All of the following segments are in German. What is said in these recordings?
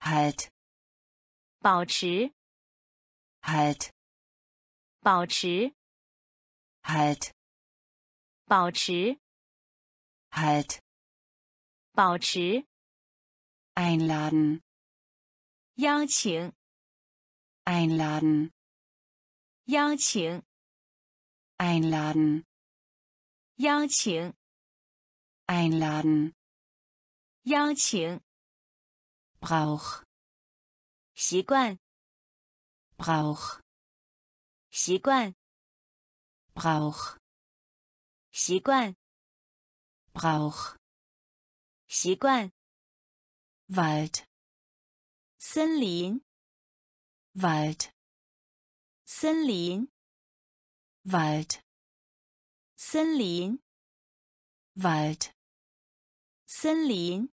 Halt. 保持。Halt. 保持。Halt. 保持。Halt. 保持。Einladen. 邀请。Einladen. 邀请。Einladen. 邀请。Einladen. 邀请。Brauch. 习惯。Brauch. 习惯。Brauch. 习惯。Brauch. 习惯。Wald. 森林。Wald. 森林。Wald. 森林。Wald. 森林。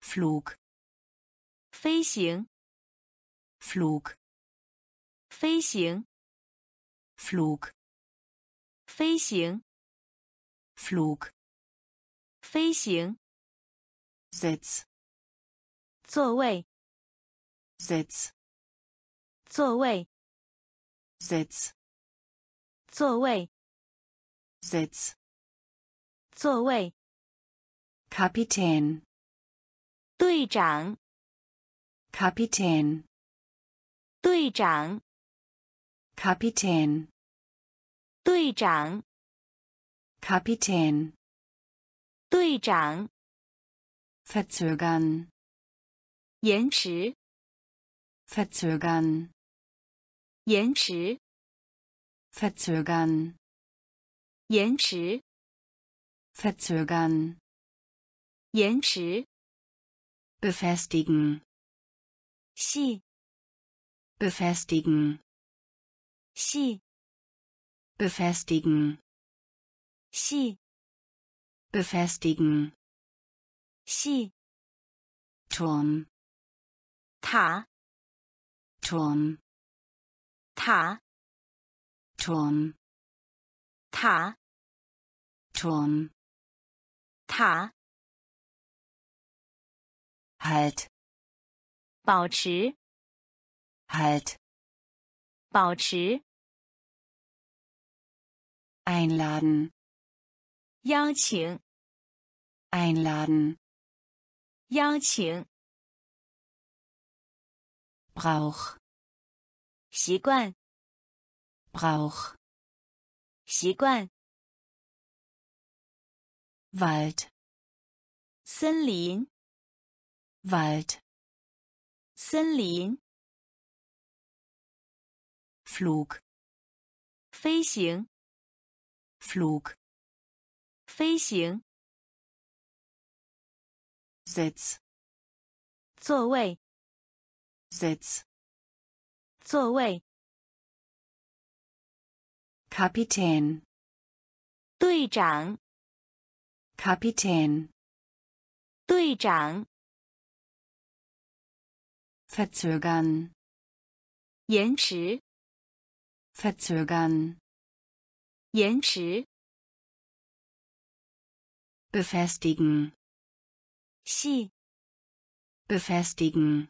Flug. 飞行。Flug. 飞行。Flug. 飞行。Flug. 飞行。Sitz. 座位。Sitz. 座位。Sitz. 座位。Sitz. 座位。Kapitän. 队长。Kapitän. 队长。Kapitän. 队长。Kapitän. 队长。Verzögern. 延迟。Verzögern. 延迟。Verzögern. 延迟。Verzögern. 延迟。Befestigen. 系。Befestigen. 系。Befestigen. 系。Befestigen. 系。Turm. 塔。Turm. 塔。Turm. 塔。Turm. 塔。Halt. 保持。Halt. 保持。Einladen. 邀请。Einladen. 邀请。Brauch. 习惯。Brauch. 习惯。Wald. 森林。Wald. 森林。Flug. 飞行。Flug. 飞行。Sitz. 座位。Sitz. 座位。Kapitän. 队长。Kapitän. 队长。Verzögern. 延迟。Verzögern. 延迟。Befestigen. 系。Befestigen.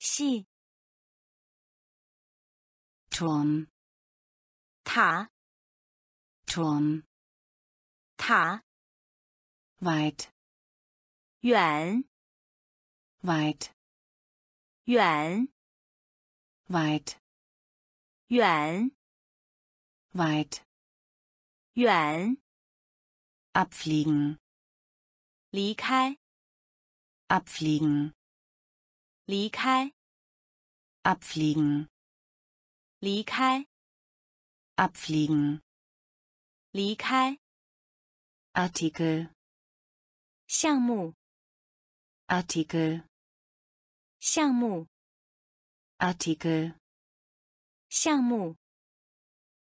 系。Turm. 塔。Turm. 塔。Weit. 远。Weit. 远。Weit. 远。Weit. 远。Abfliegen. 离开。Abfliegen. 离开。Abfliegen. 离开。Abfliegen. 离开。Artikel. 项目。Artikel. 项目。Artikel. 项目。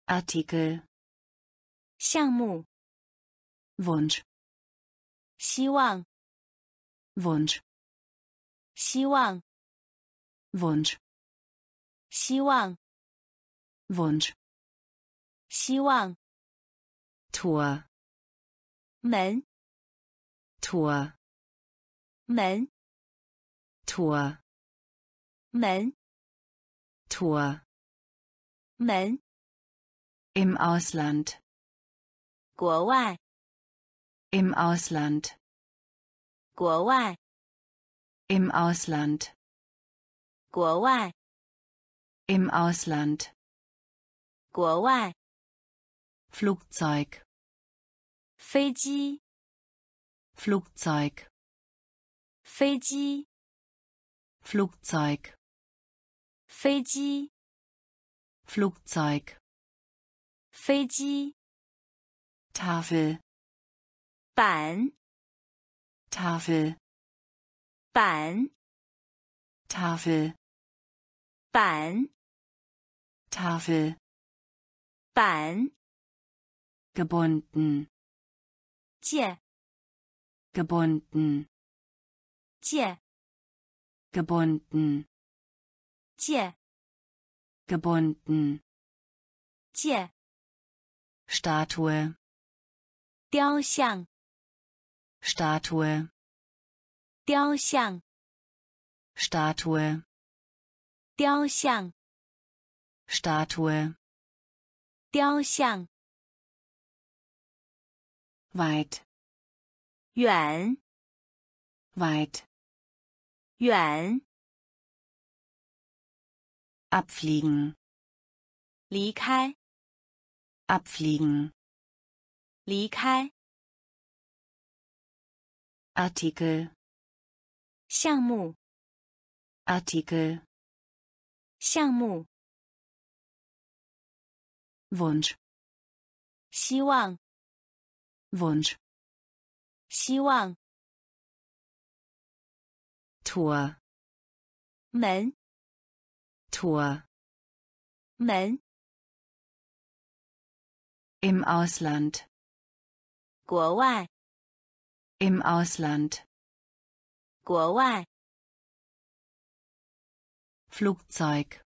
Artikel. 项目。Wunsch. 希望。Wunsch. 希望。Wunsch. 希望。Wunsch. 希望。Tor. 门。Tor 门 Tor 门 Tor 门 Im Ausland 国外 Im Ausland 国外 Im Ausland 国外 Im Ausland 国外 Flugzeug 飞机 Flugzeug 飞机 Flugzeug 飞机 Flugzeug 飞机 Tafel 板 Tafel 板 Tafel 板 Tafel 板 gebunden 借 gebunden 借 gebunden 借 gebunden 借 Statue 雕像 Statue 雕像 Statue 雕像 Statue 雕像 weit 远 weit 远 abfliegen 离开 abfliegen 离开 Artikel 项目 Artikel 项目 Wunsch 希望 Wunsch 希望 Tor 门 Tor 门 Im Ausland 国外 Im Ausland 国外 Flugzeug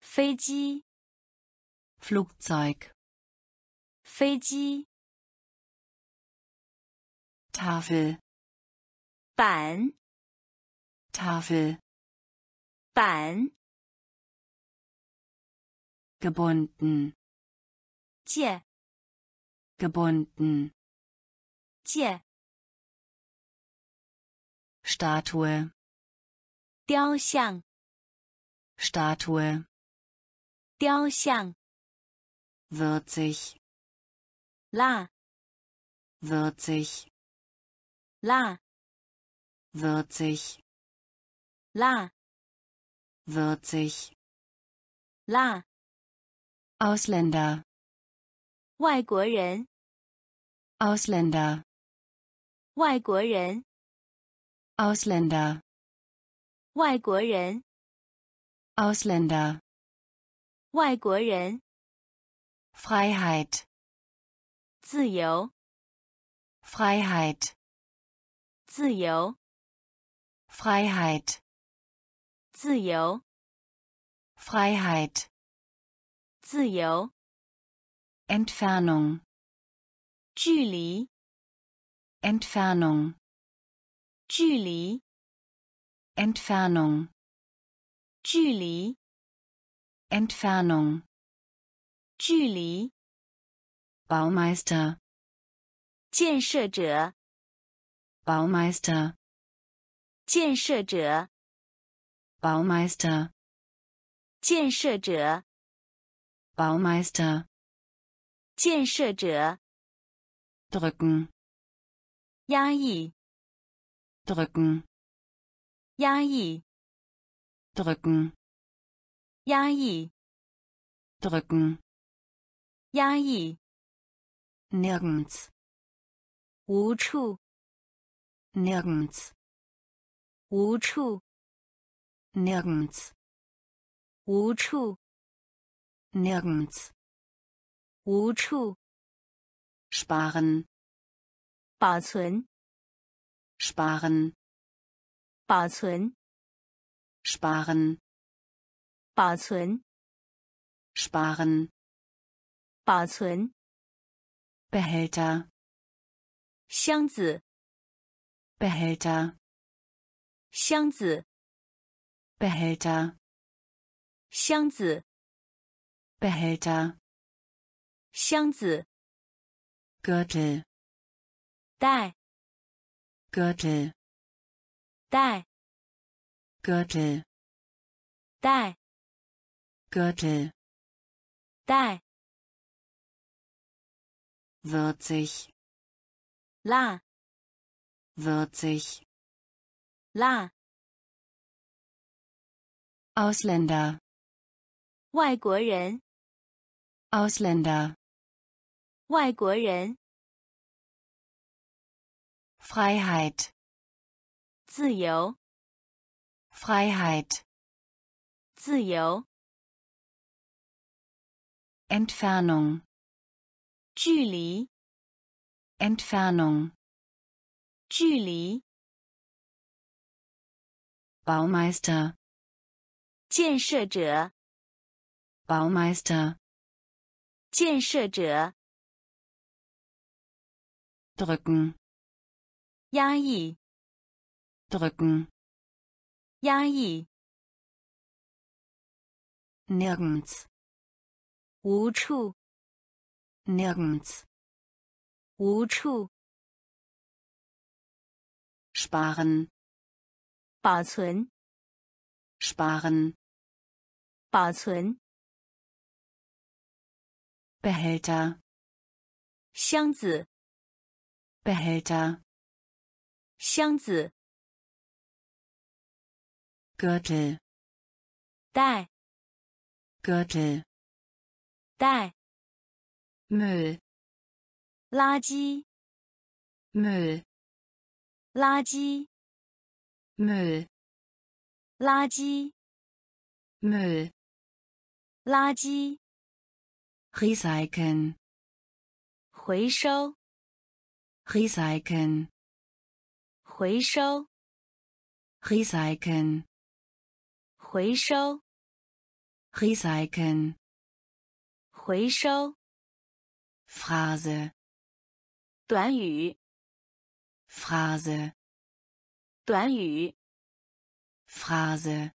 飞机 Flugzeug 飞机 Tafel 板 Tafel 板 gebunden 借 gebunden 借 Statue 雕像 Statue 雕像 würzig 辣 würzig 辣 würzig 辣 würzig 辣 Ausländer 外国人 Ausländer 外国人 Ausländer 外国人 Ausländer 外国人 Freiheit 自由 Freiheit 自由 Freiheit 自由 Freiheit 自由 Entfernung 距离 Entfernung 距离 Entfernung 距离 Entfernung 距离 Baumeister 建设者 Baumeister 建设者 Baumeister 建设者 Baumeister 建设者 drücken 压抑 drücken 压抑 drücken 压抑 drücken 压抑 nirgends 无处 nirgends 无处 nirgends 无处 nirgends 无处 sparen 保存 sparen 保存 sparen 保存 sparen 保存 Behälter 箱子 Behälter. 箱子 Behälter. 箱子 Behälter. 箱子 Gürtel. 带 Gürtel. 带 Gürtel. 带 Gürtel. 带 würzig, la, würzig, la, Ausländer, 外国人 Ausländer, 外国人 Freiheit, 自由 Freiheit, 自由 Entfernung距离 Entfernung 距离 Baumeister 建设者 Baumeister 建设者 Drücken 压抑 Drücken 压抑 Nirgends 无处Nirgends. 无处 Sparen. 保存 Sparen. 保存 Behälter. 箱子 Behälter. 箱子 Gürtel. 带 Gürtel. 带 Müll 垃圾 Müll 垃圾 Müll 垃圾 Müll 垃圾 Recyceln 回收 Recyceln 回收 Recyceln 回收 Recyceln 回收 Phrase 短语 Phrase 短语 Phrase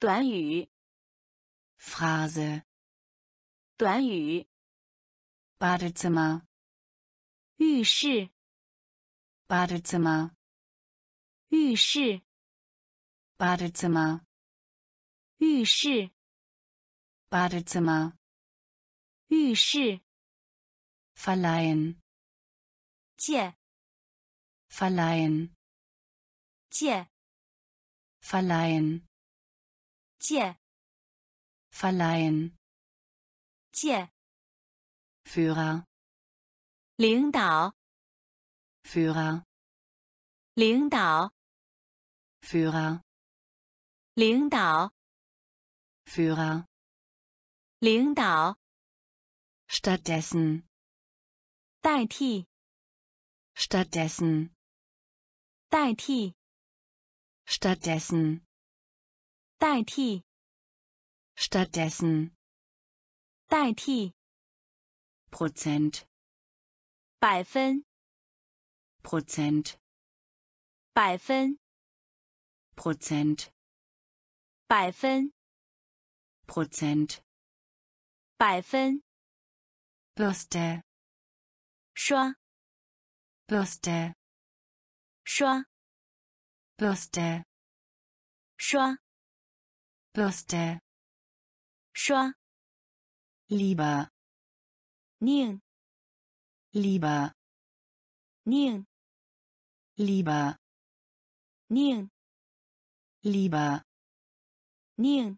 短语 Phrase 短语 Badezimmer 浴室 Badezimmer 浴室 Badezimmer 浴室 Badezimmer 浴室 Verleihen. 借 Verleihen. 借 Verleihen. 借 Verleihen. 借 Führer. 领导 Führer. 领导 Führer. 领导 Führer. 领导 Stattdessen. 代替 stattdessen 代替 stattdessen 代替 stattdessen 代替 Prozent 百分 Prozent 百分 Prozent 百分 Prozent 百分 Bürste Schwa. Bürste. Schwa. Bürste. Schwa. Bürste. Schwa. Lieber. Ning. Lieber. Ning. Lieber. Ning. Lieber. Ning.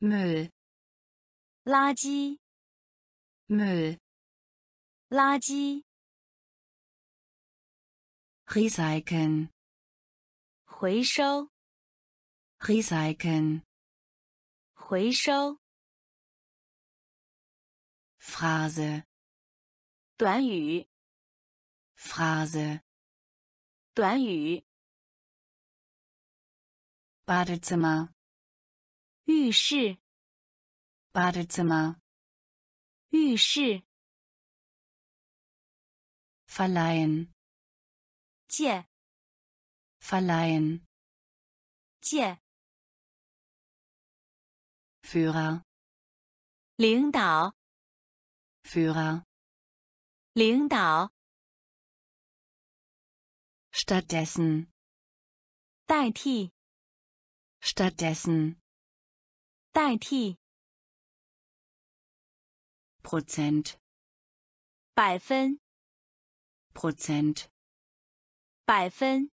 Müll. 垃圾 Müll 垃圾 Recyceln 回收 Recyceln 回收 Phrase 短语 Phrase 短语 Badezimmer 浴室 Badezimmer 浴室 verleihen, 借 verleihen, 借 Führer, 领导 Führer, 领导 stattdessen, 代替 stattdessen, 代替 Prozent, 百分 Prozent, 百分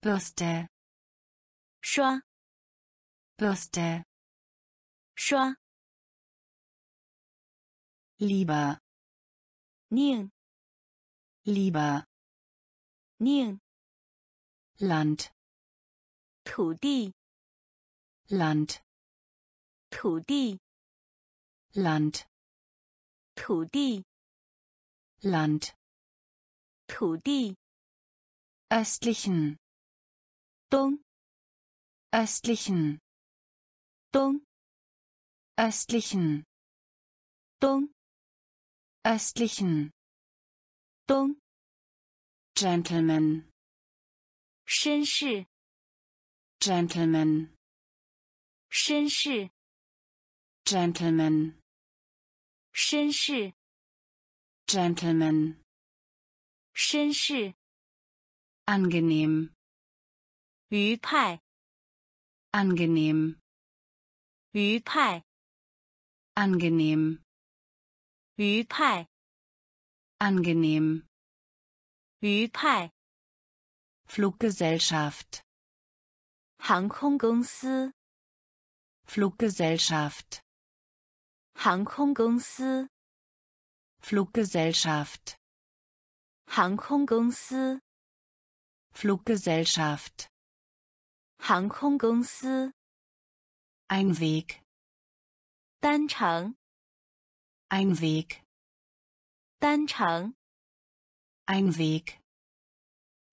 Bürste, 刷 Bürste, 刷 Lieber, 宁 Lieber, 宁 Land, 土地 Land, 土地 Land, 土地 Land, 土地 östlichen, 东 östlichen, 东 östlichen, 东 östlichen, 东 Gentleman, 绅士 Gentleman, 绅士 Gentleman, 绅士 Gentleman, 绅士 angenehm, 愉快 angenehm, 愉快 angenehm, 愉快 angenehm, 愉快 Fluggesellschaft, 航空公司 Fluggesellschaft, 航空公司 Fluggesellschaft, 航空公司 Fluggesellschaft, 航空公司 Ein Weg, 单程 Ein Weg, 单程 Ein Weg,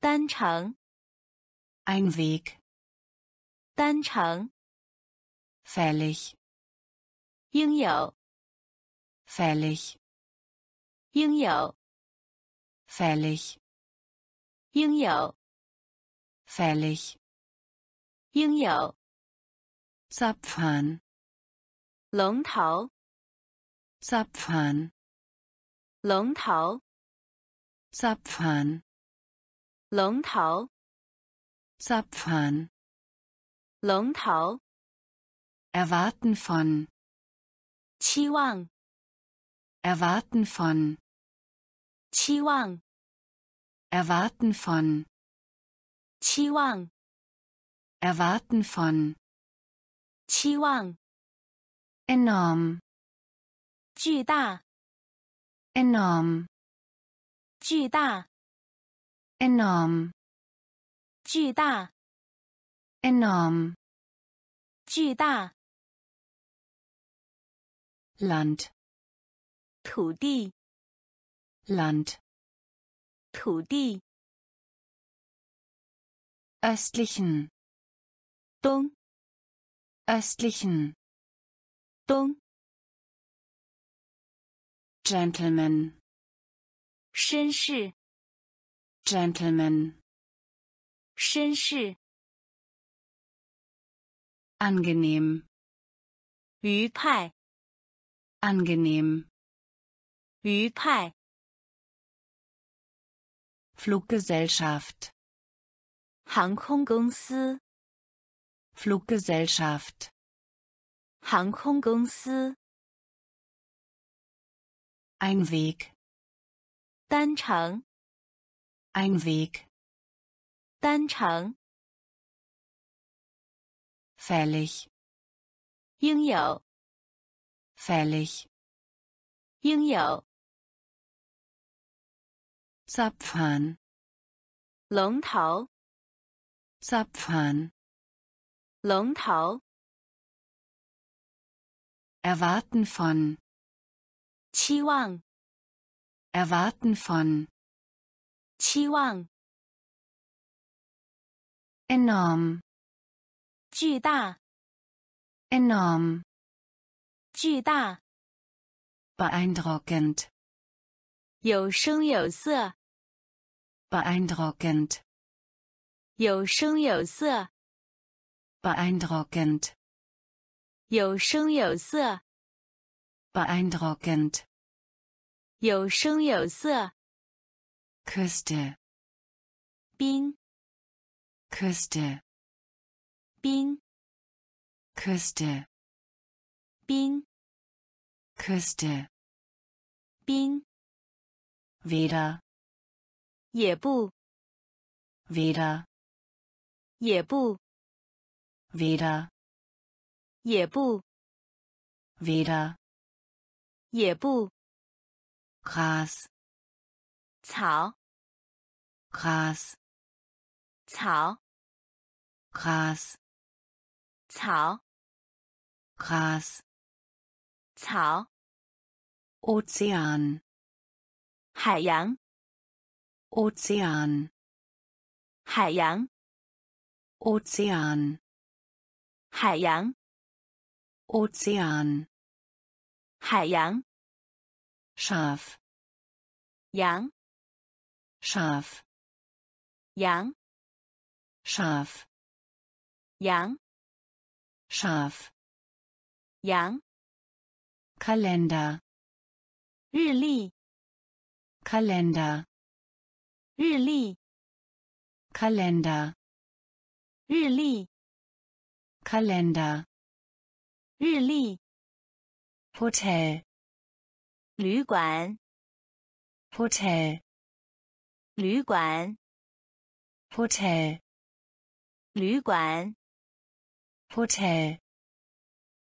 单程 Ein Weg, 单程 Fällig, 应有 Fällig, 应有 Fällig, 应有 Fällig, 应有 Zapfen, 龙头 Zapfen, 龙头 Zapfen, 龙头 Zapfen, 龙头 Erwarten von, 期望 Erwarten von, 期望 Erwarten von, 期望 Erwarten von, 期望 Enorm, 巨大 Enorm, 巨大 Enorm, 巨大 Enorm, 巨大 Land, 土地 Land, 土地 östlichen, 东 östlichen, 东 Gentleman, 绅士 Gentleman, 绅士 angenehm, 愉快 angenehm, 愉快 Fluggesellschaft, 航空公司 Fluggesellschaft, 航空公司 Ein Weg, 单程 Ein Weg, 单程 Fällig, 应有 Fällig, 应有 Zapfen, 龙头 Zapfen, 龙头 Erwarten von, 期望 Erwarten von, 期望 Enorm, 巨大 Enorm, 巨大 Beeindruckend, 有声有色。Beeindruckend. 有声有色。Beeindruckend. 有声有色。Beeindruckend. 有声有色。Küste. 冰。Küste. 冰。Küste. 冰。Küste. 冰。 Weder. 也不。Weder. 也不。Weder. 也不。Weder. 也不。Gras. 草。Gras. 草。Gras. 草。Gras. 草。Ozean. 海洋。Ozean. 海洋。Ozean. 海洋。Ozean. 海洋。Schaf. 羊。Schaf. 羊。Schaf. 羊。Schaf. 羊。Kalender. 日历。Kalender. 日历。Kalender. 日历。Kalender. 日历。Hotel. 旅馆。Hotel. 旅馆。Hotel. 旅馆。Hotel.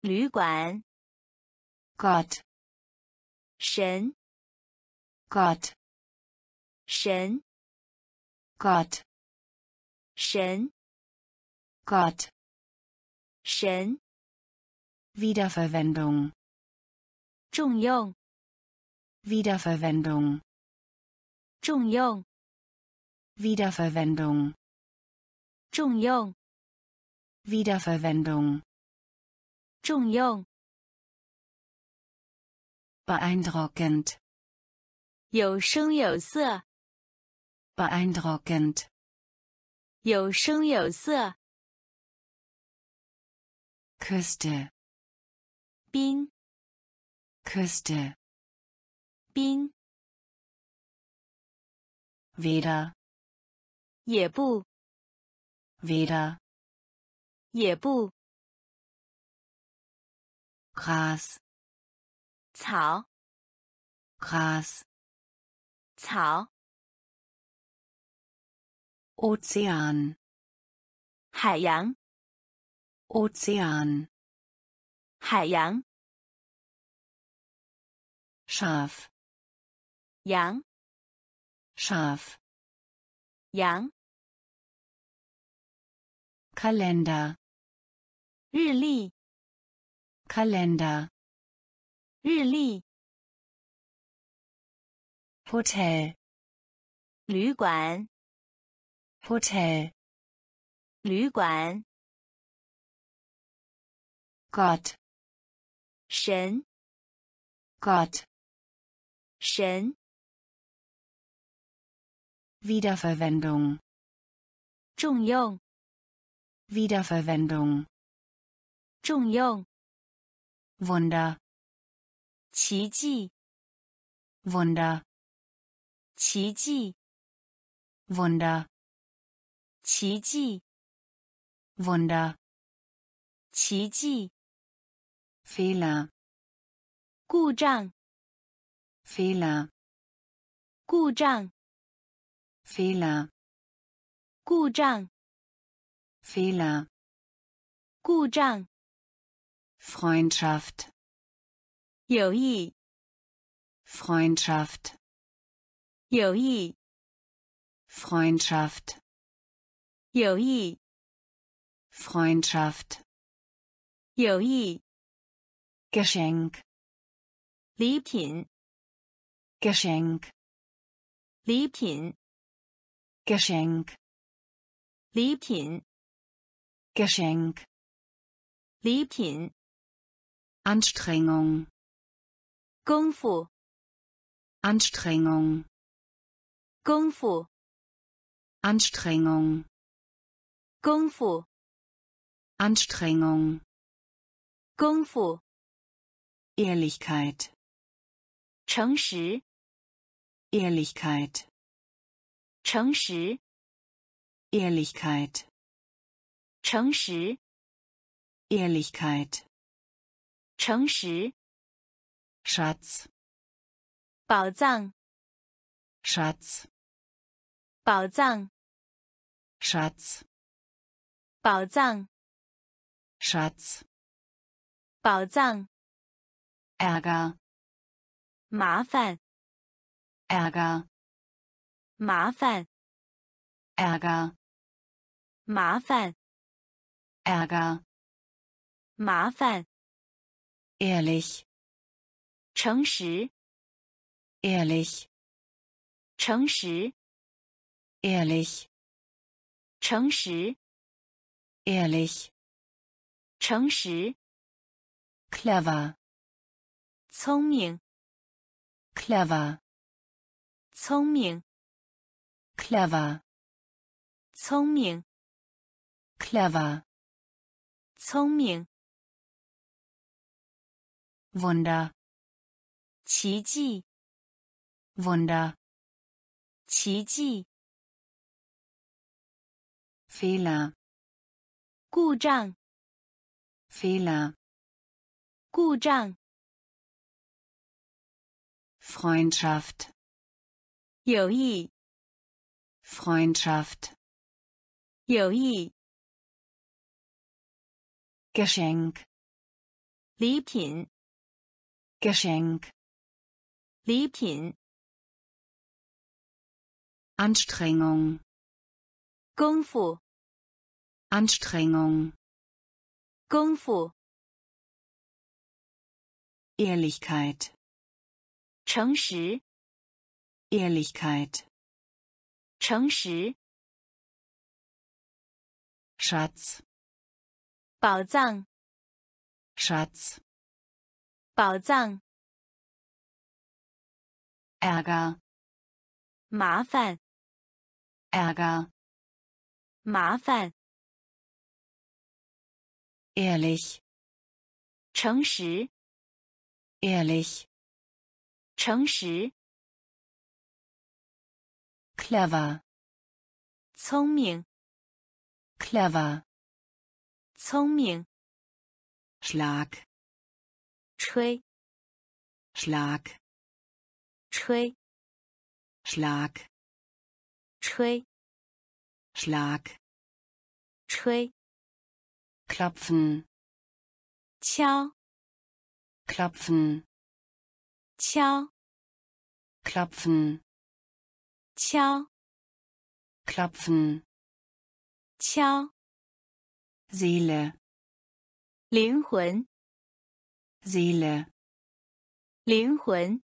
旅馆。Gott. 神。Gott. 神。Gott. 神。Gott. 神。Wiederverwendung. 重用。Wiederverwendung. 重用。Wiederverwendung. 重用。Wiederverwendung. 重用。Beeindruckend. 有声有色。Beeindruckend. 有声有色。Küste. 冰。Küste. 冰。Weder. 也不。Weder. 也不。Gras. 草。Gras. 草。Ozean. 海洋。Ozean. 海洋。Schaf. 羊。Schaf. 羊。Kalender. 日历。Kalender. 日历。Hotel. 旅馆。Hotel. 旅馆。Gott. 神。Gott. 神。Wiederverwendung. 重用。Wiederverwendung. 重用。Wunder. 奇迹。Wunder. 奇迹。Wunder. 奇迹。Wunder. 奇迹。Fehler. 故障。Fehler. 故障。Fehler. 故障。Fehler. 故障。Freundschaft. 友谊。Freundschaft. 友谊。Freundschaft. 友谊。Freundschaft. 友谊。Geschenk. 礼品。Geschenk. 礼品。Geschenk. 礼品。Geschenk. 礼品。Anstrengung. 功夫。Anstrengung. 功夫 Anstrengung. 功夫 Anstrengung. 功夫 Ehrlichkeit. 诚实 Ehrlichkeit. 诚实 Ehrlichkeit. 诚实 Ehrlichkeit. 诚实 Schatz. 宝藏 Schatz. 宝藏 Schatz. 宝藏 Schatz. 宝藏 Ärger. 麻烦 Ärger. 麻烦 Ärger. 麻烦 Ärger. 麻烦 Ehrlich. 诚实 Ehrlich. 诚实 Ehrlich. 诚实 Ehrlich. 诚实 Clever. 聪明 Clever. 聪明 Clever. 聪明 Clever. 聪明 Wunder. 奇迹 Wunder. 奇迹 Fehler. 故障 Fehler. 故障 Freundschaft. 友谊 Freundschaft. 友谊 Geschenk. 礼品 Geschenk. 礼品 Anstrengung. 功夫 Anstrengung. 功夫 Ehrlichkeit. 诚实 Ehrlichkeit. 诚实 Schatz. 宝藏 Schatz. 宝藏 Ärger. 麻烦 Ärger. 麻烦 Ehrlich. 诚实 Ehrlich. 诚实 Clever. 聪明 Clever. 聪明 Schlag. 吹 Schlag. 吹 Schlag. 吹 Schlag. 吹 Klopfen. 敲 Klopfen. 敲 Klopfen. 敲 Klopfen. 敲 Seele. 灵魂 Seele. 灵魂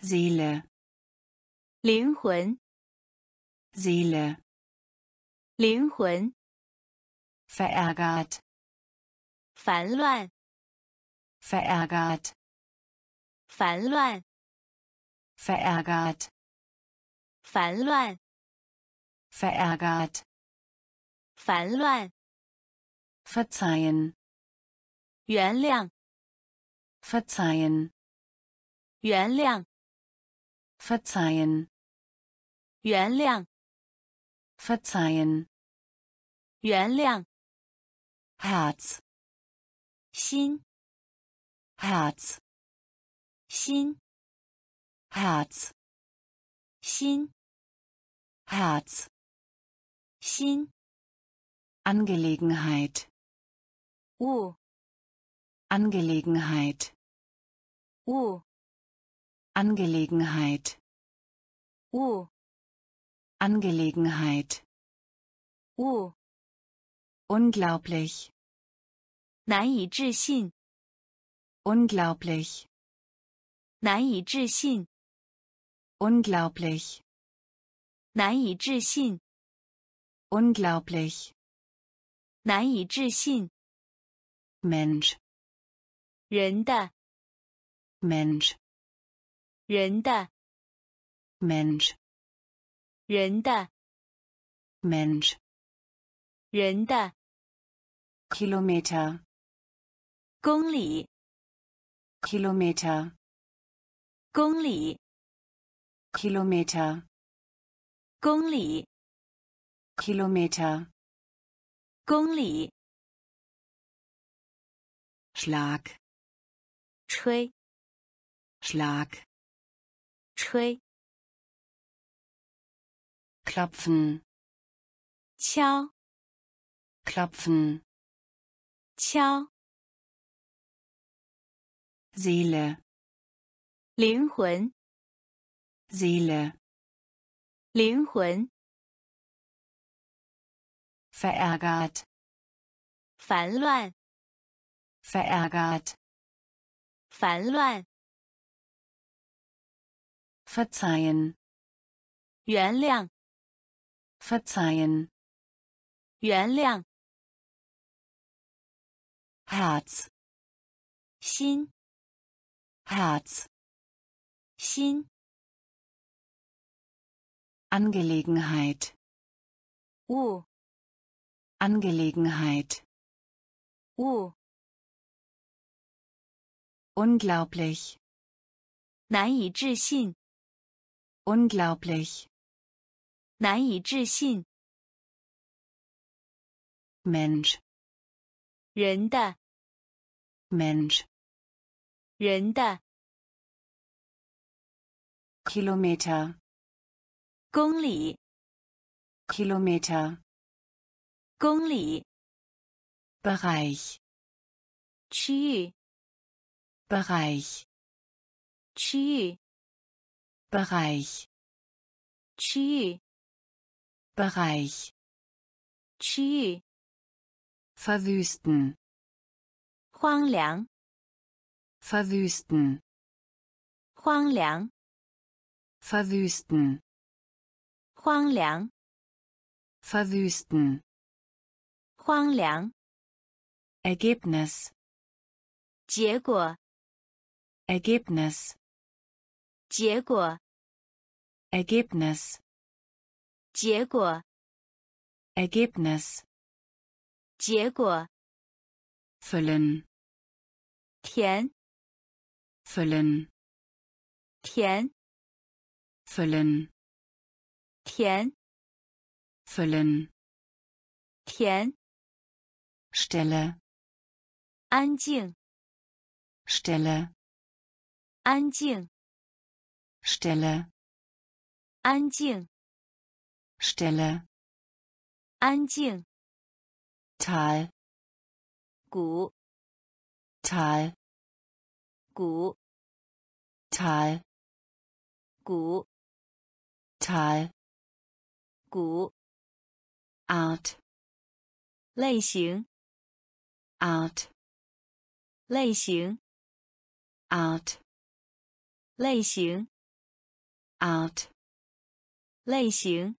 Seele. 灵魂 Seele. 灵魂 Verärgert. 烦乱 Verärgert. 烦乱 Verärgert. 烦乱 Verärgert. 烦乱 Verzeihen. 原谅 Verzeihen. 原谅 Verzeihen. 原谅 Verzeihen. 原谅 Herz. 心 Herz. 心 Herz. 心 Herz. 心 Angelegenheit. 物 Angelegenheit. 物 Angelegenheit. 物 Angelegenheit. 物 Unglaublich. 难以置信 Unglaublich. 难以置信 Unglaublich. 难以置信 Unglaublich. 难以置信 Mensch. 人的 Mensch. 人的 Mensch 人的 Mensch 人的 Kilometer 公里 Kilometer 公里 Kilometer 公里 Kilometer 公里 Schlag 吹 Schlag 吹 Klopfen 敲 Klopfen 敲 Seele 灵魂 Seele 灵魂 Verärgert 烦乱 Verärgert 烦乱 Verzeihen 原谅 Verzeihen 原谅 Herz 心 Herz 心 Angelegenheit 物 Angelegenheit 物 Unglaublich 难以置信 Unglaublich 难以置信 Mensch 人的 Mensch 人的 Kilometer 公里 Kilometer 公里 Bereich 区域 Bereich 区域 Bereich 区域 Bereich 区域 Verwüsten 荒凉 Verwüsten 荒凉 Verwüsten 荒凉 Verwüsten 荒凉 Ergebnis 结果 Ergebnis 结果 Ergebnis 结果 Ergebnis 结果 Füllen 填 Füllen 填 Füllen 填 Füllen 填 Stille 安静 Stille 安静 Stille 安静 Stille 安静 Tal 谷 Tal 谷 Tal 谷 Tal 谷 Art 类型 Art 类型 Art 类型 Art 类型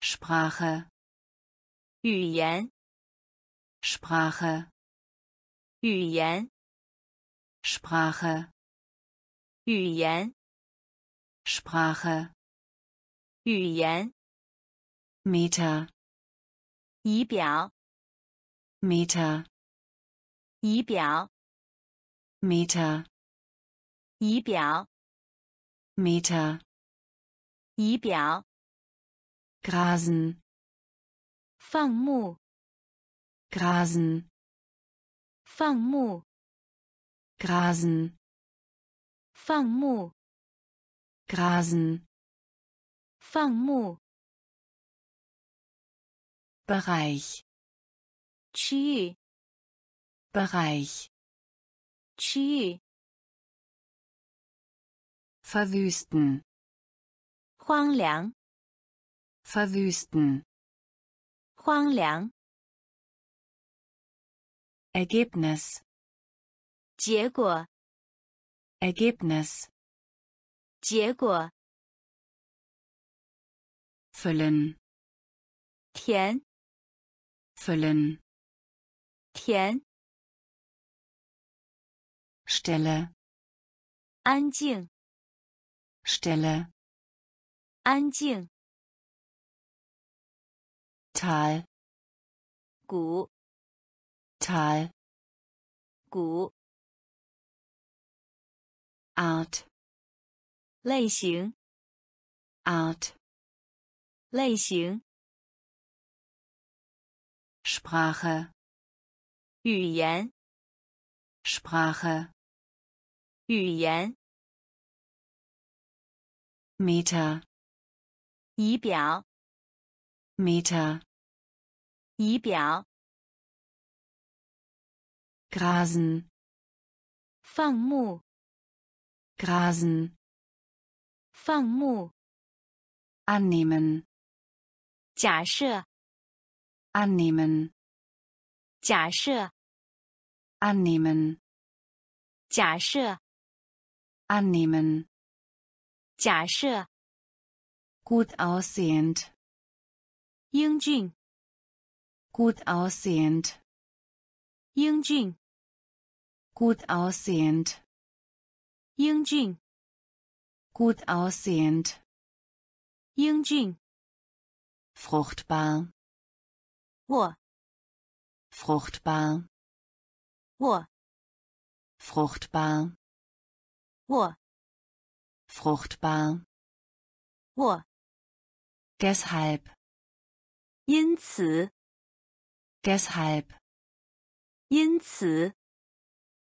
Sprache 语言 Sprache 语言 Sprache 语言 Sprache 语言 Meter 仪表 Meter 仪表 Meter 仪表 Meter 仪表 Grasen 放牧 Grasen 放牧 Grasen 放牧 Grasen 放牧 Bereich 区域 Bereich 区域 Verwüsten 荒凉 Verwüsten 荒凉 Ergebnis 结果 Ergebnis 结果 Füllen 填 Füllen 填 Stille 安静 Stelle.安静。Tal. 谷。Tal. 谷。Art. 类型。Art. 类型。Sprache. 语言。Sprache. 语言。Meter. 仪表。Meter. 仪表。Grasen. 放牧。Grasen. 放牧。Annehmen. 假设。Annehmen. 假设。Annehmen. 假设。Annehmen. 假设。Gut aussehend. 英俊。Gut aussehend. 英俊。Gut aussehend. 英俊。Gut aussehend. 英俊。Fruchtbar. 我。Fruchtbar. 我。Fruchtbar. 我。Fruchtbar. 我。Deshalb. 因此。Deshalb. 因此。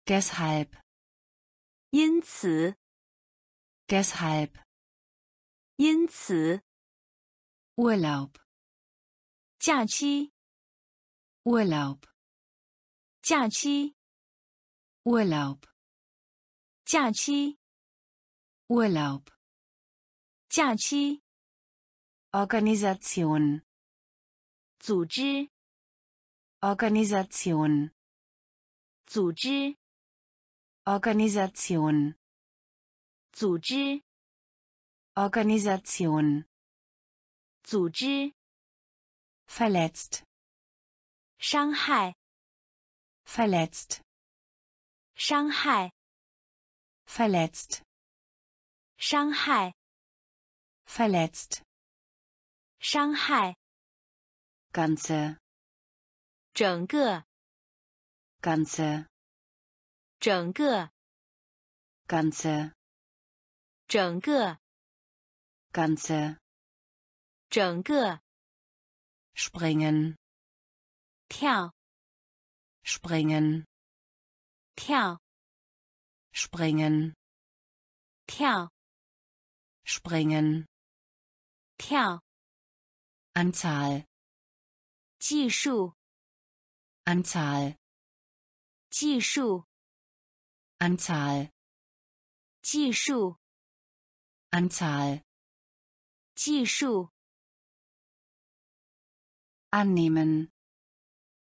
Deshalb. 因此。Deshalb. 因此。Urlaub. 假期。Urlaub. 假期。Urlaub. 假期。Urlaub. 假期。Organisation. 组织。Organisation. 组织。Organisation. 组织。Organisation. 组织。Verletzt. 伤害。Verletzt. 伤害。Verletzt. 伤害。Verletzt. 伤害。Ganze. 整个。Ganze. 整个。Ganze. 整个。Ganze. 整个。Springen. 跳。Springen. 跳。Springen. 跳。Springen. 跳。Anzahl. 技术。Anzahl. 技术。Anzahl. 技术。Anzahl. 技术。Annehmen.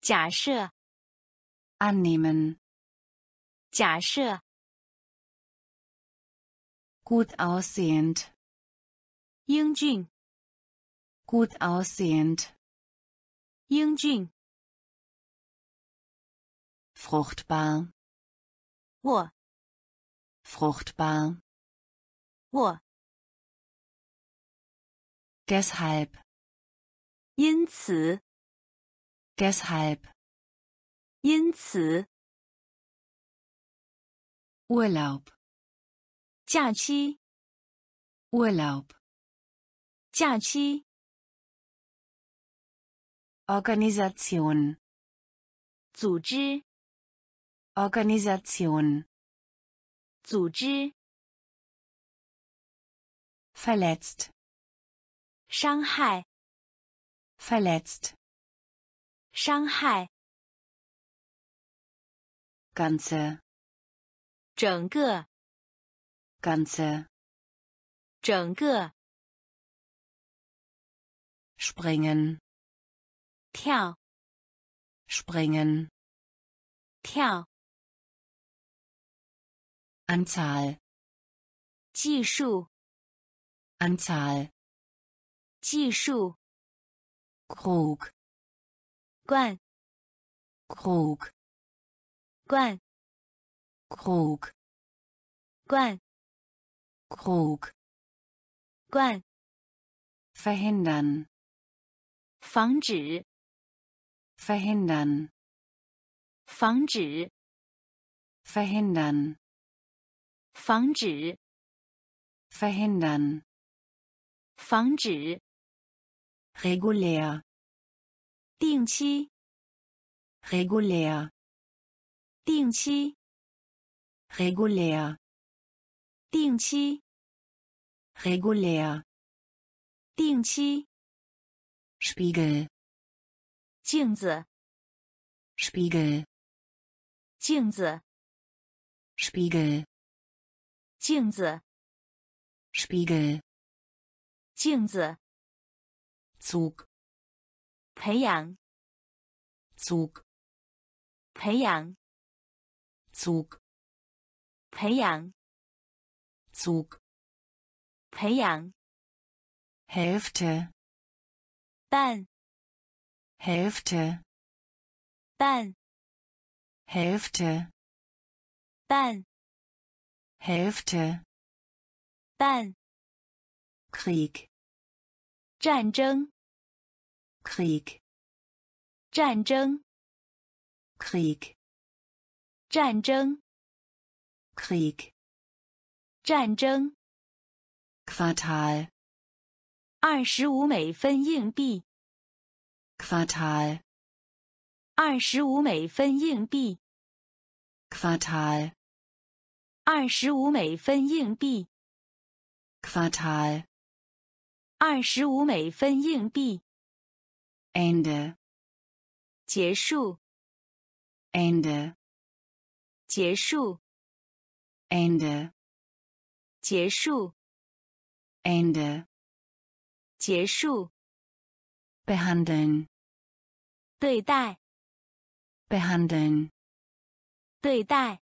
假设。Annehmen. 假设。Gut aussehend. 英俊。Gut aussehend. 英俊。Fruchtbar. 我。Fruchtbar. 我。Deshalb. 因此。Deshalb. 因此。Urlaub. 假期。Urlaub. 假期。Organisation. 组织。Organisation. 组织。Verletzt. 伤害。Verletzt. 伤害。Ganze. 整个。Ganze. 整个。Springen. 跳。Springen. 跳。Anzahl. 技术。Anzahl. 技术。Krug. 罐。Krug. 罐。Krug. 罐。Krug. 冠。Verhindern. 防止。Verhindern. 防止。Verhindern. 防止。Verhindern. 防止。Regulär. 定期。Regulär. 定期。Regulär. 定期。Regulär. 定期。Spiegel. 镜子。Spiegel. 镜子。Spiegel. 镜子。Spiegel. 镜子。Zug. 培养。Zug. 培养。Zug. 培养。Zug. 培养。Hälfte. 半。Hälfte. 半。Hälfte. 半。Hälfte. 半。Krieg. 战争。Krieg. 战争。Krieg. 战争。Krieg. 战争。Quartal. 25美分硬币。Quartal. 25美分硬币。Quartal. 25美分硬币。Quartal. 25美分硬币。Ende. 结束。Ende. 结束。Ende. 结束。Ende. 结束。Behandeln. 对待。Behandeln. 对待。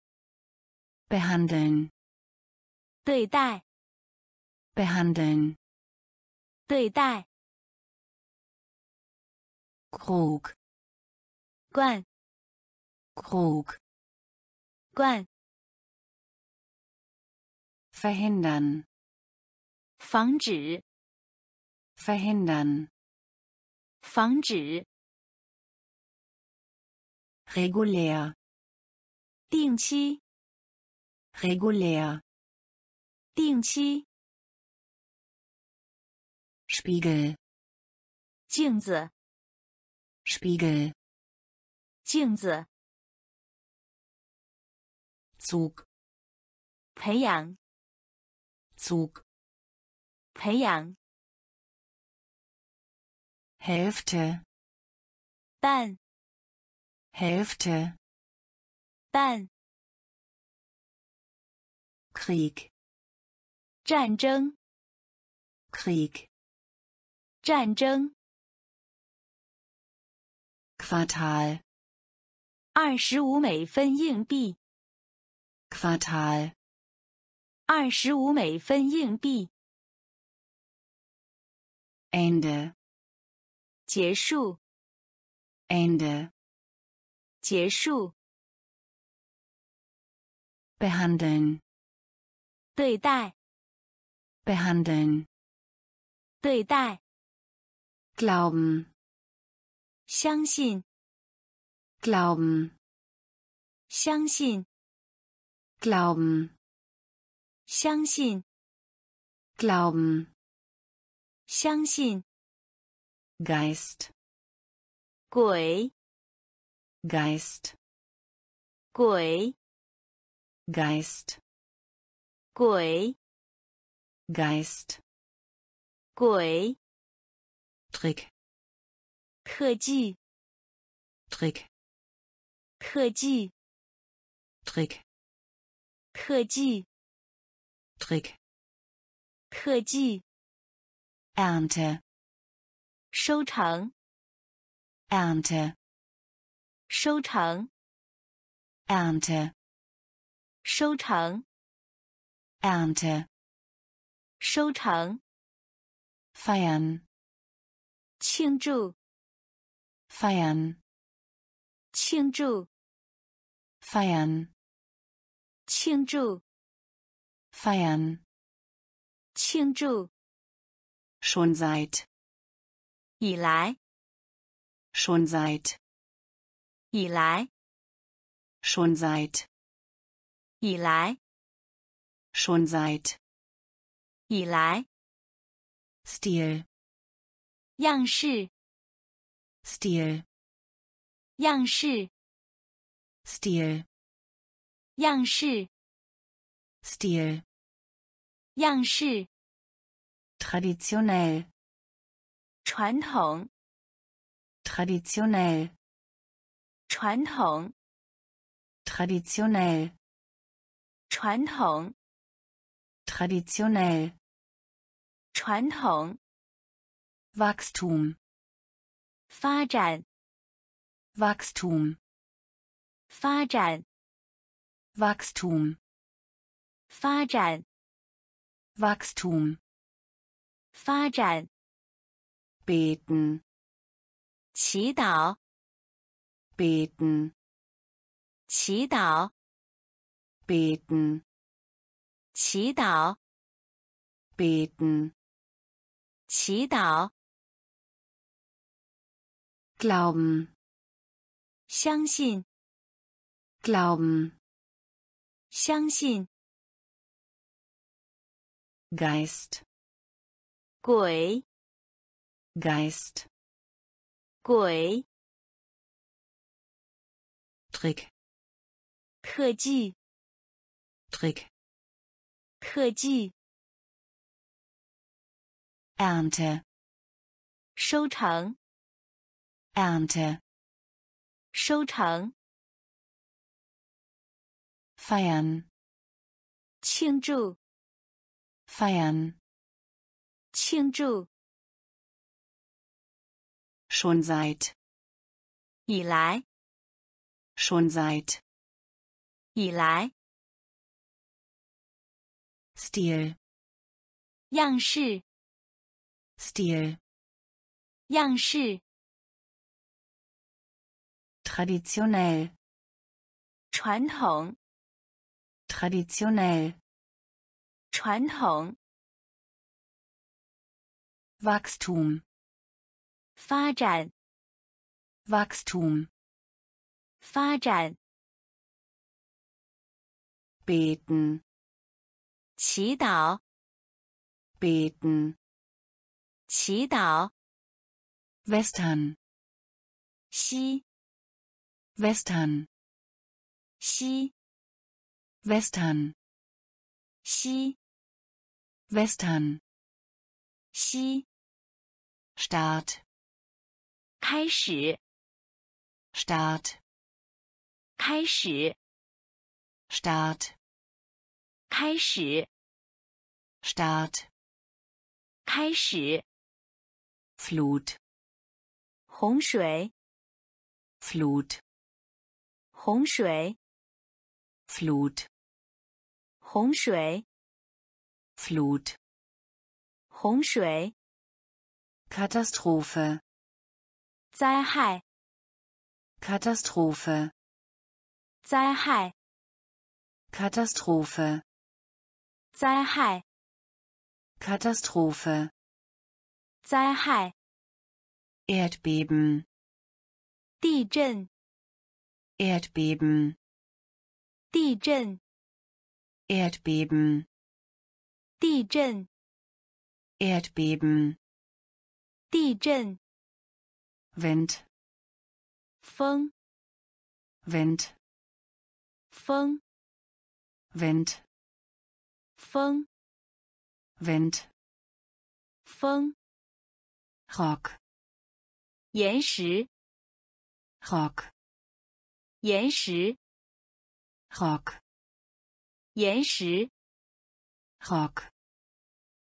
Behandeln. 对待。Behandeln. 对待。Krug. 罐。Krug. 罐。Verhindern. 防止。Verhindern. 防止。Regulär. 定期。Regulär. 定期。Spiegel. 镜子。Spiegel. 镜子。Zug. 培养。Zug. 培养。Hälfte. 半。Hälfte. 半。Krieg. 战争。Krieg. 战争。Quartal. 25美分硬币。Quartal. 25美分硬币。Ende. 结束。Ende. 结束。Behandeln. 对待。Behandeln. 对待。Glauben. 相信。Glauben. 相信。Glauben. 相信。Glauben. 相信。Geist. 鬼。Geist. 鬼。Geist. 鬼。Geist. 鬼。Trick. 科技。Trick. 科技。Trick. 科技。Trick. 科技。Ernte. 收成。Ernte. 收成。Ernte. 收成。Ernte. 收成。Feiern. 庆祝。Feiern. 庆祝。Feiern. 庆祝。Feiern. 庆祝。Schon seit. 以来. Schon seit. 以来. Schon seit. 以来. Schon seit. 以来. Stil. 样式. Stil. 样式 Stil 样式 Stil 样式 Traditionell 传统 Traditionell 传统 Traditionell 传统 Traditionell 传统 Wachstum 发展 Wachstum. 发展 Wachstum. 发展 Wachstum. 发展 Beten. 祈祷 Beten. 祈祷 Beten. 祈祷 Beten. 祈祷 Glauben. 相信 Glauben 相信 Geist 鬼 Geist 鬼 Trick 特技 Trick 特技 Ernte 收成 Ernte 收成 feiern 庆祝 feiern 庆祝 schon seit 以来 schon seit 以来 Stil 样式 Stil 样式 Traditionell. 传统 Traditionell. 传统 Wachstum. 发展 Wachstum. 发展 Beten. 祈祷 Beten. 祈祷 Western. 西 Western. 西 Western. 西 Western. 西 Start. 开始 Start. 开始 Start. 开始 Start. 开始 Flut. 洪水 Flut. 洪水 Flut 洪水 Flut 洪水 Katastrophe 灾害 Katastrophe 灾害 Katastrophe 灾害 Katastrophe 灾害 Erdbeben 地震 Erdbeben 地震 Erdbeben 地震 Erdbeben 地震 Wind 风 Wind 风 Wind 风 Wind 风 Rock 岩石 Rock 岩石 Rock 岩石 Rock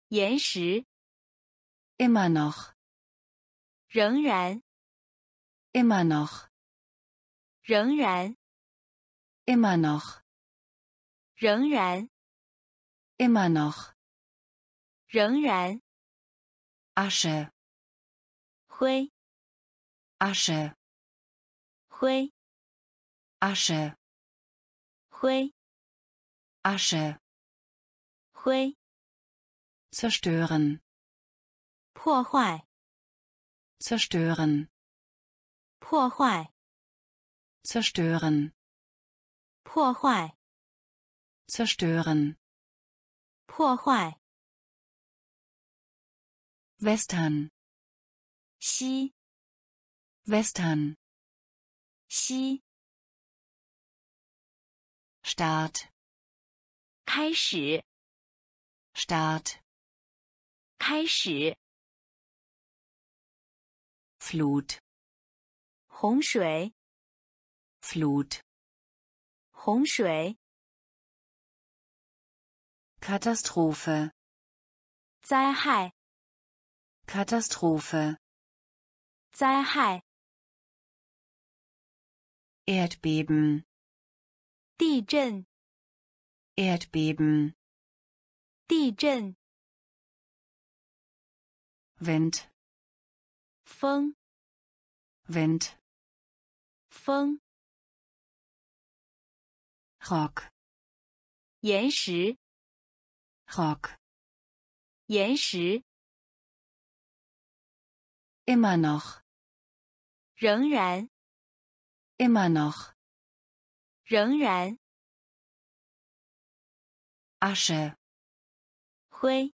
岩石 immer noch 仍然 immer noch 仍然 immer noch 仍然 immer noch 仍然 Asche 灰 Asche 灰 Asche. 灰 Asche. 灰 Zerstören. 破坏 zerstören 破坏 zerstören 破坏 zerstören 破坏 Western 西 Western 西 Start 开始 Start 开始 Flut 洪水 Flut 洪水 Katastrophe 灾害 Katastrophe 灾害 Erdbeben 地震 Erdbeben 地震 Wind 风 Wind 风 Rock 岩石 Rock 岩石 Immer noch 仍然 Immer noch 仍然 Asche 灰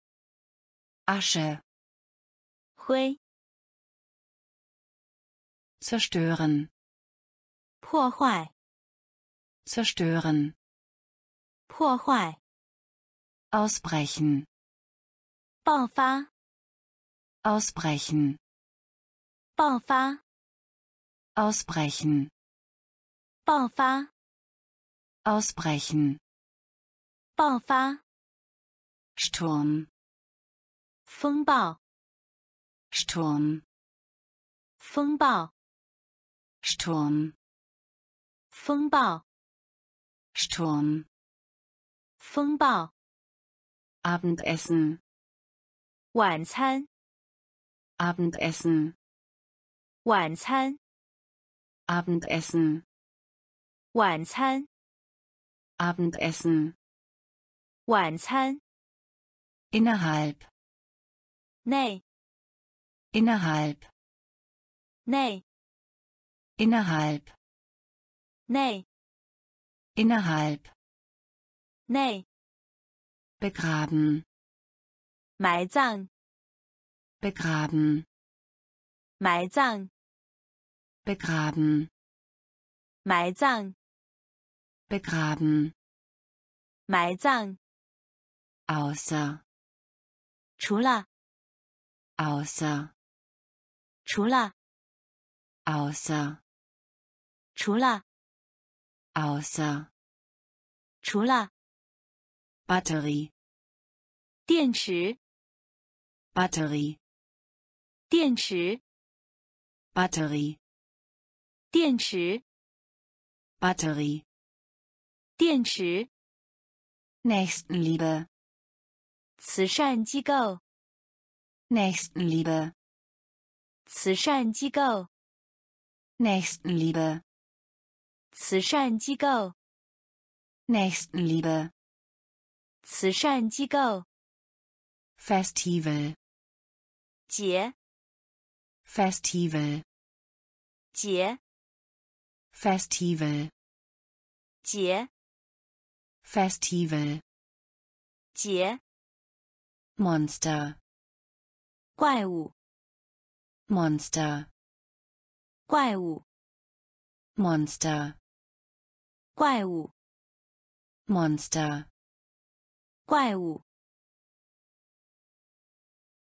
Asche 灰 Zerstören 破坏 Zerstören 破坏 Ausbrechen 爆发 Ausbrechen 爆发 Ausbrechen 爆发 Ausbrechen 爆发 Sturm 风暴 Sturm 风暴 Sturm 风暴 Sturm 风暴 Abendessen 晚餐 Abendessen 晚餐 Abendessen 晚餐 Abendessen 晚餐 Innerhalb 内 Innerhalb 内 Innerhalb 内 Innerhalb 内 Begraben 埋葬 Begraben 埋葬 Begraben 埋葬 Begraben 埋葬 Außer 除了 Außer 除了 Außer 除了 Außer 除了 Batterie 电池 Batterie 电池 Batterie 电池 Batterie 电池 Nächstenliebe 慈善机构 Nächstenliebe 慈善机构 Nächstenliebe 慈善机构 Nächstenliebe 慈善机构 Festival 节 Festival 节 Festival 节 Festival 节 Monster 怪物 Monster 怪物 Monster 怪物 Monster 怪物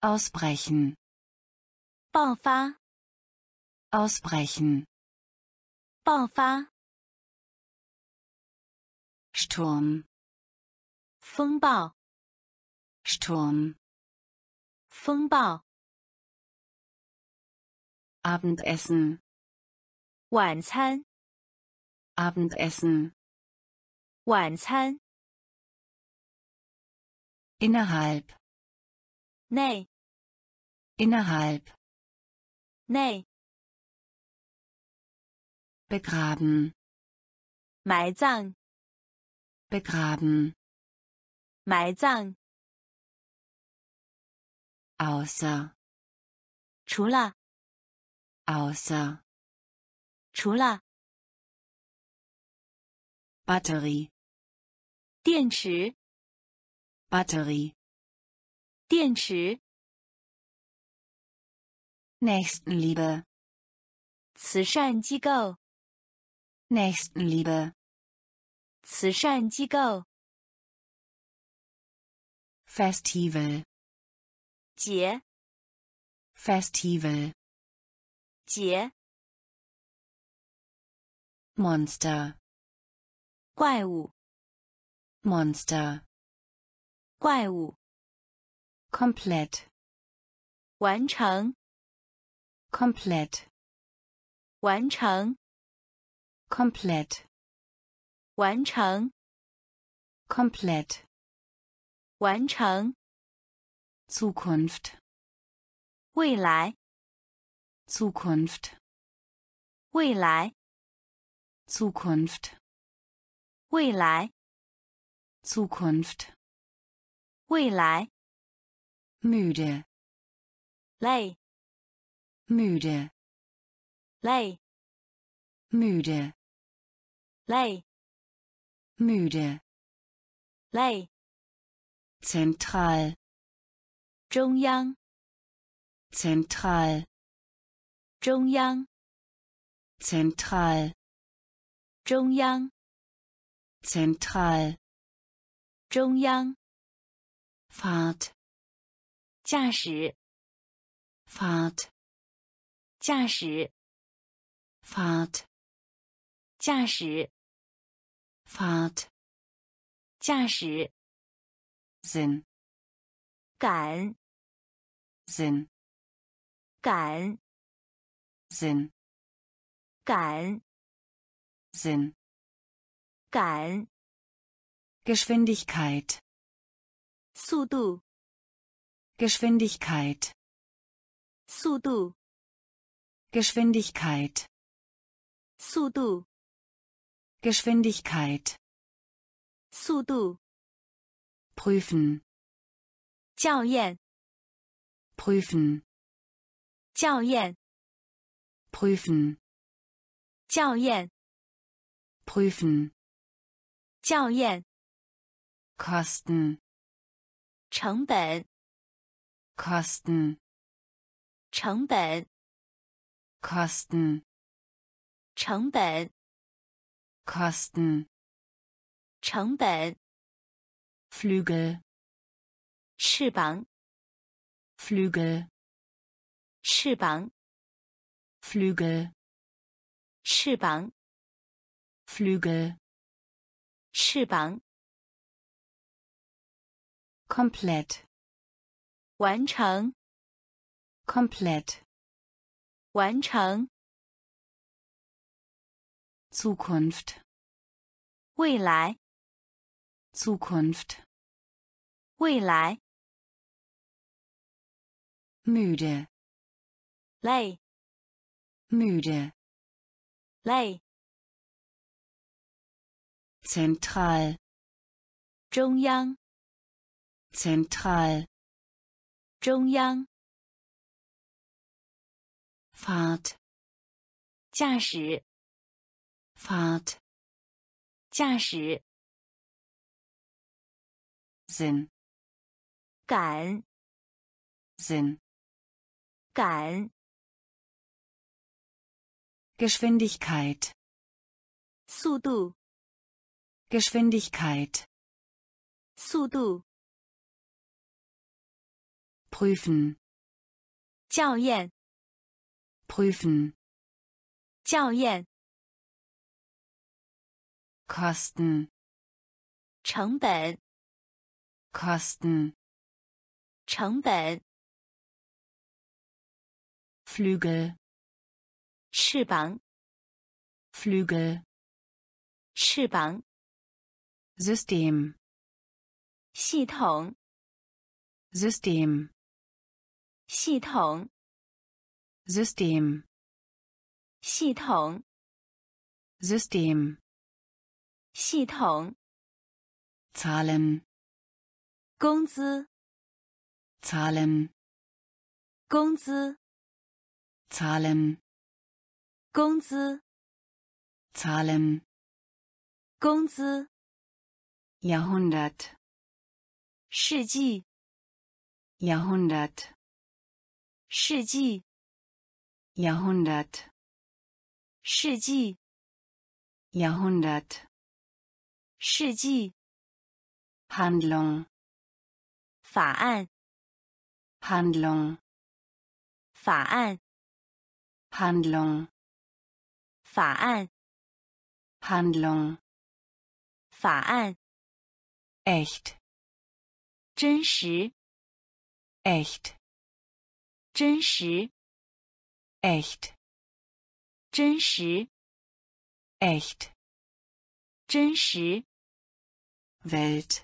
Ausbrechen 爆发 Ausbrechen 爆发 Sturm 风暴 Sturm 风暴 Abendessen 晚餐 Abendessen 晚餐 Innerhalb 内 Innerhalb 内 Begraben 埋葬 Begraben 埋葬 Außer 除了 außer 除了 Batterie 电池 Batterie 电池 Nächstenliebe 慈善机构 Nächstenliebe 慈善机构 Festival 节 Festival 节 Monster 怪物 Monster 怪物 Komplett 完成 Komplett 完成 Komplett 完成 Komplett 完成 Zukunft 未来 Zukunft 未来 Zukunft 未来 Zukunft 未来 müde 累 müde 累 müde 累 müde 累 zentral 中央 zentral 中央 zentral 中央 zentral 中央 Fahrt 驾驶 Fahrt 驾驶 Fahrt 驾驶 Fahrt 驾驶 Sinn 感 Sinn 感 Sinn 感 Sinn 感 Geschwindigkeit 速度 Geschwindigkeit 速度 Geschwindigkeit 速度 Geschwindigkeit 速度 Prüfen 校验 Prüfen 校验 Prüfen 校验 Prüfen 校验 Kosten 成本 Kosten 成本 Kosten 成本 Kosten 成本 Flügel 翅膀 Flügel 翅膀 Flügel 翅膀 Flügel 翅膀 Komplett 完成 Komplett 完成 Zukunft 未来 Zukunft 未来 müde 累 müde 累 Zentral 中央 Zentral 中央 Fahrt 驾驶 Fahrt 驾驶 Sinn 感 Sinn 感 Geschwindigkeit 速度 Geschwindigkeit 速度 Prüfen 校验 Prüfen 校验 Kosten 成本 Kosten 成本 Flügel 翅膀 Flügel 翅膀 System 系统 System 系统 System 系统 System 系统 Zahlen 工资 Zahlen 工资 Zahlen. 工资 Zahlen. 工资 Jahrhundert. 世纪 Jahrhundert. 世纪 Jahrhundert. 世纪 Jahrhundert. 世纪 Handlung. 法案 Handlung. 法案 Handlung. 法案 Handlung. 法案 echt. 真实 echt. 真实 echt. 真实 echt. 真实 Welt.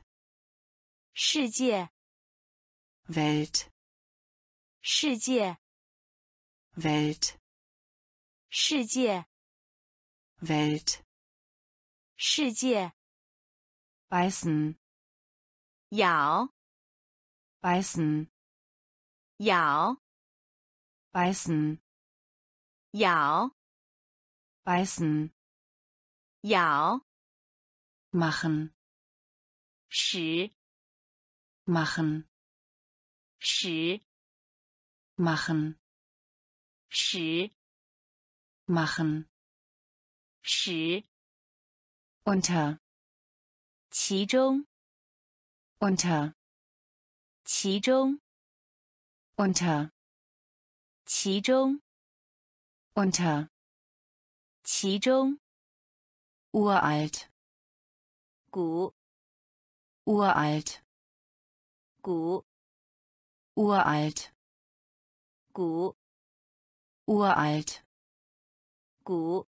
世界 Welt. 世界 Welt. 世界 Welt. 世界 beißen. 咬 beißen. 咬 beißen. 咬 beißen. 咬 machen. 使 machen. 使 machen. 使 machen. 使 unter. 其中 unter. 其中 unter. 其中 unter. 其中 uralt. 古 uralt. 古 uralt. 古 uralt. 古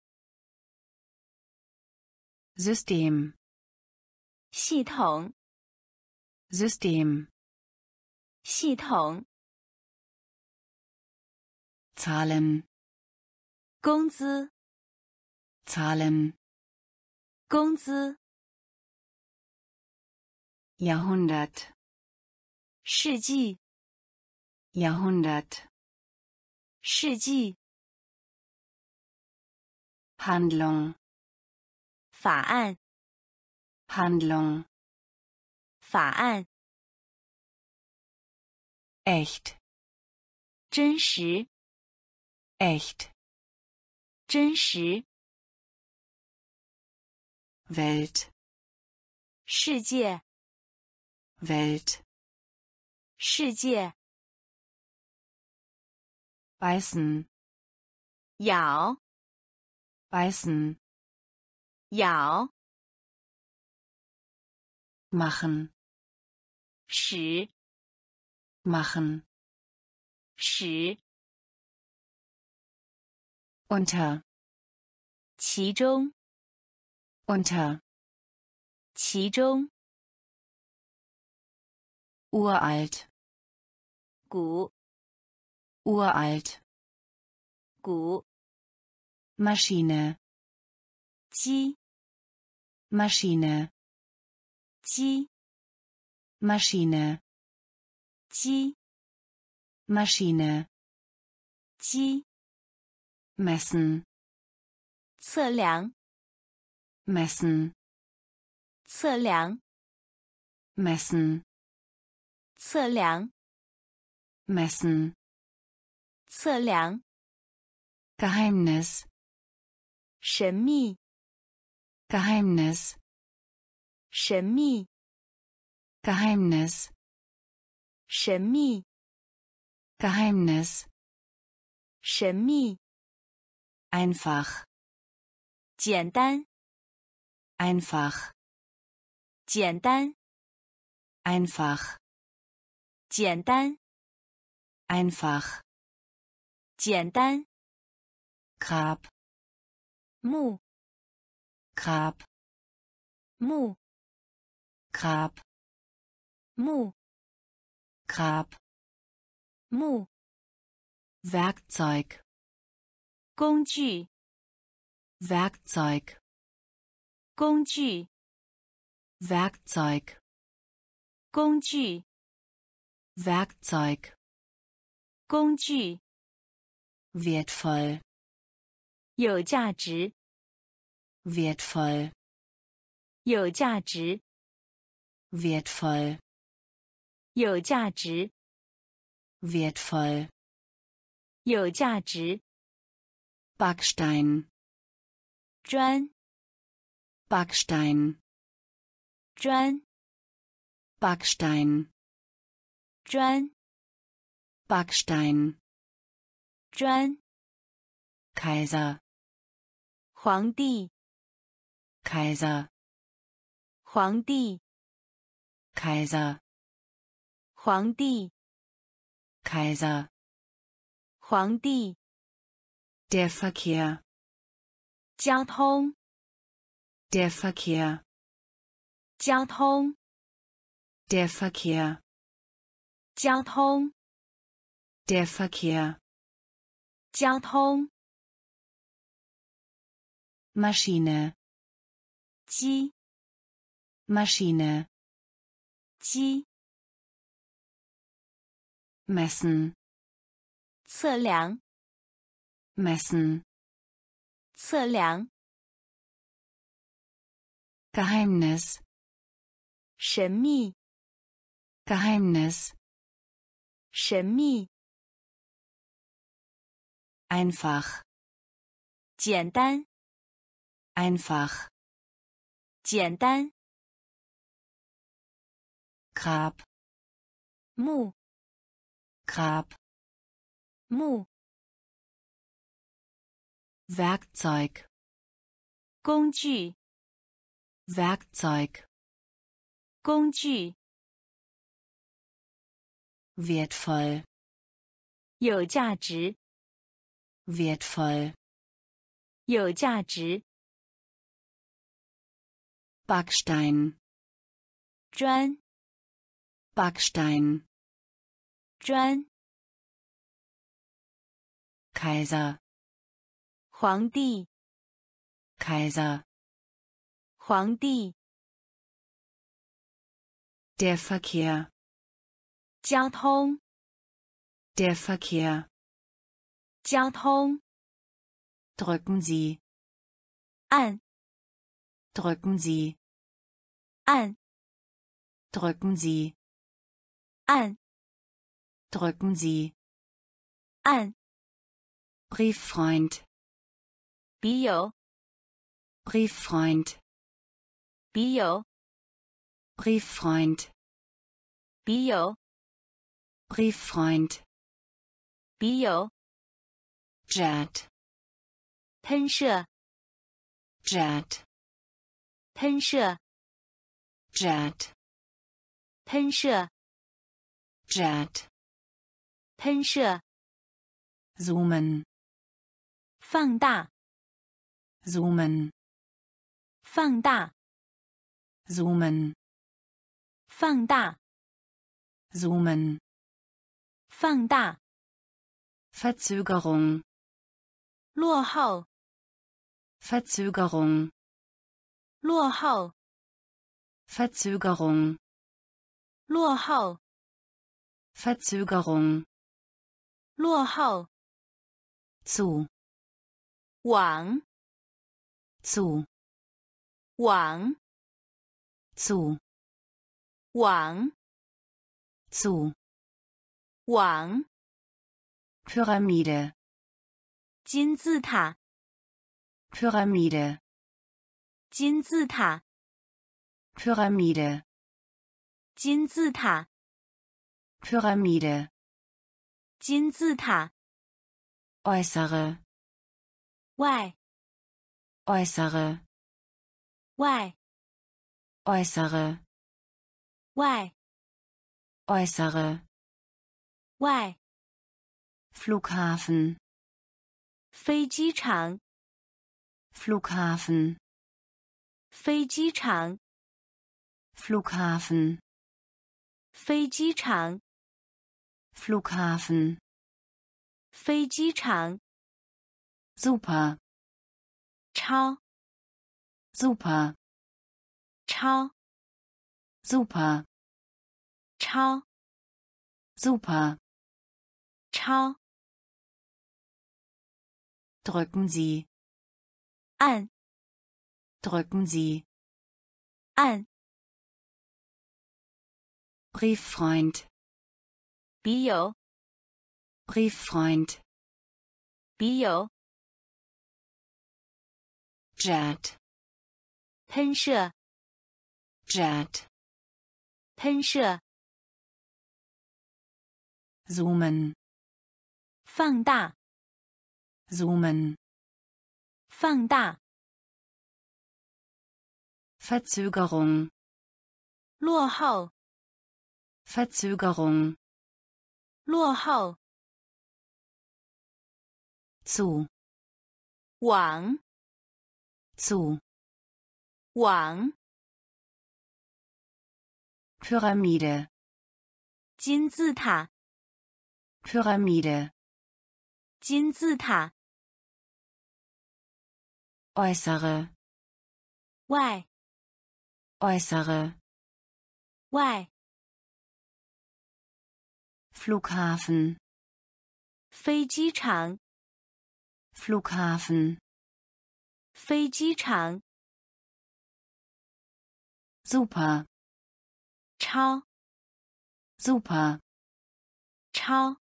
System. 系统 System. 系统 Zahlen. 工资 Zahlen. 工资 Jahrhundert. 世纪 Jahrhundert. 世纪 Handlung. 法案 Handlung. 法案 echt. 真实 echt. 真实 Welt. 世界 Welt. 世界 beißen. 咬 beißen. 咬 machen. 使 machen. 使 unter. 其中 unter. 其中 uralt. 古 uralt. 古 Maschine. 机 Maschine. 机 Maschine. 机 Maschine. 机 messen. 测量 messen. 测量 messen. 测量 messen. 测量 Geheimnis. 神秘 Geheimnis. 神秘 Geheimnis. 神秘 Geheimnis. 神秘 einfach. 简单 einfach. 简单 einfach. 简单 einfach. 简单 Grab. 墓 Grab. 墓 Grab. 墓 Grab. 墓 Werkzeug. 工具 Werkzeug. 工具 Werkzeug. 工具 Werkzeug. 工具 wertvoll 有价值 wertvoll 有价值 wertvoll 有价值 wertvoll 有价值 Backstein 砖 Backstein 砖 Backstein 砖 Backstein 砖 Kaiser 皇帝 Kaiser 皇帝 Kaiser 皇帝 Kaiser 皇帝 Der Verkehr 交通 Der Verkehr 交通 Der Verkehr 交通 Der Verkehr 交通 Maschine 机 Maschine 机 messen 测量 messen 测量 Geheimnis 神秘 Geheimnis 神秘 einfach 简单 einfach 简单 Grab 墓 Grab 墓 Werkzeug 工具 Werkzeug 工具 wertvoll 有价值 wertvoll 有价值 Backstein 砖 Backstein 砖 Kaiser 皇帝 Kaiser 皇帝 Der Verkehr 交通 Der Verkehr 交通 Drücken Sie 按 Drücken Sie 按 Drücken Sie 按 Drücken Sie 按 Brieffreund 笔友 Brieffreund 笔友 Brieffreund 笔友 Brieffreund 笔友 Jet 喷射 Jet 喷射 Jet 喷射 Jet 喷射 Zoomen 放大 Zoomen 放大 Zoomen 放大 Zoomen 放大 Verzögerung 落后 Verzögerung 落后 Verzögerung 落后 Verzögerung 落后 zu 往 zu 往 zu 往 zu 往 Pyramide 金字塔 Pyramide 金字塔 Pyramide 金字塔 Pyramide 金字塔 äußere 外 äußere 外 äußere 外 äußere 外 Flughafen 飞机场 Flughafen 飞机场 Flughafen 飞机场 Flughafen 飞机场 Super 超 Super 超 Super 超 Super 超 Drücken Sie an. Drücken Sie an. Brieffreund. Bio. Brieffreund. Bio. Jet. 喷射 Jet. 喷射 Zoomen. 放大 Zoomen. 放大 Verzögerung. 落后 Verzögerung. 落后 zu 往 zu 往 Pyramide. 金字塔 Pyramide. 金字塔 äußere. 外 äußere. 外 Flughafen. 飞机场 Flughafen. 飞机场 Super. 超 Super. 超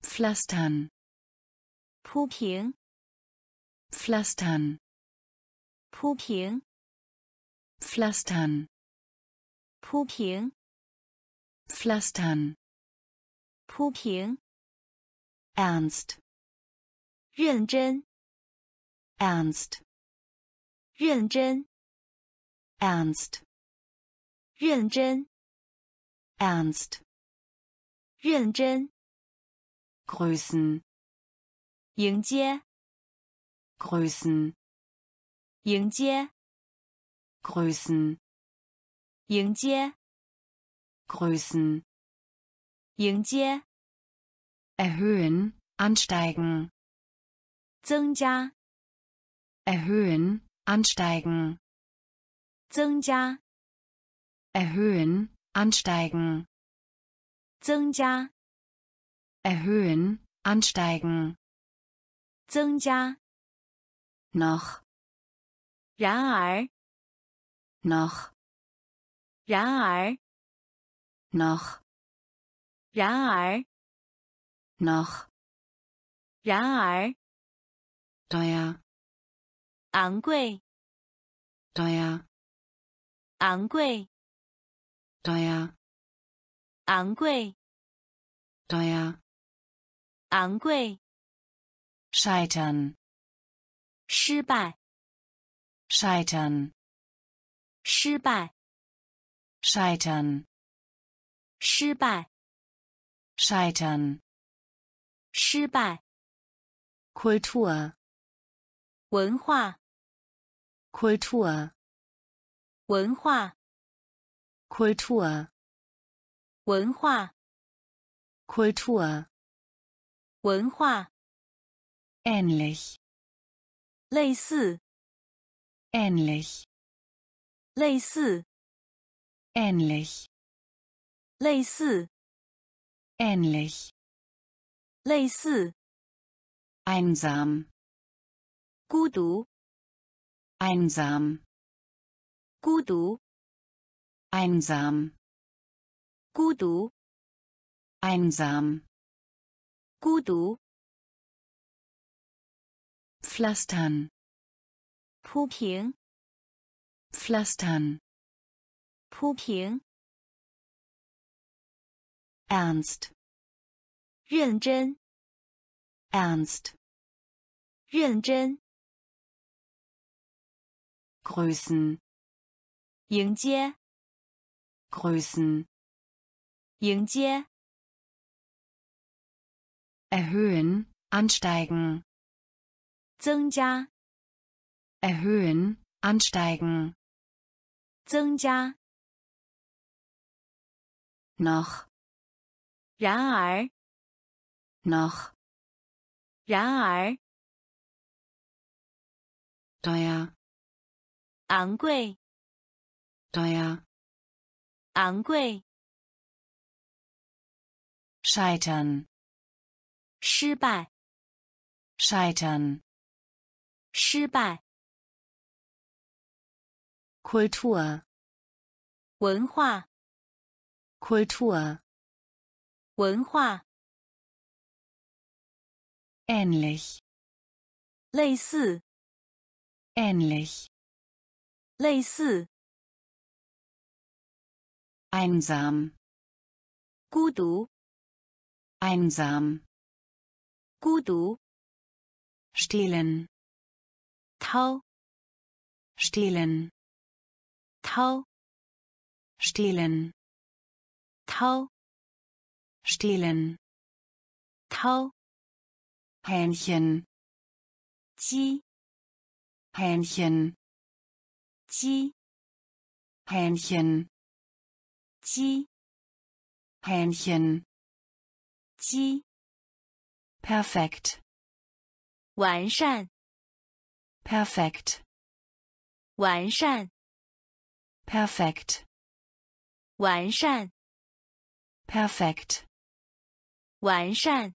Pflastern. 铺平 Pflastern. 铺平 Pflastern. 铺平 Pflastern. 铺平 Ernst. 认真 Ernst. 认真 Ernst. 认真 Ernst. 认真 Grüßen. 迎接 Grüßen. 迎接 Grüßen. 迎接 Grüßen. 迎接 Erhöhen, ansteigen. 增加 Erhöhen, ansteigen. 增加 Erhöhen, ansteigen. 增加 Erhöhen, ansteigen. 增加 Noch. 然而 Noch. 然而 Noch. 然而 Noch. 然而 Teuer. 昂贵 Teuer. 昂贵 Teuer. 昂贵 Teuer. 昂贵 Scheitern. 失败 Scheitern. 失败 Scheitern. 失败 Scheitern. 失败 Kultur. 文化 Kultur. 文化 Kultur. 文化 Kultur. 文化 ähnlich. 类似 ähnlich. 类似 ähnlich. 类似 ähnlich. 类似 einsam. 孤独 einsam. 孤独 einsam. 孤独 einsam. 孤独 pflastern. 铺平 pflastern. 铺平 ernst. 认真 ernst. 认真 grüßen. 迎接 Grüßen. 迎接 Erhöhen, ansteigen. 增加 Erhöhen, ansteigen. 增加 Noch. 然而 Noch. 然而 Teuer. 昂贵Teuer. 昂贵 Scheitern. 失败 scheitern, 失败 Kultur, 文化 Kultur, 文化 ähnlich, 类似 ähnlich, 类似 einsam, 孤独 einsam, 孤独 stehlen, 掏 stehlen, 掏 stehlen, 掏 stehlen, 掏 Hähnchen, 鸡 Hähnchen, 鸡 Hähnchen, 鸡 Hähnchen, 鸡 perfekt, 完善 perfekt, 完善 perfekt, 完善 perfekt, 完善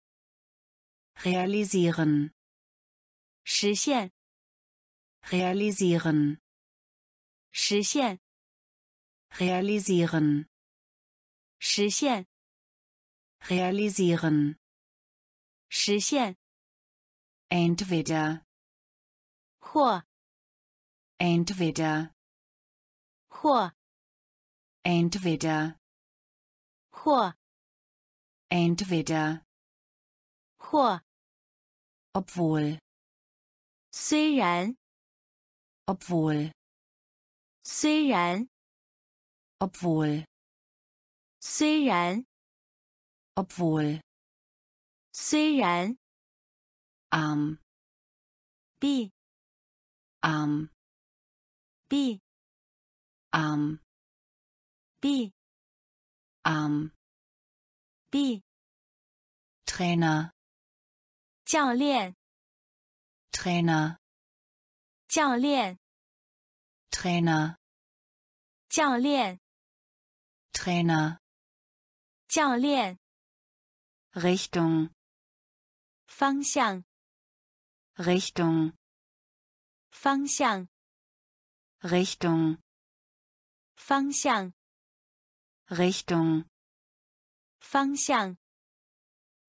realisieren, 实现 realisieren, 实现 realisieren, 实现 realisieren, 实现 entweder, 或 entweder, 或 entweder, 或 entweder, 或 obwohl, 虽然 obwohl, 虽然 obwohl, 虽然 obwohl, 虽然 arm, 臂 arm, 臂 arm, 臂 arm, 臂 Trainer, 教练 Trainer, 教练 Trainer, 教练 Trainer, 教练 Richtung, 方向 Richtung, 方向 Richtung, 方向 Richtung, 方向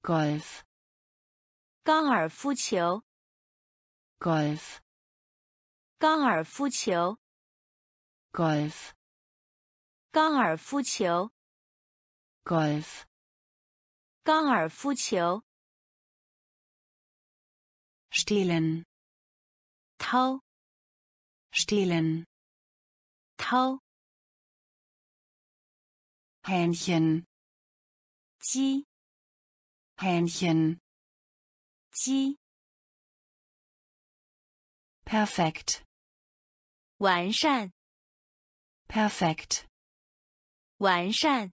Golf, 高尔夫球 Golf, 高尔夫球 Golf, 高尔夫球 Golf, 高尔夫球 stehlen, 掏 stehlen, 掏 Hähnchen, 鸡 Hähnchen, 鸡 perfekt, 完善 perfekt, 完善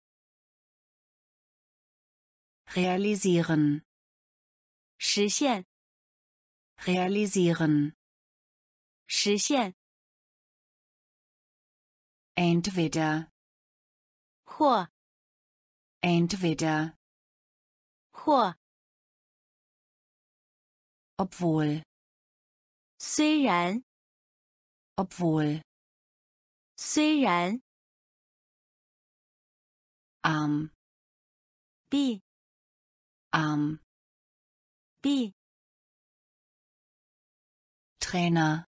realisieren, 实现 realisieren, 实现 entweder, 或 entweder, 或 obwohl, 虽然 obwohl, 虽然 arm, 臂 arm, 臂 Trainer,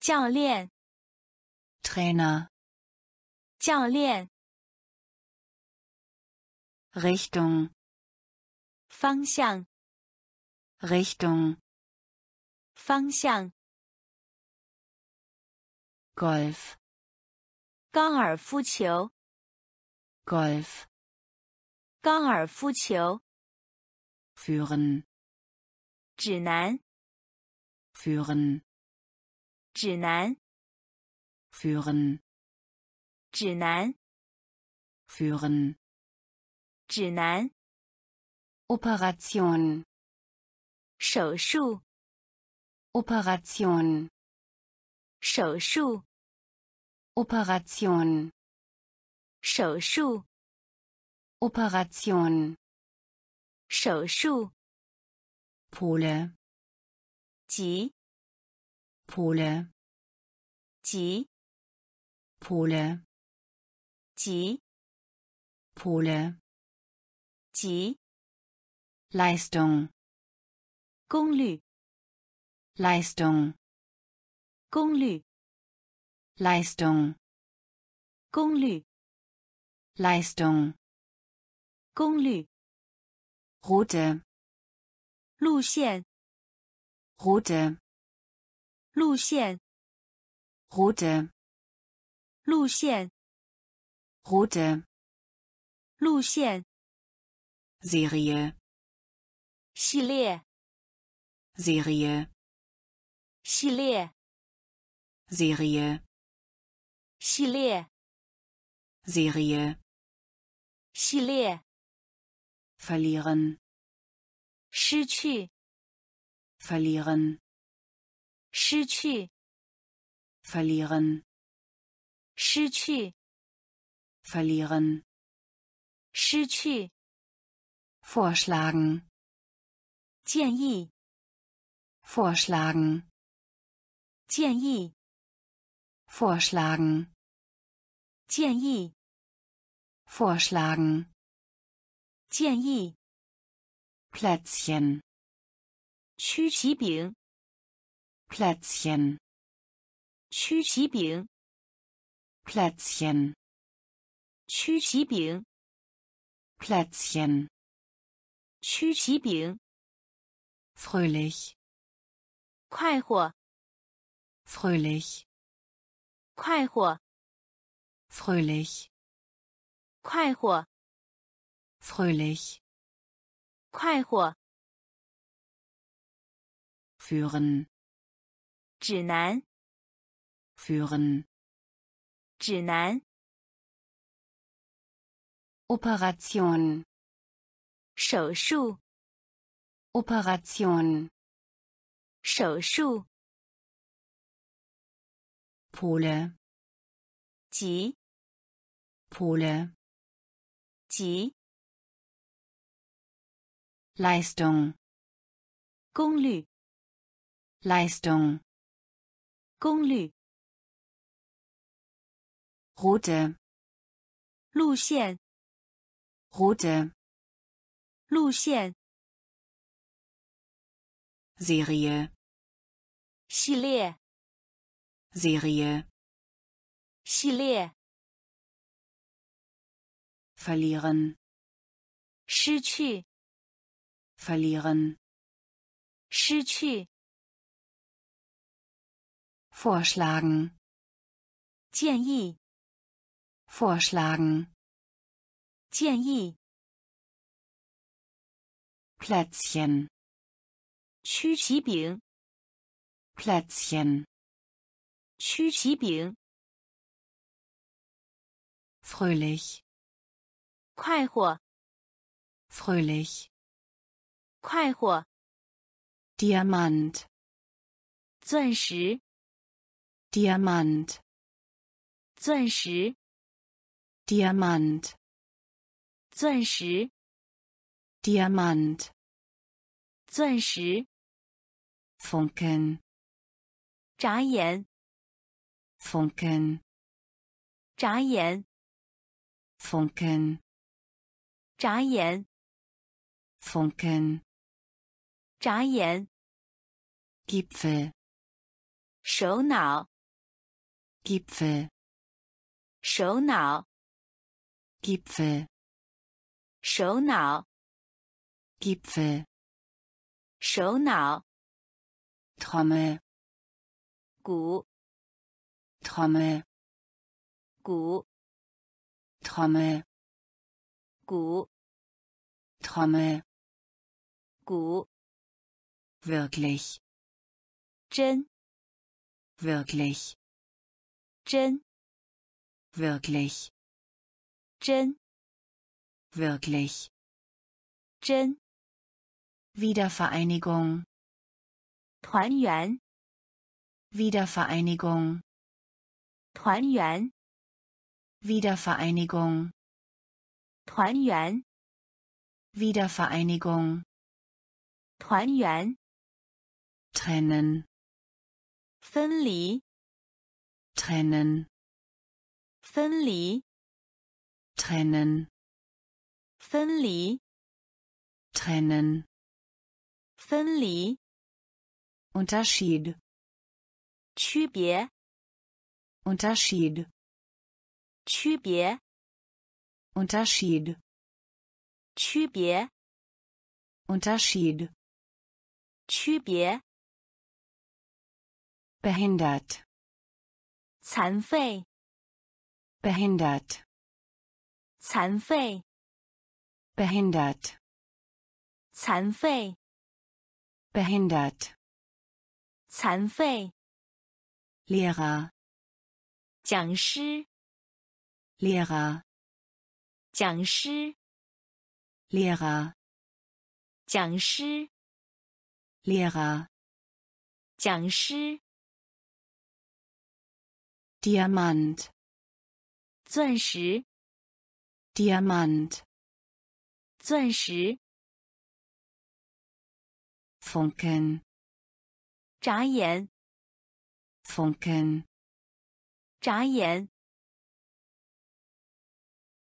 教练 Trainer, 教练 Richtung, 方向 Richtung, 方向 Golf, 高尔夫球 Golf, 高尔夫球 Führen, 指南 Führen, 指南 Führen, 指南 Führen, 指南 Operation, 手术 Operation, 手术 Operation, 手术 Operation, 手术 Pole, 极，Pole，极，Pole，极，Pole，极，Leistung，功率，Leistung，功率，Leistung，功率，Leistung，功率，Route，路线，Route，路线，Route，路线，Route，路线，Serie，系列，Serie，系列，Serie，系列，Serie，系列，verlieren，失去，verlieren。失去 ，verlieren， 失去 ，verlieren， 失去 ，vorschlagen， 建议 ，vorschlagen， 建议 ，vorschlagen， 建议 ，vorschlagen， 建议 ，Plätzchen， 曲奇饼。Plätzchen， 曲奇饼 ，Plätzchen， 曲奇饼 ，Plätzchen， 曲奇饼 ，fröhlich， 快活 ，fröhlich， 快活 ，fröhlich， 快活 ，fröhlich， 快活 ，führen。指南 ，führen， 指南 ，Operation， 手术 ，Operation， 手术 ，Pole， 极 ，Pole， 极 ，Leistung， 功率 ，Leistung。功率 ，Route， 路线 ，Route， 路线 ，Serie， 系列 ，Serie， 系列 ，verlieren， 失去 ，verlieren， 失去。Vorschlagen， 建议 ，Vorschlagen， 建议 ，Plätzchen， 曲奇饼 ，Plätzchen， 曲奇饼 ，fröhlich， 快活 ，fröhlich， 快活 ，Diamant， 钻石。Diamant， 钻石 ，Diamant， 钻石 ，Diamant， 钻石 ，Funken， 眨眼 ，Funken， 眨眼 ，Funken， 眨眼 ，Funken， 眨眼 ，Gipfel， 首脑。Gipfel， 首脑 ，Gipfel， 首脑 ，Gipfel， 首脑 ，Trommel， 鼓 ，Trommel， 鼓 ，Trommel， 鼓 ，Trommel， 鼓 ，wirklich， 真 ，wirklich。真 ，wirklich， 真 ，wirklich， 真 ，Wiedervereinigung， 团圆 ，Wiedervereinigung， 团圆 ，Wiedervereinigung， 团圆 ，Wiedervereinigung， 团圆 trennen, 分离 trennen, 分离 trennen, 分离 trennen, 分离 Unterschied, 区别 Unterschied, 区别 Unterschied, 区别 Unterschied, 区别 behindert, 残废 behindert, 残废 behindert, 残废 behindert, 残废 Lehrer, 讲师 Lehrer, 讲师 Lehrer, 讲师 Lehrer, 讲师 Diamant, 钻石 Diamant, 钻石 Funken, 眨眼 Funken, 眨眼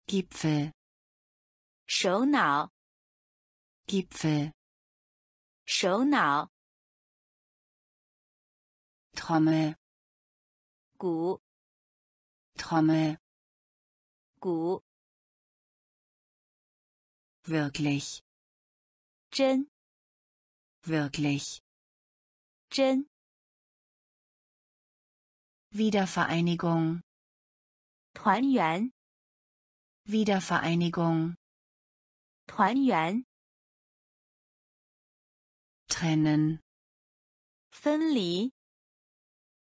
Gipfel, 首脑 Gipfel, 首脑 Trommel, 鼓 Trommel, 鼓 Wirklich, 真 Wirklich, 真 Wiedervereinigung, 团圆 Wiedervereinigung, 团圆 Trennen, 分离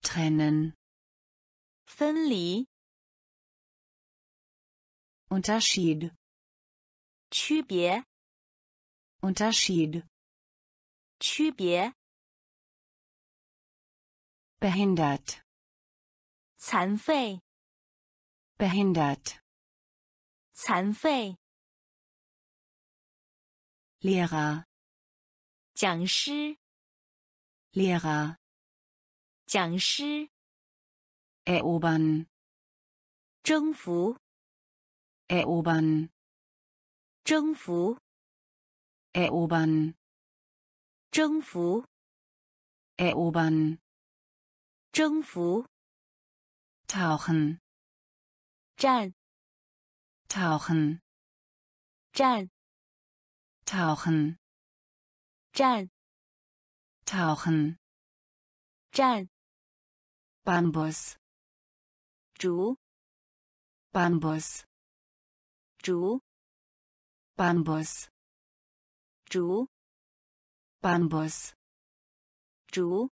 Trennen, 分离 Unterschied, 区别 Unterschied, 区别 behindert, 残废 behindert, 残废 Lehrer, 讲师 Lehrer, 讲师 erobern, 征服 erobern, 征服 erobern, 征服 erobern, 征服 tauchen, 站 tauchen, 站 tauchen, 站 tauchen, 站 Bambus, 竹 Bambus, 竹 Bambus, 竹 Bambus, 竹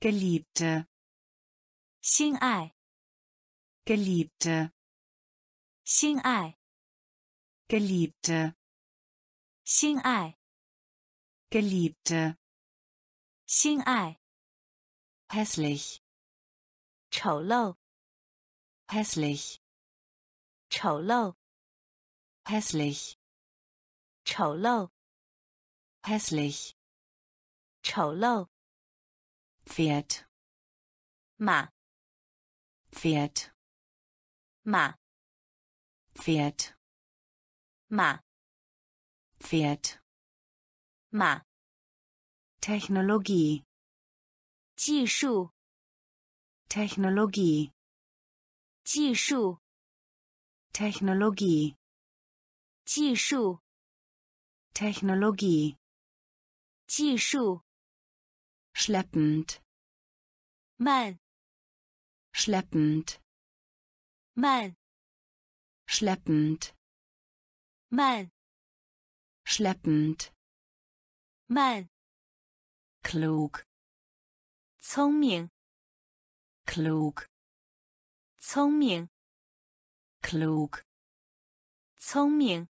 Geliebte, 心爱 Geliebte, 心爱 Geliebte, 心爱 Geliebte, 心爱 hässlich, 丑陋 hässlich, 丑陋 hässlich, 丑陋 hässlich, 丑陋 Pferd, 马 Pferd, 马 Pferd, 马 Pferd, 马 Technologie, 技术 Technologie, 技术 Technologie, 技术 Technologie, 技术 schleppend, 慢 schleppend, 慢 schleppend, 慢 schleppend, 慢 klug, 聪明 klug, 聪明 klug, 聪明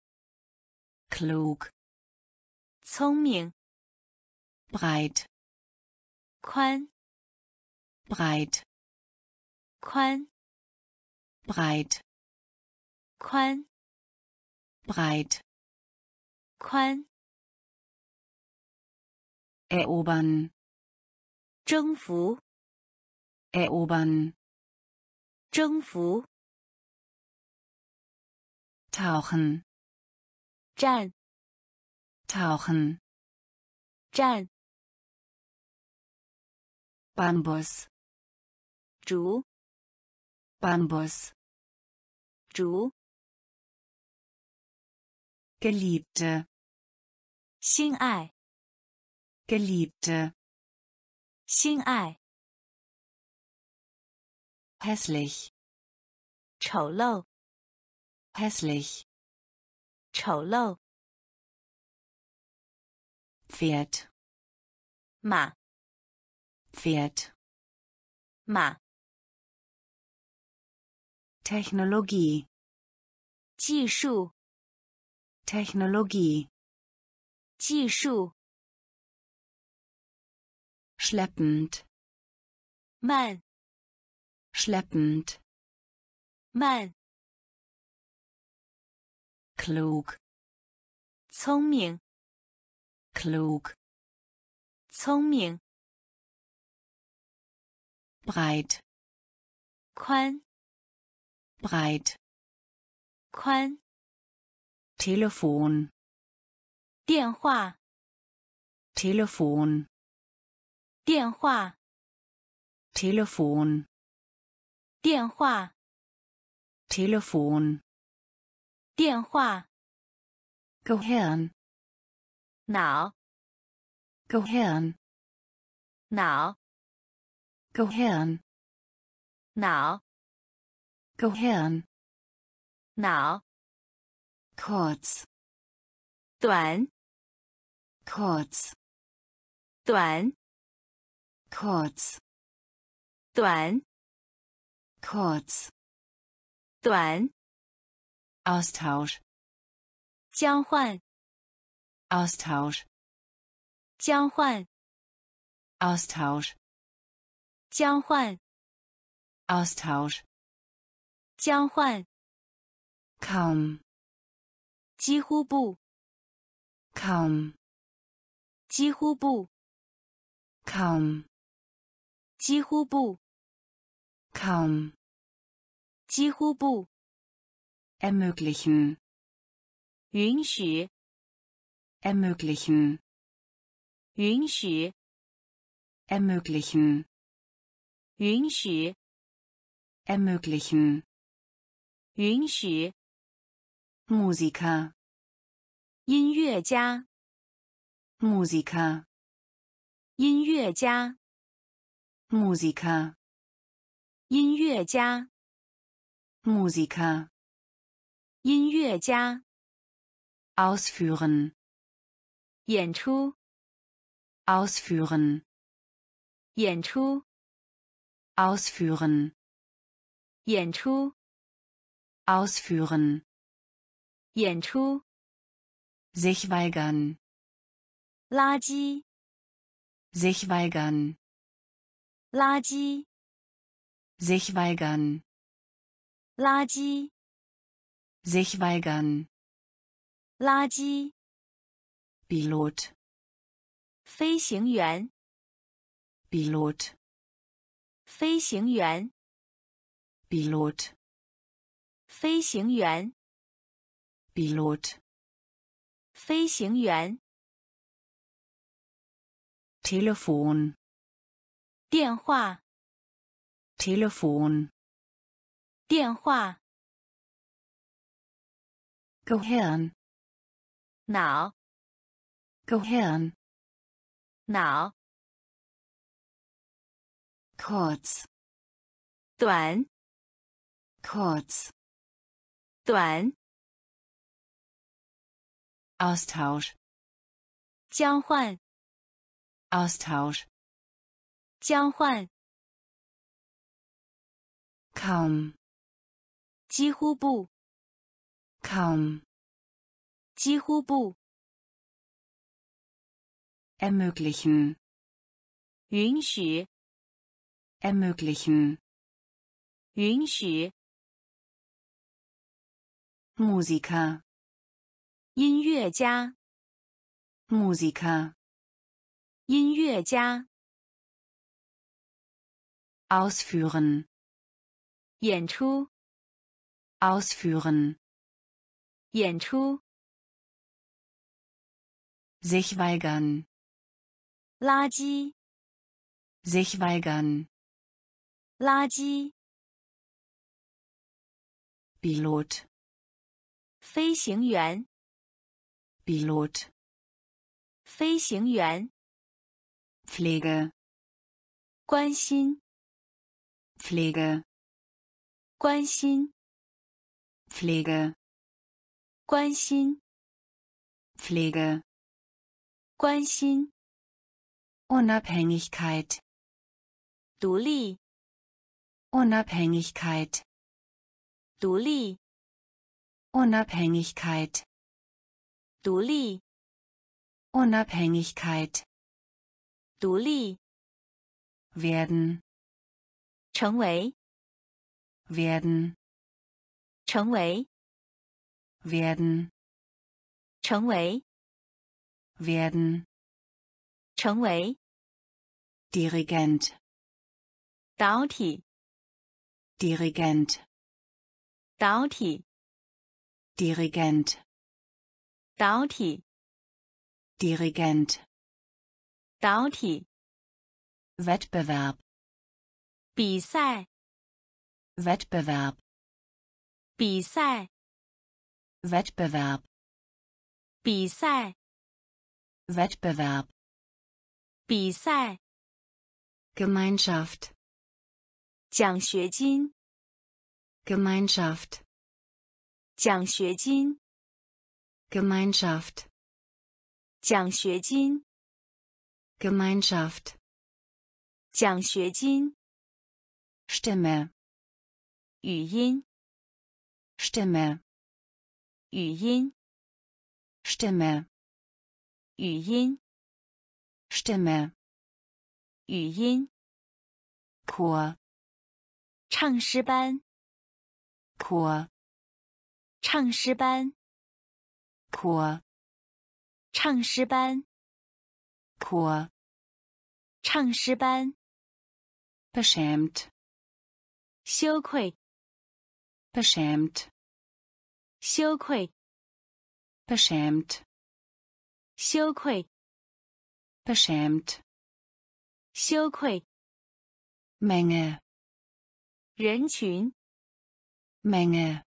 klug, 聪明 breit, 宽 breit, 宽 breit, 宽 breit, 宽 erobern, 征服 erobern 征服 tauchen 站 tauchen 站 Bambus 竹 Bambus 竹 Geliebte 心爱 Geliebte 心爱 hässlich 丑陋 hässlich 丑陋 Pferd 马 Pferd 马 Technologie 技术 Technologie 技术 schleppend 慢 schleppend 慢 klug 聪明 klug 聪明 breit 宽 breit 宽 Telefon 电话 Telefon 电话 Telefon 电话 Telefon 电话 Gehirn 脑 Gehirn 脑 Gehirn 脑 Gehirn 脑 kurz 短 kurz 短 kurz 短 kurz 短 Austausch 交换 Austausch 交换 Austausch 交换 Austausch 交换 kaum 几乎不 kaum 几乎不 kaum 几乎不 kaum 几乎不 ermöglichen 允许 ermöglichen 允许 ermöglichen 允许 ermöglichen 允许 Musiker 音乐家 Musiker 音乐家 Musiker 音乐家 Musiker 音乐家 Ausführen 演出 Ausführen 演出 Ausführen 演出 Ausführen 演出 sich weigern 垃圾 sich weigern 垃圾 sich weigern 垃圾 sich weigern 垃圾 Pilot 飞行员 Pilot 飞行员 Pilot 飞行员 Pilot 飞行员 Telefon 电话 Telefon 电话 Gehirn 脑 Gehirn 脑 kurz 短 kurz 短 Austausch 交换 Austausch 交换 kaum 几乎不 kaum 几乎不 ermöglichen 允许 ermöglichen 允许 Musiker 音乐家 Musiker 音乐家 ausführen 演出 ausführen 演出 sich weigern 垃圾 sich weigern 垃圾 Pilot 飞行员 Pilot 飞行员 Pflege 关心 Pflege 关心 Pflege 关心 Pflege 关心 Unabhängigkeit 独立 Unabhängigkeit 独立 Unabhängigkeit 独立 Unabhängigkeit 独立 werden 成为 werden 成为 werden 成为 werden 成为 Dirigent 导体 Dirigent 导体 Dirigent 导体 Dirigent 导体 Wettbewerb 比赛 Wettbewerb 比赛 Wettbewerb 比赛 Wettbewerb 比赛 Gemeinschaft 奖学金 Gemeinschaft 奖学金 Gemeinschaft 奖学金 Gemeinschaft 奖学金 Stimme 语音 Stimme 语音 Stimme 语音 Stimme 语音 Chor 唱诗班 Chor 唱诗班 Chor 唱诗班 Chor 唱诗班 Beschämt 羞愧 Beschämt 羞愧 Beschämt 羞愧 Beschämt 羞愧 Menge 人群 Menge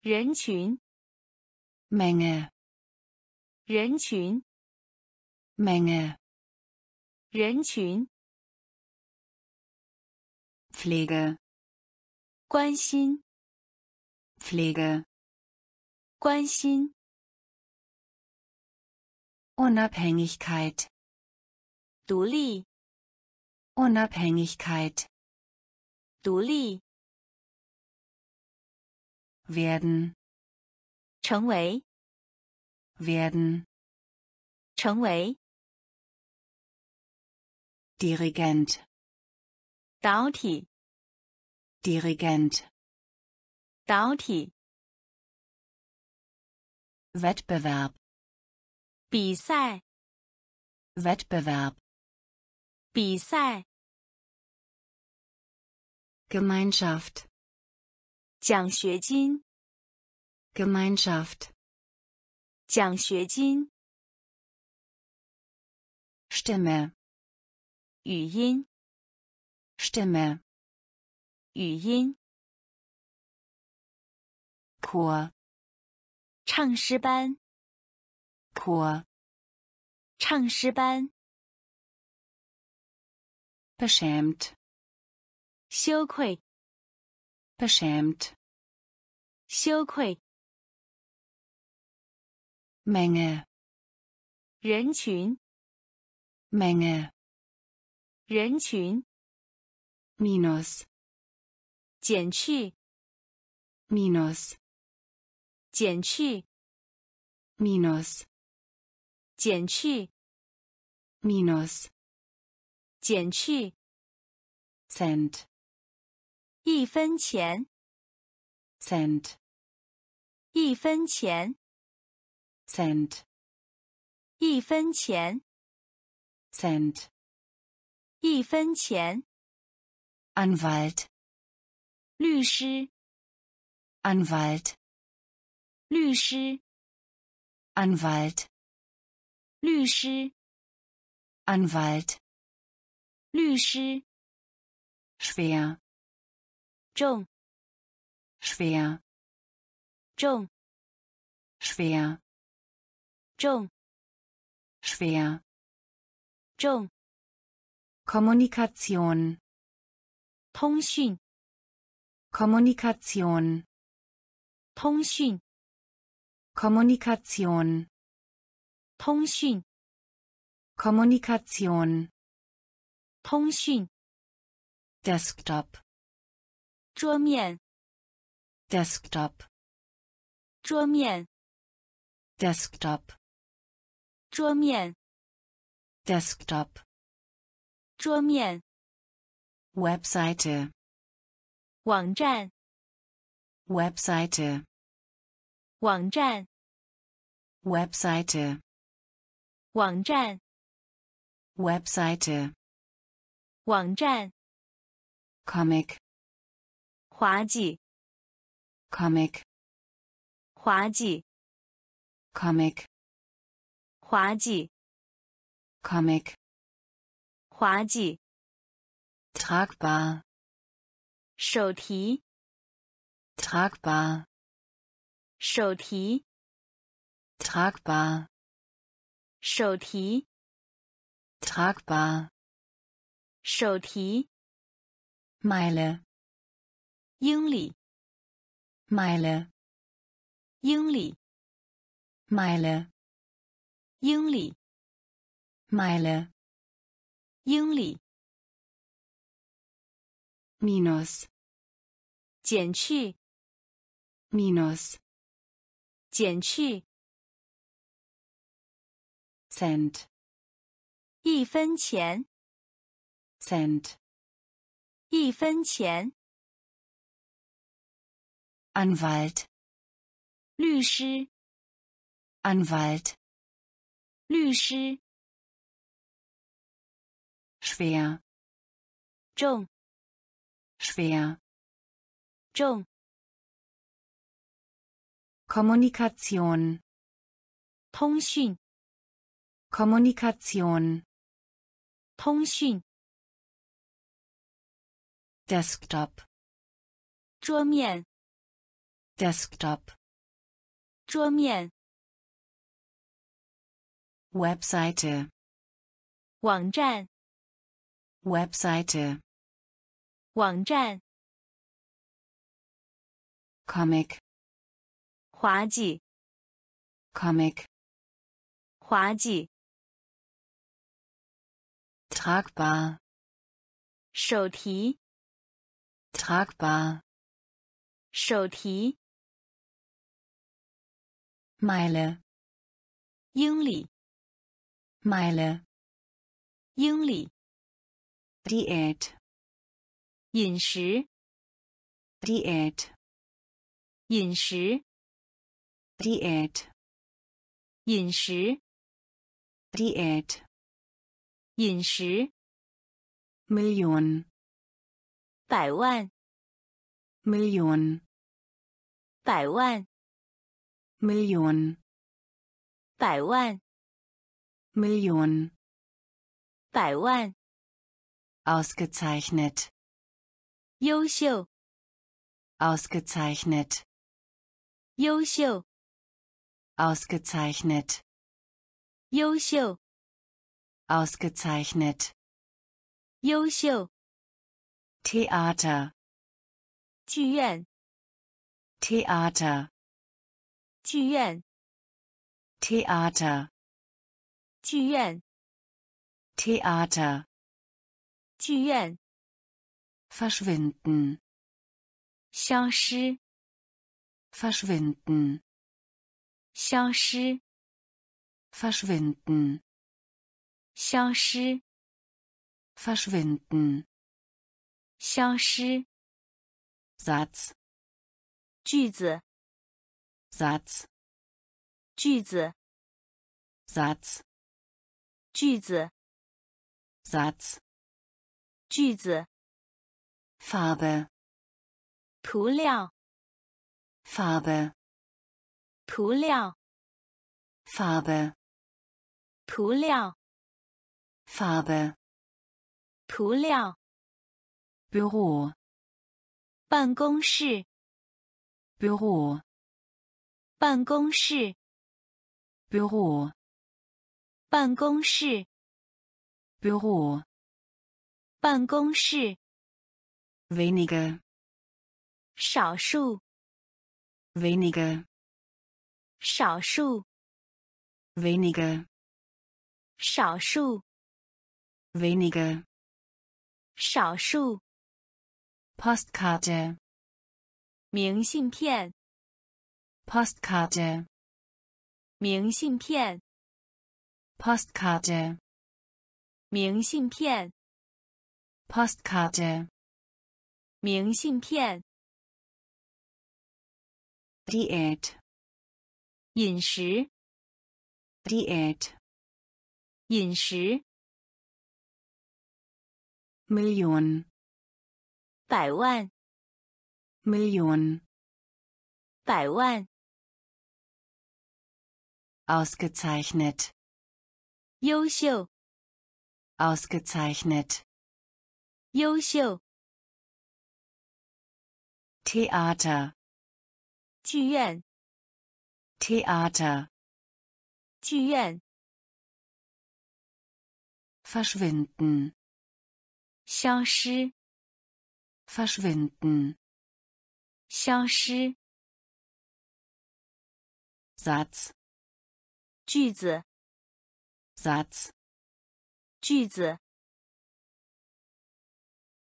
人群 Menge 人群 Menge 人群 Pflege 关心 Pflege 关心 Unabhängigkeit 独立 Unabhängigkeit 独立 werden 成为 werden 成为 Dirigent 导体 Dirigent 导体 Wettbewerb 比赛 Wettbewerb 比赛 Gemeinschaft 奖学金 Gemeinschaft 奖学金 Stimme 语音 Stimme 语音 Chor 唱诗班 Chor 唱诗班 Beschämt 羞愧 Beschämt 羞愧 Menge 人群 Menge 人群 Minus 减去 Minus 减去 Minus 减去 Minus 减去 Cent 一分钱 Cent 一分钱 Cent 一分钱 Cent 一分钱 Anwalt 律师 Anwalt 律师 Anwalt 律师 Anwalt 律师 schwer 重 schwer 重 schwer 重 schwer 重 Kommunikation 通讯 Kommunikation 通讯 Kommunikation 通讯 Kommunikation 通讯 Desktop 桌面 Desktop 桌面 Desktop 桌面 Desktop 桌面 Webseite 网站 Webseite 网站 Webseite 网站 Webseite 网站 Comic 滑稽 Comic 滑稽 Comic 滑稽 Comic 滑稽 tragbar 手提 tragbar 手提 tragbar 手提 tragbar 手提 Meile 英里 Meile 英里 Meile 英里 Meile 英里 minus 减去 minus 减去 cent 一分钱 cent 一分钱 Anwalt 律师 Anwalt 律师 schwer 重 schwer 重 Kommunikation 通讯 Kommunikation 通讯 Desktop 桌面 Desktop 桌面 Webseite 网站 Webseite 网站 Comic 滑稽 Comic 滑稽 Tragbar 手提 Tragbar 手提 Meile 英里 Meile 英里 Diät 饮食 Diät 饮食 Diät 饮食 Diät 饮食 Million 百万 Million 百万 Million 百万 Million 百万 Ausgezeichnet 优秀 Ausgezeichnet 优秀 Ausgezeichnet 优秀 Ausgezeichnet 优秀 Theater 剧院 Theater 剧院 Theater 剧院 Theater 剧院 verschwinden 消失 verschwinden 消失 verschwinden 消失 verschwinden 消失 Satz 句子 Satz 句子 Satz 句子 Satz 句子 Farbe 涂料 Farbe 涂料 Farbe 涂料 Farbe 涂料 Büro 办公室 Büro 办公室 Büro 办公室 Büro 办公室 wenige 少数 wenige 少数 wenige 少数 wenige 少数 Postkarte 明信片 Postkarte 明信片 Postkarte 明信片 Postkarte 明信片 Diät 饮食 Diät 饮食 Million 百万 Million 百万 Ausgezeichnet 优秀 Ausgezeichnet 优秀 Theater 剧院 Theater 剧院 Verschwinden 消失 Verschwinden 消失 Satz 句子 Satz 句子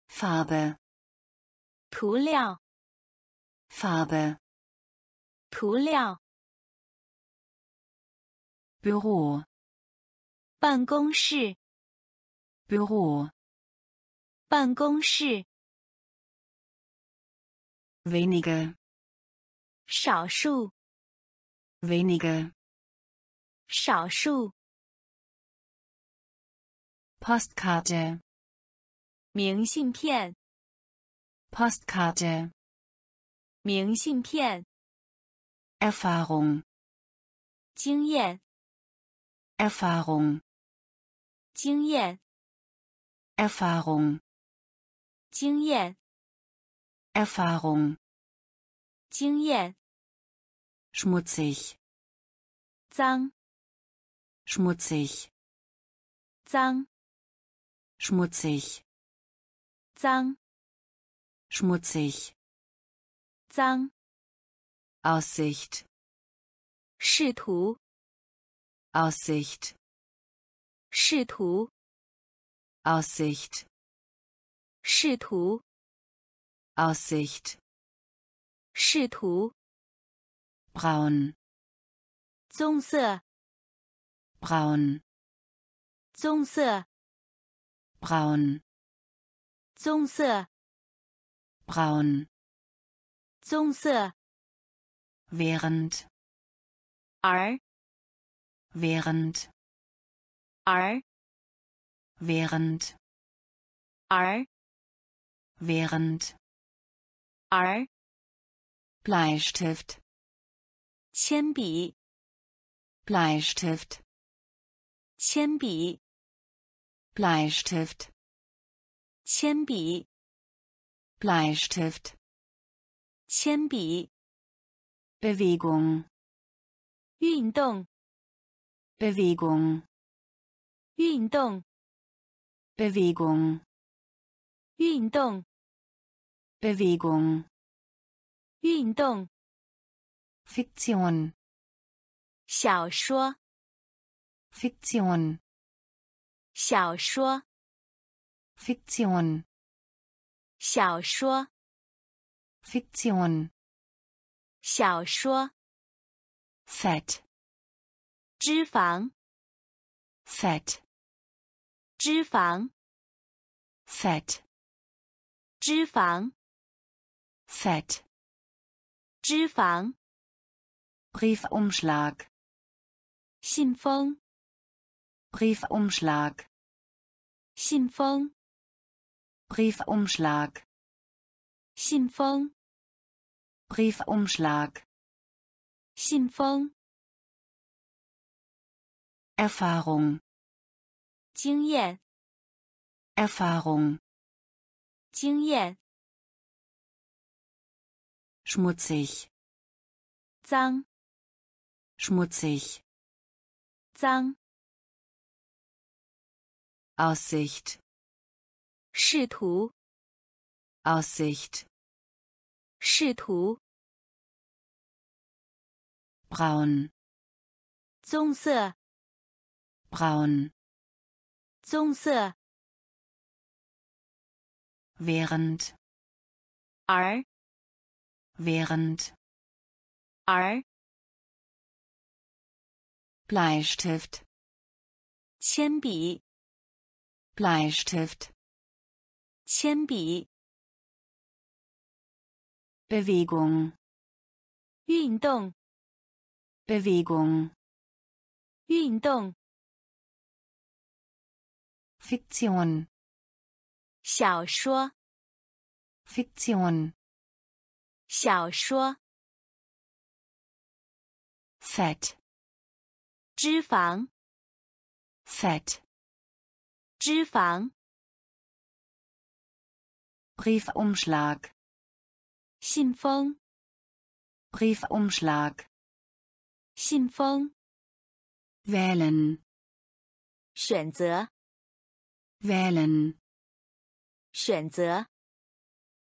Farbe 涂料 Farbe 涂料 Büro 办公室 Büro 办公室 wenige 少数 wenige 少数 Postkarte 明信片 Postkarte 明信片 Erfahrung 经验 Erfahrung 经验 Erfahrung 经验 Erfahrung 经验 schmutzig 脏 schmutzig 脏 schmutzig 脏 schmutzig 脏 Aussicht 仕途 Aussicht 仕途 Aussicht 仕途 Aussicht 仕途 Braun 棕色 Braun 棕色 Braun 棕色 Braun 棕色 Während 而 Während 而 Während 而 Während 而 Bleistift 铅笔 Bleistift 铅笔 Bleistift 铅笔 Bleistift 铅笔 Bewegung 运动 Bewegung 运动 Bewegung 运动 Bewegung 运动 Fiktion 小说 Fiktion 小说 Fiktion 小说 Fiktion 小说 Fett 脂肪 Fett 脂肪 Fett 脂肪 Fett 脂肪 Briefumschlag 信封 Briefumschlag 信封 Briefumschlag 信封 Briefumschlag 信封 Erfahrung 经验 Erfahrung 经验 Schmutzig 脏 Schmutzig 脏 Aussicht 仕途 Aussicht 仕途 Braun 棕色 Braun 棕色 Während 而 Während 而 Bleistift 铅笔 Bleistift 铅笔 Bewegung 运动 Bewegung 运动 Fiktion 小说 Fiktion 小说 Fett 脂肪 Fett 脂肪 Briefumschlag 信封 Briefumschlag 信封 Wählen 选择 Wählen 选择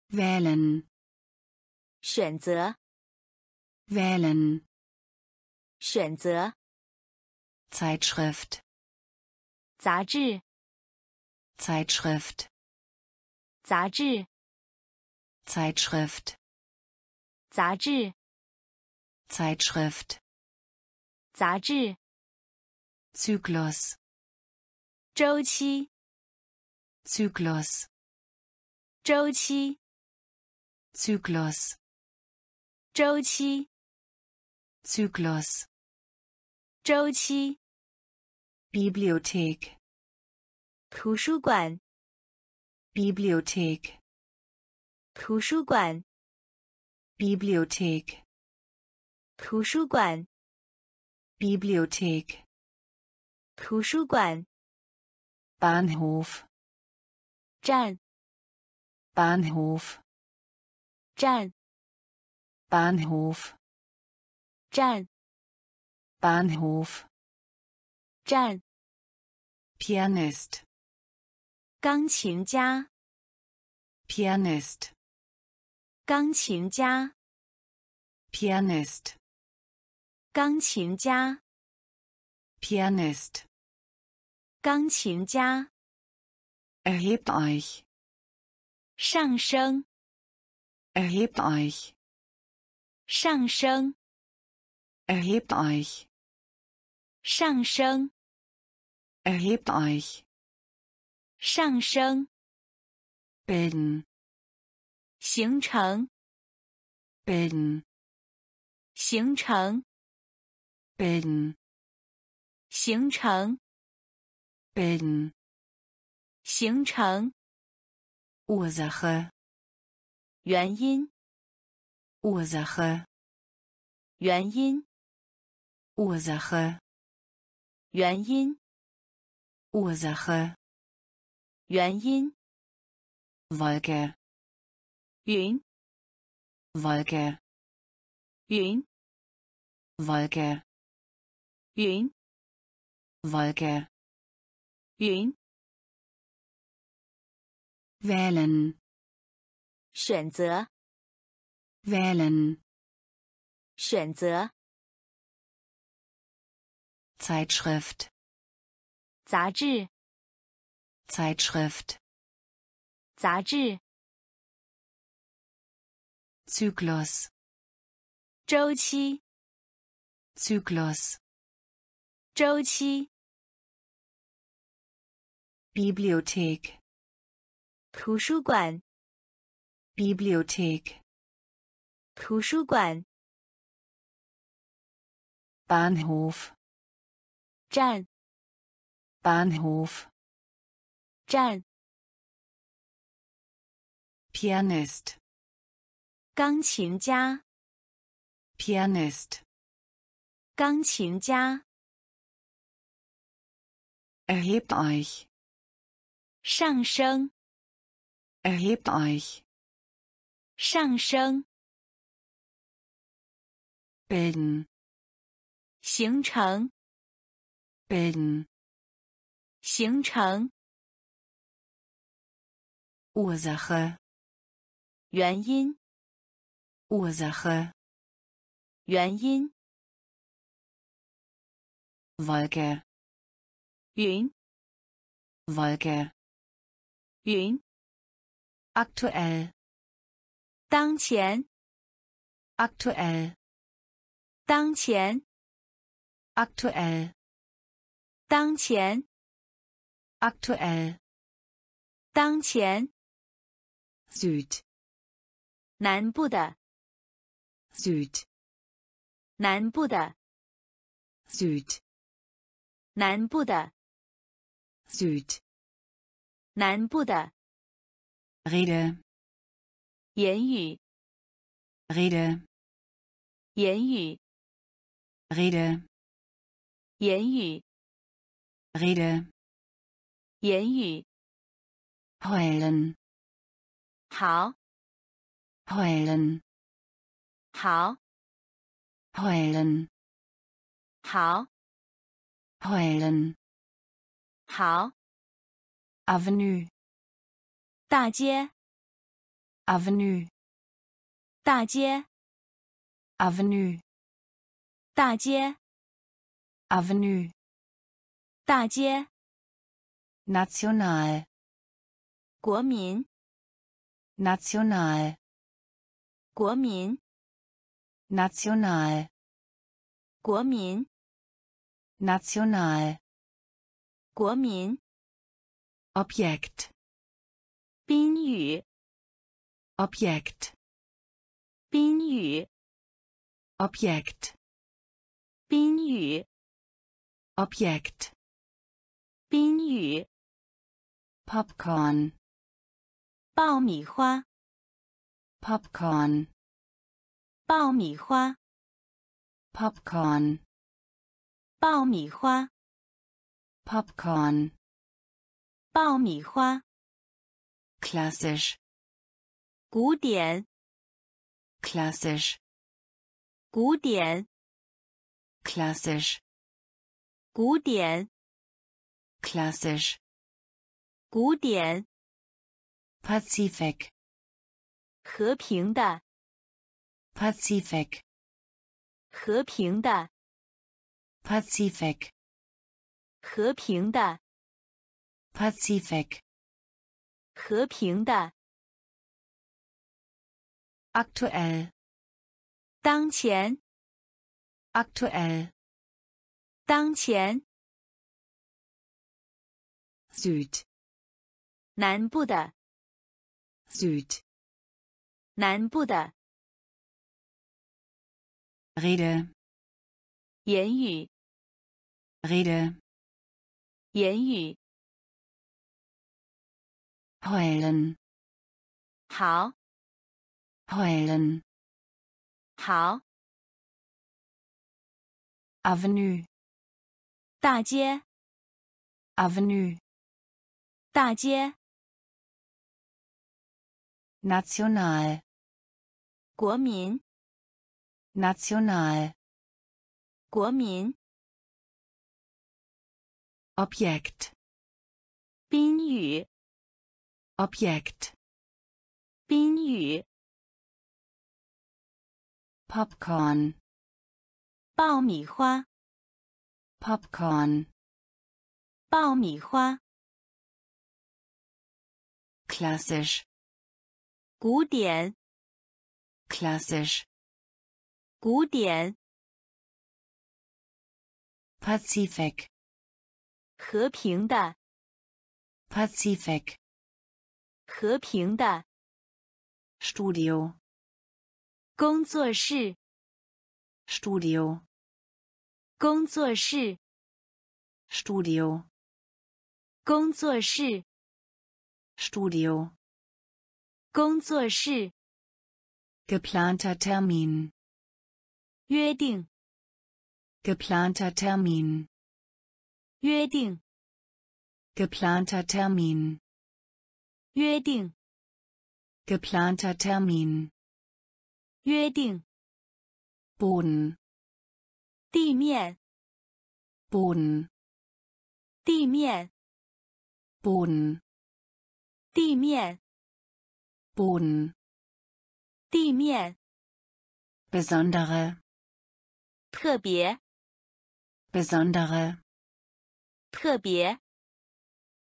Wählen 选择 Wählen 选择 Zeitschrift 杂志 Zeitschrift 杂志 Zeitschrift 杂志 Zeitschrift 杂志 Zyklus 周期 Zyklus 周期 Zyklus 周期 Zyklus 周期 Bibliothek 图书馆 Bibliothek 图书馆 Bibliothek 图书馆 Bibliothek 图书馆 Bahnhof 站 Bahnhof 站 Bahnhof 站 Bahnhof 站 Pianist 钢琴家 Pianist 钢琴家 Pianist 钢琴家 Pianist 钢琴家 Erhebt euch 上升 Erhebt euch 上升 Erhebt euch 上升 Erhebt euch 上升 bilden 形成 bilden 形成 bilden 形成 bilden 形成 Ursache 原因 Ursache 原因 Ursache 原因 Ursache 原因 Wolke 云 Wolke 云 Wolke 云 Wolke 云 Wählen 选择 Wählen 选择 Zeitschrift 杂志 Zeitschrift 杂志 Zyklus 周期 Zyklus 周期 Bibliothek 图书馆 Bibliothek 图书馆 Bahnhof 站 Bahnhof 站 Pianist 钢琴家 Pianist 钢琴家 Erhebt euch 上升 Erhebt euch 上升 Bilden 形成 Bilden 形成 Ursache 原因 Ursache 原因 Wolke 云 Wolke 云 Aktuell 当前 Aktuell 当前 Aktuell 当前 Aktuell 当前 Süd 南部的 Süd 南部的 Süd 南部的 Süd 南部的 Rede 言语 Rede 言语 Rede 言语 Rede 言语 Heulen 好 Heulen 好 Heulen 好 Heulen 好 Avenue 大街 Avenue 大街 Avenue 大街 Avenue 大街 National 国民 National 国民 National 国民 National 国民 Objekt 宾语 Objekt 宾语 Objekt 宾语 Objekt 宾语 Popcorn 爆米花 Popcorn 爆米花 Popcorn 爆米花 Popcorn 爆米花 Klassisch 古典 Klassisch 古典 Klassisch 古典 Klassisch 古典 Pazifik 和平的 Pazifik 和平的 Pazifik 和平的 Pazifik 和平的 Aktuell 当前 Aktuell 当前 Süd 南部的 Süd 南部的 Rede 言语 Rede 言语 Heulen 好 Heulen 好 Avenue 大街 Avenue 大街 National 国民 National 国民 Objekt 宾语 Objekt 宾语 Popcorn 爆米花 Popcorn 爆米花 Klassisch 古典 Klassisch 古典 Pazifik 和平的 Pazifik 和平的 Studio 工作室 Studio 工作室 Studio 工作室 Studio 工作室 Geplanter Termin. 约定。Geplanter Termin. 约定。Geplanter Termin. 约定。Geplanter Termin. 约定。Boden. 地面。Boden. 地面。Boden. 地面。Boden. 地面。Besondere. 特别。Besondere. 特别。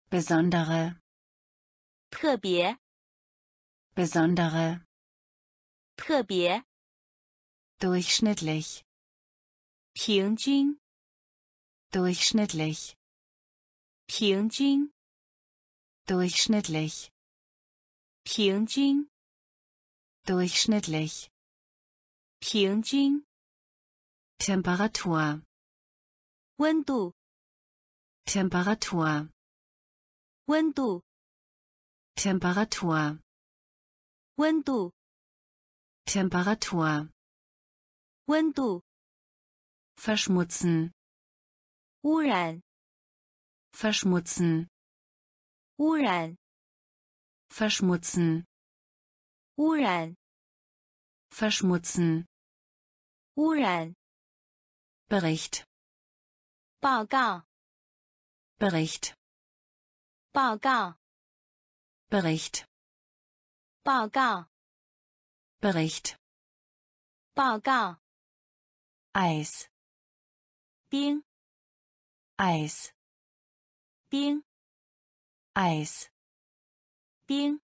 Besondere. 特别。Besondere. 特别。Durchschnittlich. 平均。Durchschnittlich. 平均。Durchschnittlich. 平均。Durchschnittlich. 平均。Temperatur. 温度。Temperatur. 温度。Temperatur. 温度。Temperatur. 温度。Verschmutzen. 污染。Verschmutzen. 污染。Verschmutzen. 污染。Verschmutzen. 污染。Bericht. 报告。Bericht. 报告。Bericht. 报告。Bericht. 报告。Eis. 冰。Eis. 冰。Eis. 冰。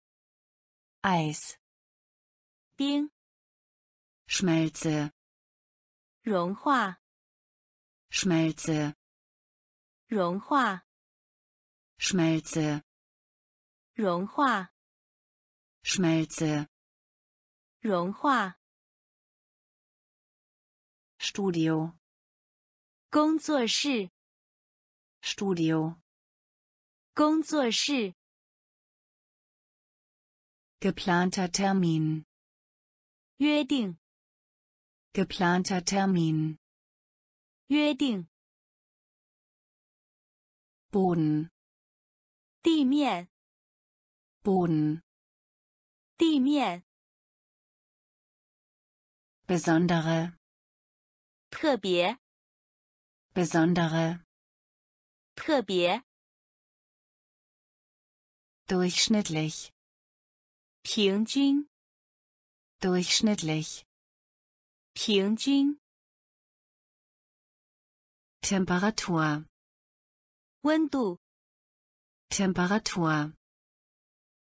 Eis. 冰。Schmelze. 融化。Schmelze. 融化。Schmelze. 融化。Schmelze. 融化。Studio. 工作室。Studio. 工作室。Geplanter Termin. 约定。Geplanter Termin. 约定。Boden. 地面。Boden. 地面。Besondere. 特别。Besondere. 特别。Durchschnittlich. 平均。Durchschnittlich. 平均。Temperatur. 温度。Temperatur.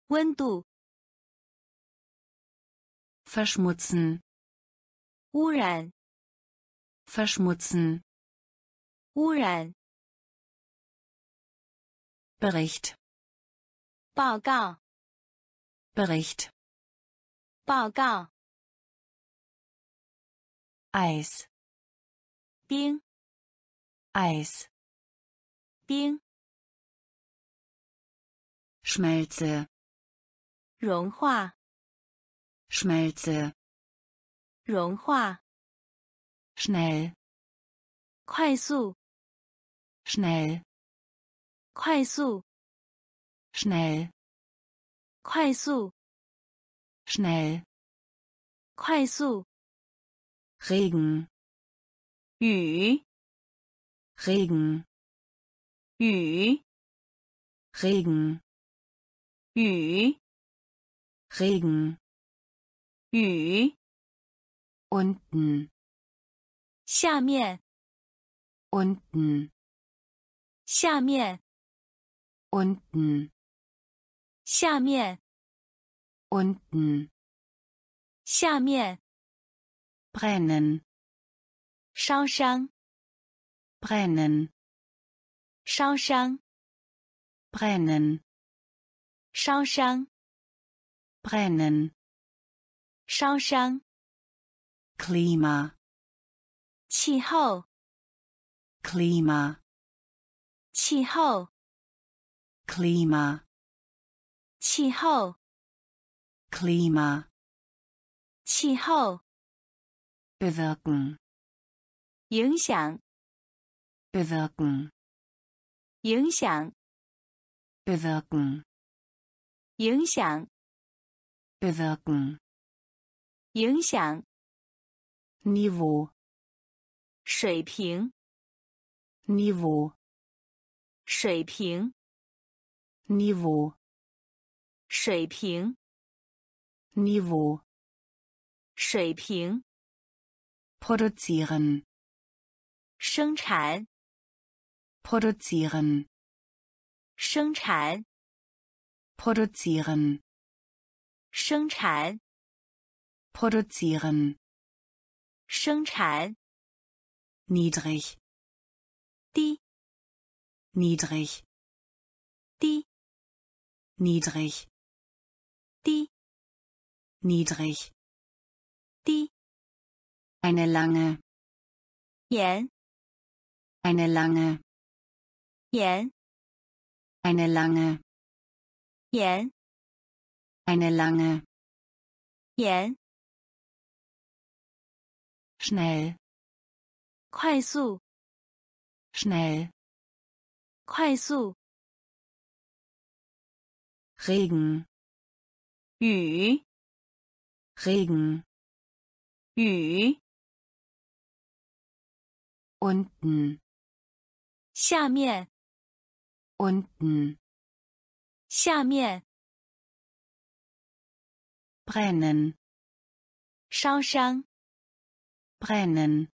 温度。Verschmutzen. 污染。Verschmutzen. 污染。Bericht. 报告。Bericht. 报告。Eis. 冰。Eis. 冰。Schmelze. 融化。Schmelze. 融化。Schnell. 快速。Schnell. 快速。Schnell. 快速。Schnell. 快速。Regen. 雨。Regen. 雨。Regen. 雨。Regen. 雨。Unten. 下面。Unten. 下面。Unten. 下面。Unten. 下面。Brennen. 烧伤。Brennen. 烧伤。Brennen. 烧伤。Brennen. 烧伤。Klima. 气候。Klima. 气候。Klima. 气候。Klima. 气候 bewirken 影响 bewirken 影响 bewirken 影响 bewirken 影响 niveau 水平 niveau 水平 niveau 水平 niveau 水平 produzieren 生产 produzieren 生产 produzieren 生产 produzieren 生产 niedrig 低 niedrig 低 niedrig 低 niedrig 低 eine lange 延 eine lange 延 eine lange 延 eine lange 延 schnell 快速 schnell 快速 Regen 雨 Regen 雨 unten 下面 unten 下面 brennen 烧伤 brennen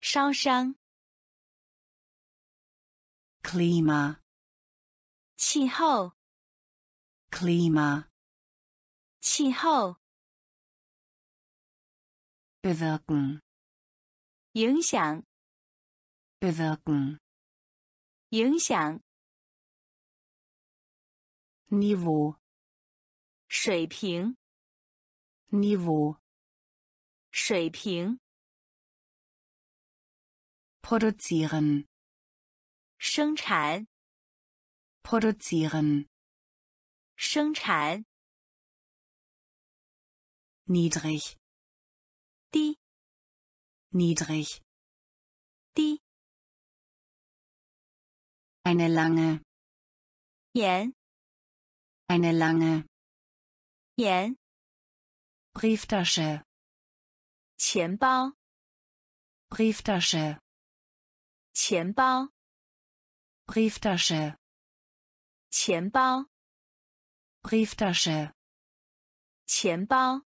烧伤 Klima 气候 Klima 气候 bewirken 影响 bewirken 影响 Niveau 水平 Niveau 水平 produzieren 生产 produzieren 生产 niedrig 低 niedrig 低 eine lange 延 eine lange 延 Brieftasche 钱包 Brieftasche 钱包 Brieftasche 钱包 Brieftasche 钱包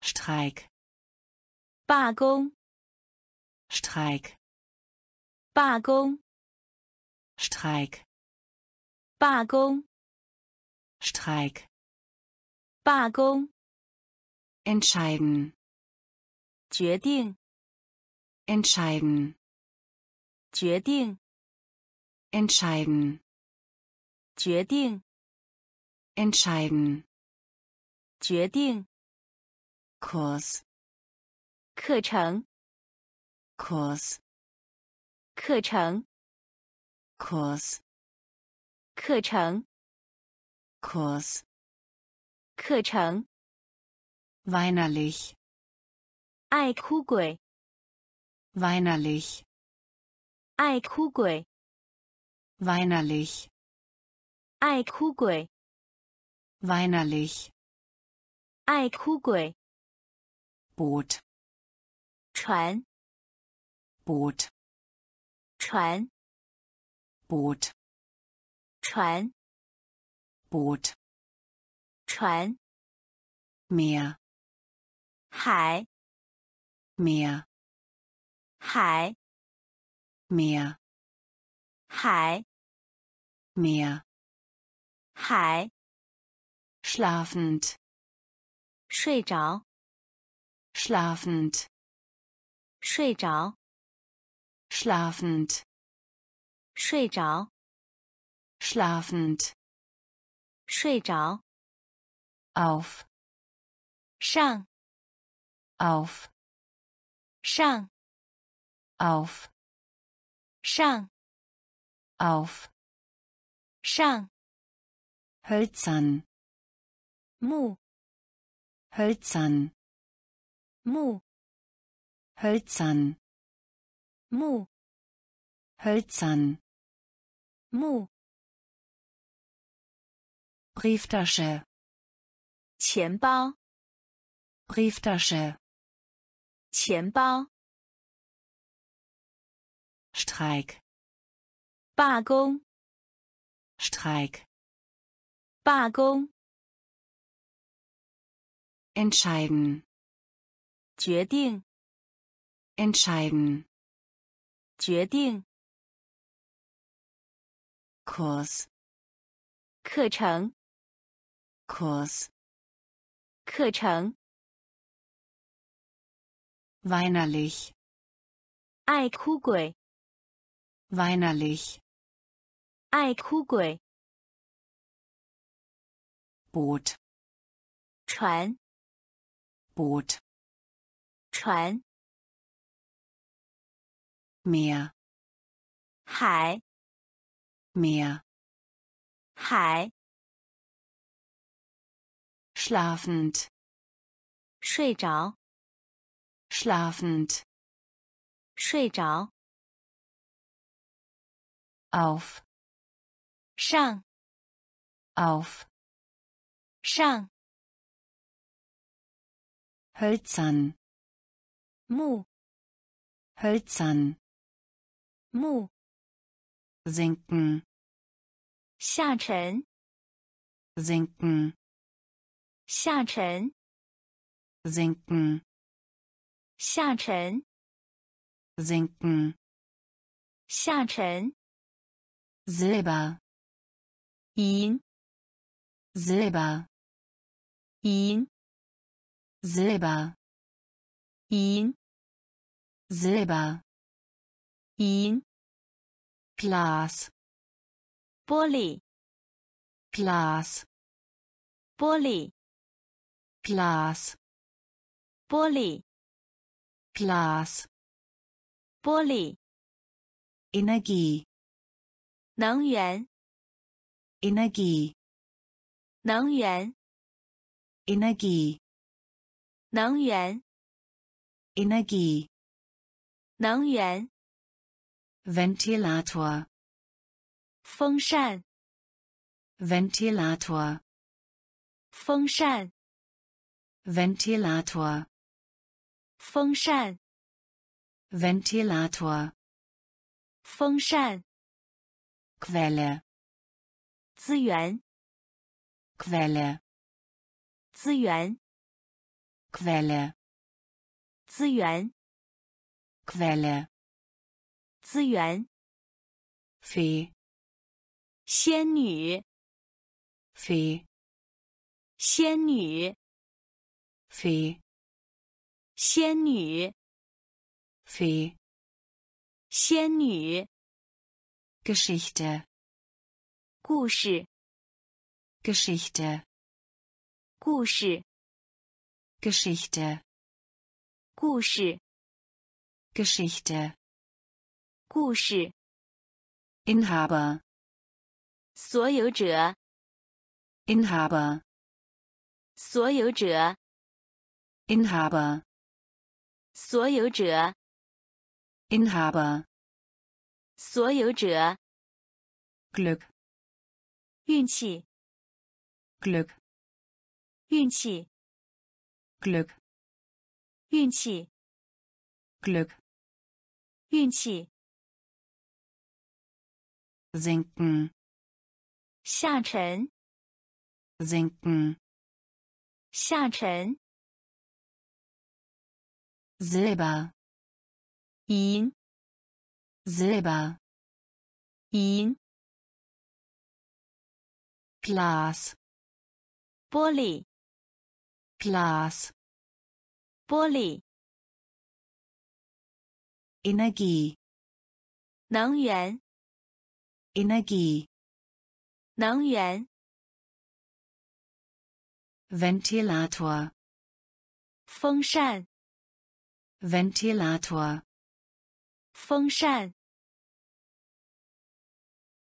Streik 罢工 Streik 罢工 Streik 罢工 Streik 罢工 Entscheiden 决定 Entscheiden 决定 Entscheiden 决定 Entscheiden 决定 Kurs 课程 Kurs 课程 Kurs 课程 Kurs 课程 Weinerlich 爱哭鬼 Weinerlich 爱哭鬼 Weinerlich 爱哭鬼 Weinerlich 爱哭鬼 Boot 船 Boot 船 Boot 船 Boot 船 Meer 海 Meer 海 Meer 海 Meer 海 schlafend 睡着 schlafend 睡着 schlafend 睡着 schlafend 睡着 auf 上 auf 上 auf 上 auf 上 hölzern 木 hölzern, mu, hölzern, mu, hölzern, mu. Brieftasche, 钱包 Brieftasche, 钱包 Streik, 罢工 Streik, 罢工 Entscheiden, 决定 Entscheiden, 决定 Kurs, 课程 Kurs, 课程 weinerlich, 爱哭鬼 weinerlich, 爱哭鬼 Boot, 船 Boot, 船 Meer, 海 Meer, 海 schlafend, 睡着 schlafend, 睡着 auf, 上 auf, 上 hölzern, 木 hölzern, 木 sinken, 下沉 sinken, 下沉 sinken, 下沉 sinken, 下沉 silber, 银 silber, 银 silber, 银 silber, 银 Glas, 玻璃 Glas, 玻璃 Glas, 玻璃 Glas, 玻璃 Energie, 能源 Energie, 能源 Energie, 能源 Energie, 能源 Ventilator, 风扇 Ventilator, 风扇 Ventilator, 风扇 Ventilator, 风扇 Quelle, 资源 Quelle, 资源 Quelle, 资源 Quelle, 资源 Fee, 仙女 Fee, 仙女Fee, 仙女 Fee, 仙女 Geschichte, 故事 Geschichte, 故事 Geschichte, 故事 Geschichte, 故事 Inhaber, 所有者 Inhaber, 所有者 Inhaber, 所有者 Inhaber, 所有者 Glück, 运气 Glück, 运气 Glück, 运气 Glück, 运气 sinken, 下沉 sinken, 下沉 Silber, 银 Silber, 银 Glas, 玻璃 Glas, 玻璃 Energie, 能源 Energie, 能源 Ventilator, 风扇 Ventilator, 风扇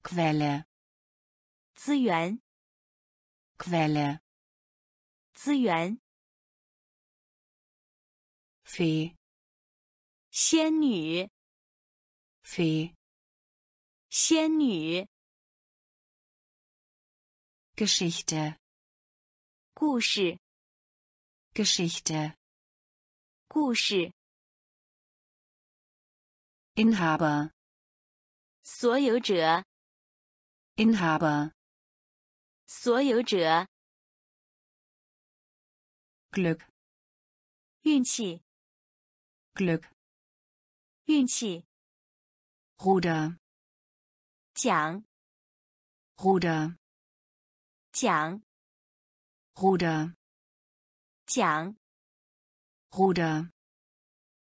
Quelle, 资源 Quelle, 资源妃，仙女，妃，仙女。Geschichte， 故事。Geschichte， 故事。Inhaber， 所有者。Inhaber， 所有者。Glück， 运气。Glück， 运气。Ruder， 桨。Ruder， 桨。Ruder， 桨。Ruder，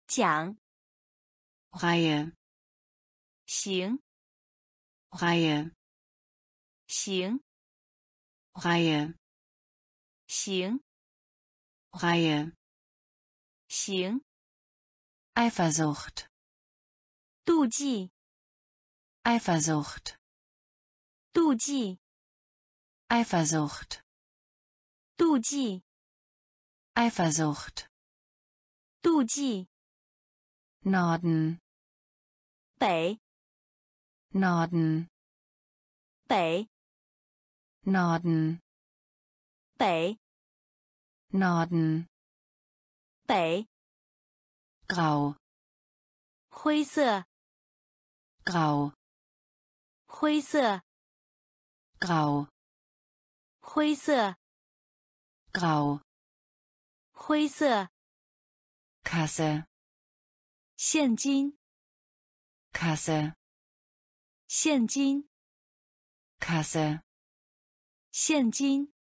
桨。Reihe， 行。Reihe， 行。Reihe， 行。Reihe， 行。Eifersucht， 妒忌。Eifersucht， 妒忌。Eifersucht， 妒忌。Eifersucht， 妒忌。Norden， 北。Norden， 北。Norden， 北。Norden， 北。Grau， 灰色。Grau， 灰色。Grau， 灰色。Grau， 灰色。Kasse， 现金。Kasse， 现金。Kasse， 现金。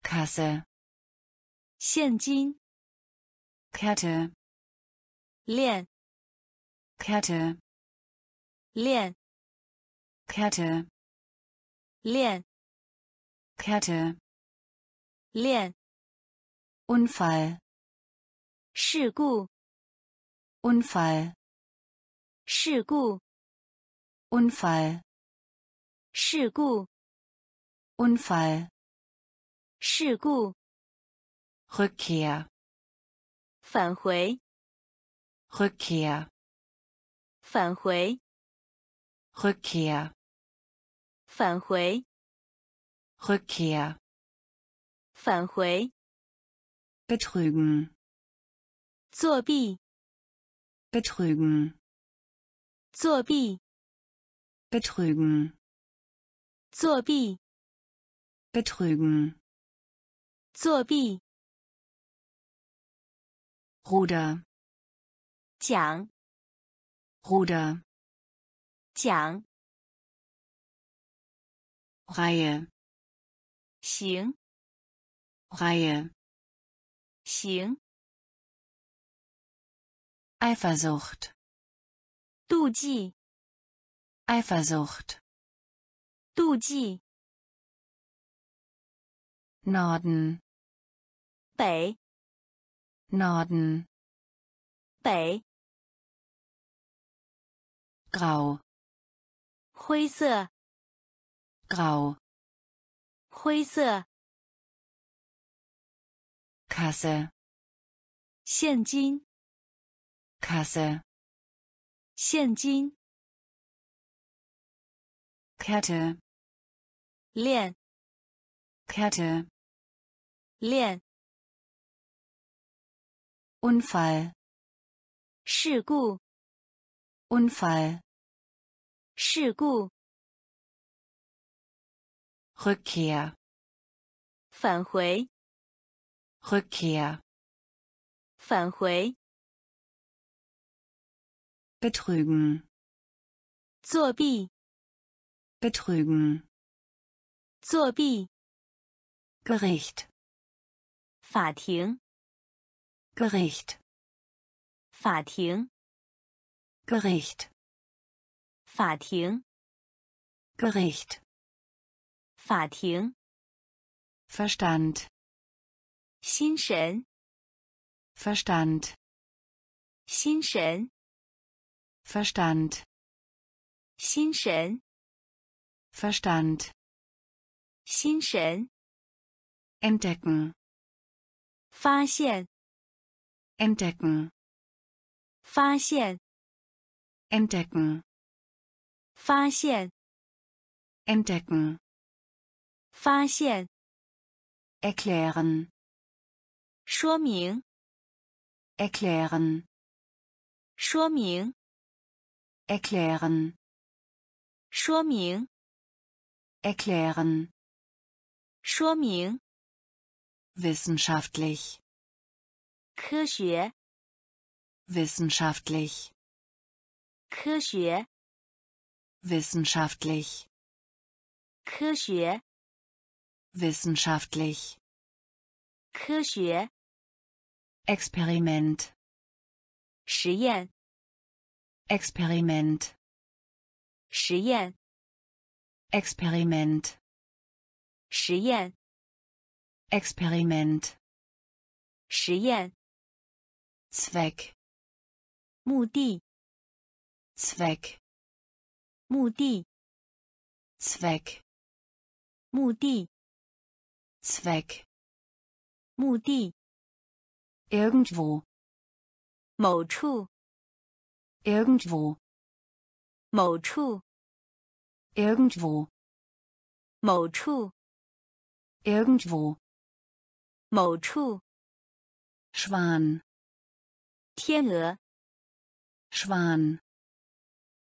Kasse， 现金。Kette， 链。Kette， 链。Kette， 链。Kette， 链。Unfall， 事故。Unfall， 事故。Unfall， 事故。Unfall， 事故。Rückkehr， 返回。Rückkehr， 返回。Rückkehr， 返回。Rückkehr， 返回。Betrügen， 作弊。Betrügen， 作弊。Betrügen， 作弊。Betrügen， 作弊。Ruder， 桨。Ruder， 桨。Reihe， 行。Reihe， 行。Eifersucht， 妒忌。Eifersucht， 妒忌。Norden， 北。Norden， 北。Grau， 灰色。Grau， 灰色。Kasse， 现金。Kasse， 现金。Kette， 链。Kette， 链。Unfall， 事故。Unfall， 事故。Rückkehr， 返回。Rückkehr， 返回。Betrügen， 作弊。Betrügen， 作弊。Gericht， 法庭。Gericht， 法庭。Gericht， 法庭。Gericht， 法庭。Verstand， 心神。Verstand， 心神。Verstand， 心神。Verstand， 心神。Entdecken， 发现。entdecken, 发现 entdecken, 发现 entdecken, 发现 erklären, 说明 erklären, 说明 erklären, 说明 erklären, 说明 wissenschaftlich, 科学 wissenschaftlich, 科学 wissenschaftlich, 科学 wissenschaftlich, 科学 Experiment, 实验 Experiment, 实验 Experiment, 实验 Experiment, 实验 Zweck, 目的 Zweck, 目的 Zweck, 目的 Zweck, 目的 irgendwo, 某处 irgendwo, 某处 irgendwo, 某处 irgendwo, 某处 Schwan, 天鹅 Schwan,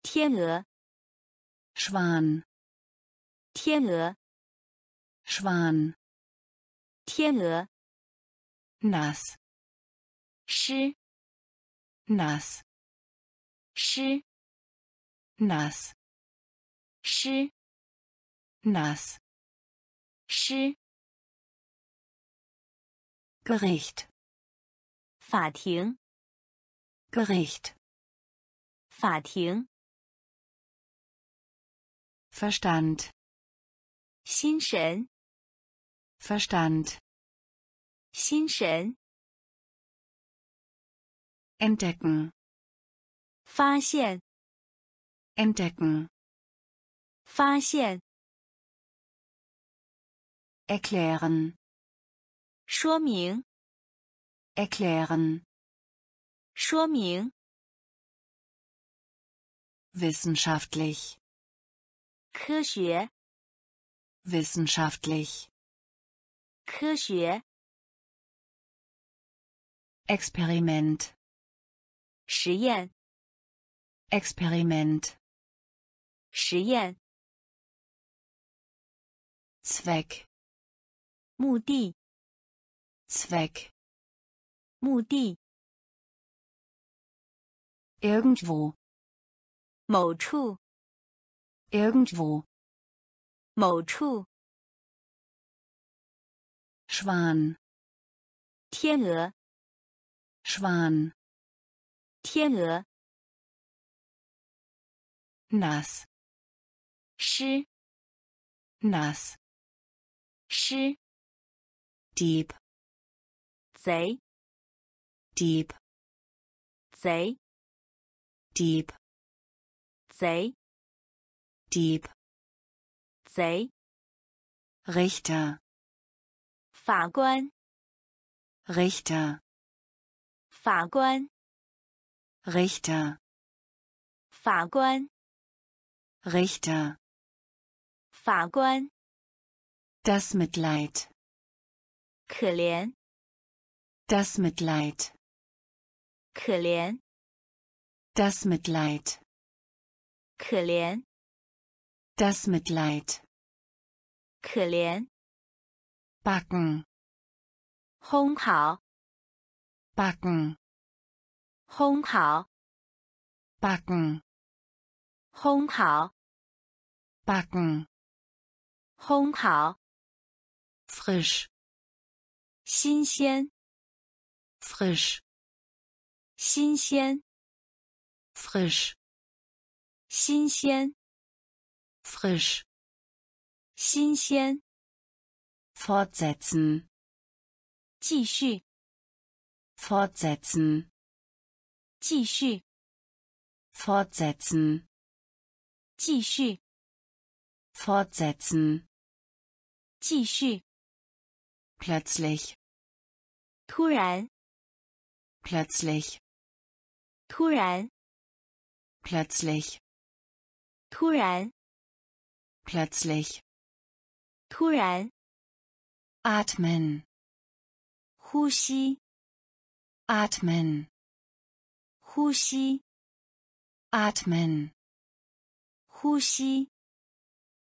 天鹅 Schwan, 天鹅 Schwan, 天鹅 nass, 湿 nass, 湿 nass, 湿 nass, 湿 Gericht, 法庭 Gericht, 法庭 Verstand, 心神 Verstand, 心神 entdecken, 发现 entdecken, 发现 erklären, 说明 erklären, 说明 wissenschaftlich, 科学 wissenschaftlich, 科学 Experiment, 实验 Experiment, 实验 Zweck, 目的 Zweck, 目的 irgendwo, 某处 irgendwo, 某处 Schwan, 天鹅 Schwan, 天鹅 nass, 湿 nass, 湿 Dieb, 贼 Dieb, 贼 Dieb, 贼 Dieb, 贼 Richter, 法官 Richter, 法官 Richter, 法官 Richter, 法官 das Mitleid, 可怜 das Mitleid, 可怜 das Mitleid, 可怜 das Mitleid, 可怜 backen, 烘烤 backen, 烘烤 backen, 烘烤 backen, 烘烤 frisch, 新鲜 frisch, 新鲜 frisch, 新鲜 frisch, 新鲜 fortsetzen, 继续 fortsetzen, 继续 fortsetzen, 继续 fortsetzen, 继续 plötzlich, 突然 plötzlich, 突然 plötzlich, 突然 plötzlich, 突然 atmen, 呼吸 atmen, 呼吸 atmen, 呼吸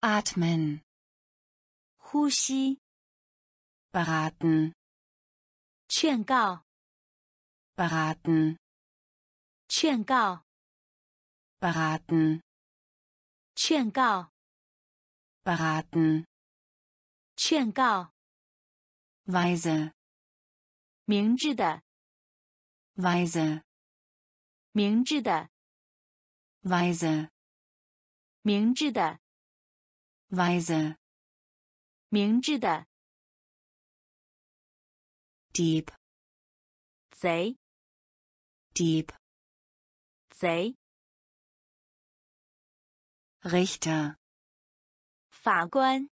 atmen, 呼吸 beraten, 劝告 beraten, 劝告 beraten, 劝告 beraten, 劝告 weise, 明智的 weise, 明智的 weise, 明智的 weise, 明智的 Dieb, 贼 Dieb, 贼 Richter, 法官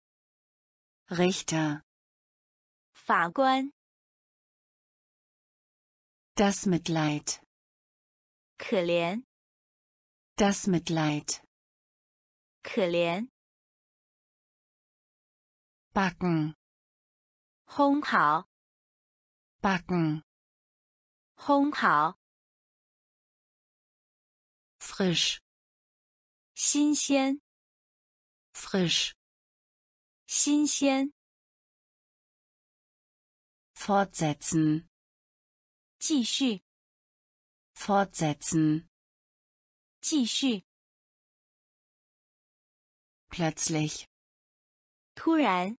Richter, 法官 Das Mitleid, 可怜 Das Mitleid, 可怜 Backen, 烘烤backen, 烘烤 frisch, 新鲜 frisch, 新鲜 fortsetzen, 继续 fortsetzen, 继续 plötzlich, 突然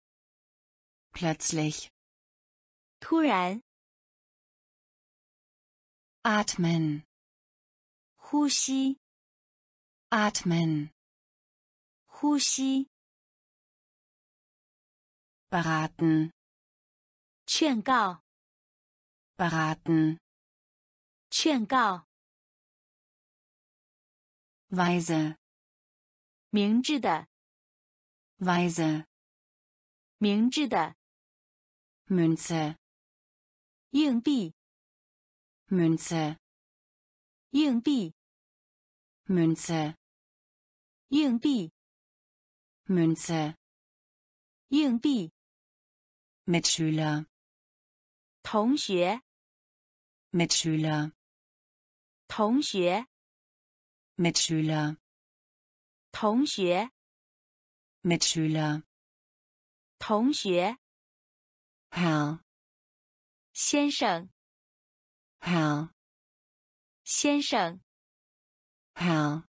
plötzlich, 突然 atmen, 呼吸 atmen, 呼吸 beraten, 劝告 beraten, 劝告 weise, 明智的 weise, 明智的 Münze, 硬币 Münze, 硬币 Münze, 硬币 Münze, 硬币 Mitschüler, 同学 Mitschüler, 同学 Mitschüler, 同学 Mitschüler, 同学 Herr, 先生 Herr, 先生 Herr,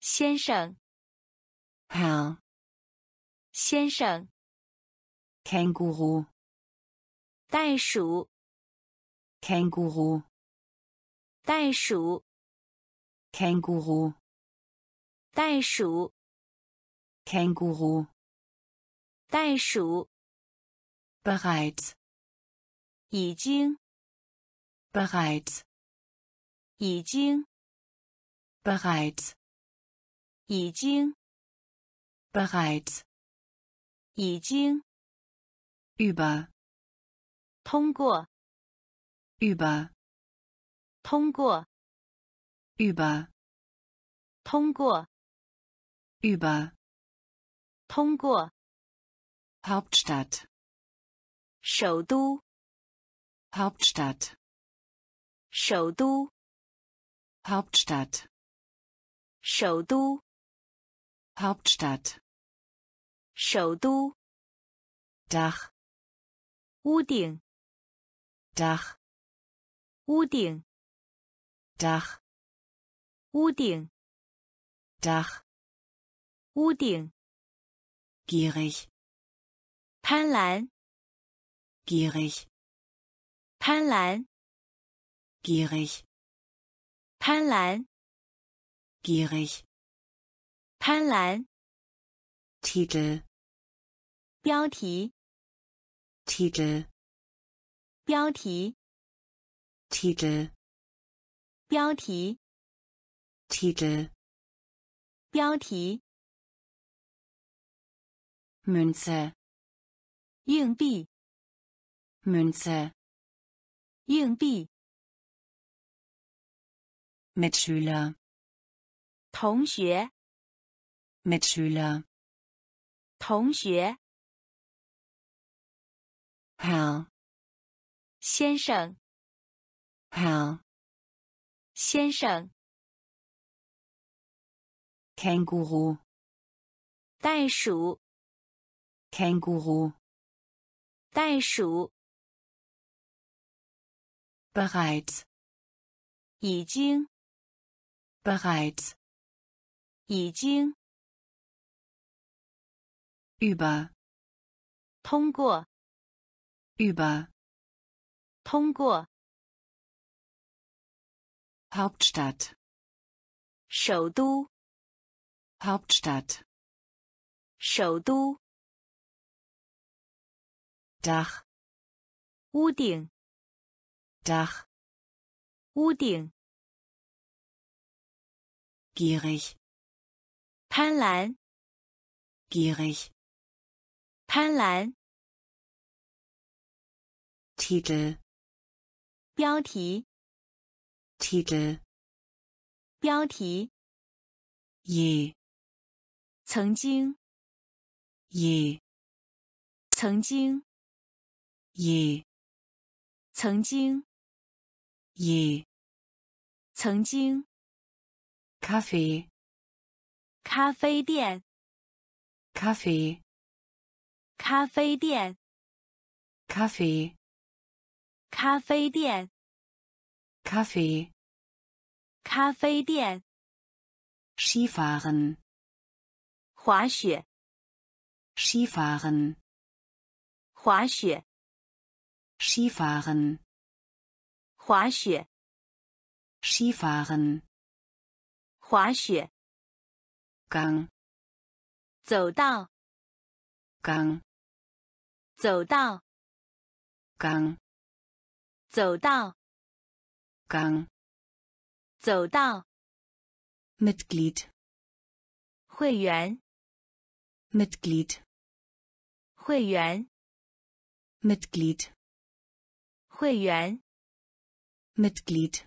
先生 Herr, 先生 Känguru, 袋鼠 Känguru, 袋鼠 Känguru, 袋鼠 Känguru, 袋鼠 bereits, 已经 bereits, 已经 bereits, 已经 bereits, 已经 über, 通过 über, 通过 über, 通过 über, 通过 Hauptstadt, 首都 Hauptstadt, 首都 Hauptstadt, 首都 Hauptstadt, 首都 Dach, 屋顶 Dach, 屋顶 Dach, 屋顶 Dach, 屋顶 Gierig, 贪婪 Gierig, 贪婪 Gierig, 贪婪 Gierig, 贪婪 Titel, 标题 Titel, 标题 Titel, 标题 Titel, 标题 Münze, 硬币 Münze, 硬币 Mitschüler. 同学 Mitschüler. 同学 Herr. 先生 Herr. 先生 Känguru. 袋鼠 Känguru. 袋鼠 Bereits. 已经 Bereits. 已经 über 通过 über 通过 Hauptstadt 首都 Hauptstadt 首都 Dach 屋顶 Dach 屋顶 Gierig 贪婪 Gierig 贪婪 Titel 标题 Titel 标题 Je 曾经 Je 曾经 Je 曾经 Je 曾经 Kaffee 咖啡店 Kaffee 咖啡店 Kaffee 咖啡店 Kaffee 咖啡店 Skifahren 滑雪 Skifahren 滑雪 Skifahren 滑雪 Skifahren 滑雪 Gang 走道 Gang 走道 Gang 走道 Gang 走道 Mitglied 会员 Mitglied 会员 Mitglied 会员 Mitglied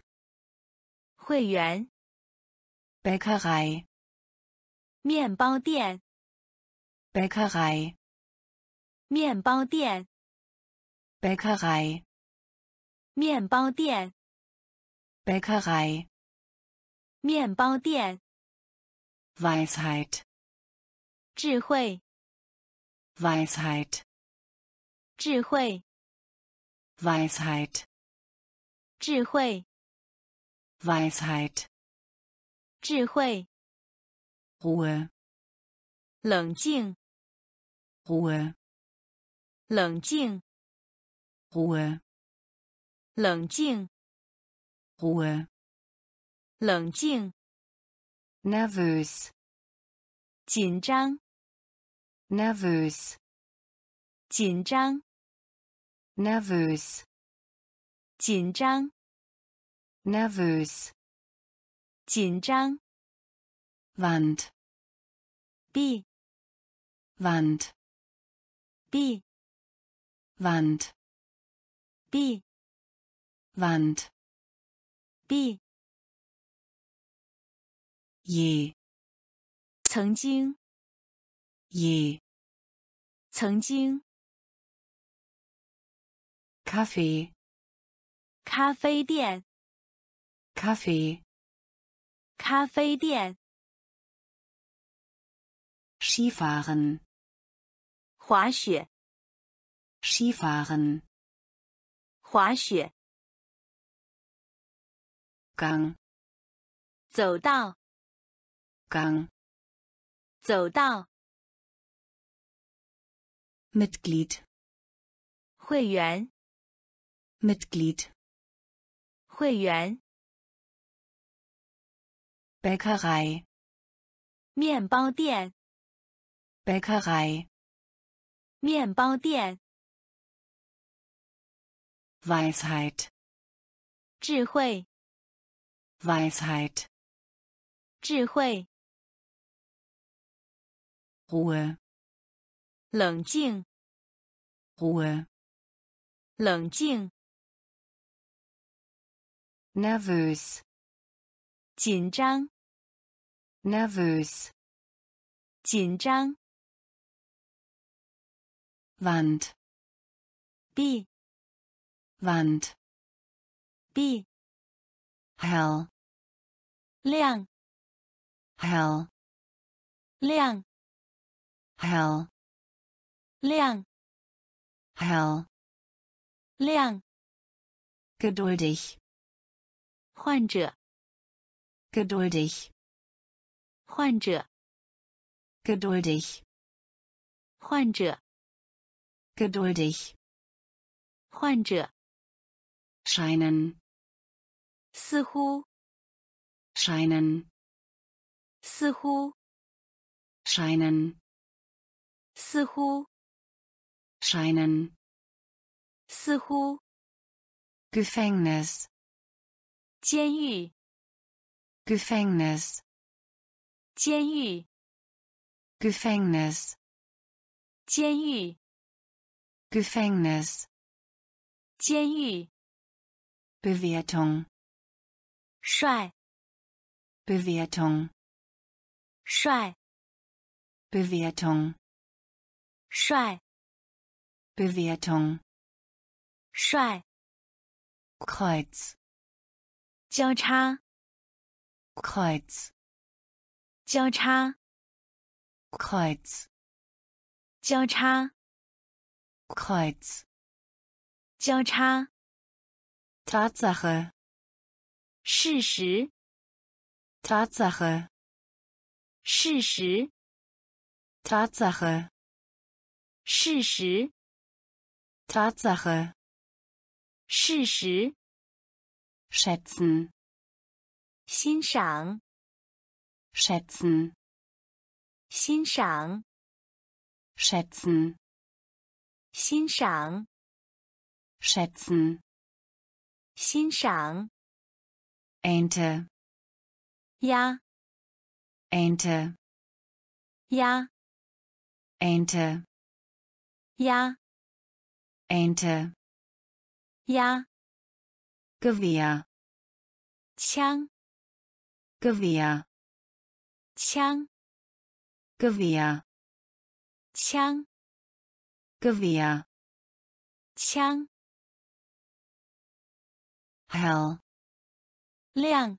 会员 Bäckerei 面包店 Bäckerei 面包店 Bäckerei 面包店 Bäckerei 面包店 Weisheit 智慧 Weisheit 智慧 Weisheit 智慧 Weisheit 智慧 Ruhe 冷静 Ruhe 冷静 Ruhe 冷静 Ruhe 冷静 Nervös 紧张 Nervös 紧张 Nervös 紧张 Nervös 紧张 Wand B Wand B Wand B Wand B Je 曾经 Je 曾经 Kaffee 咖啡店 Kaffee 咖啡店 Skifahren 滑雪 Skifahren 滑雪 Gang 走道 Gang 走道 Mitglied 会员 Mitglied 会员 Bäckerei 面包店 Bäckerei 面包店 Weisheit 智慧 Weisheit 智慧 Ruhe 冷静 Ruhe 冷静 Nervös 紧张 nervös 紧张 Wand B Wand B hell 亮 hell 亮 hell 亮 hell 亮 geduldig 患者 geduldig 患者 geduldig 患者 geduldig 患者 scheinen 似乎 scheinen 似乎 scheinen 似乎 scheinen 似乎 Gefängnis 监狱 Gefängnis 监狱 Gefängnis 监狱 Gefängnis 监狱 Bewertung 帅 Bewertung 帅 Bewertung 帅 Bewertung 帅 Kreuz 交叉 Kreuz 交叉 Kreuz 交叉 Kreuz 交叉 Tatsache 事实 Tatsache 事实 Tatsache 事实 Tatsache 事实 schätzen 欣赏 schätzen 欣赏 schätzen 欣赏 schätzen 欣赏 Ente 鸭 Ente 鸭 Ente 鸭 Ente 鸭 Gewehr 枪 Gewehr 枪 Gewehr 枪 Gewehr 枪 hell 亮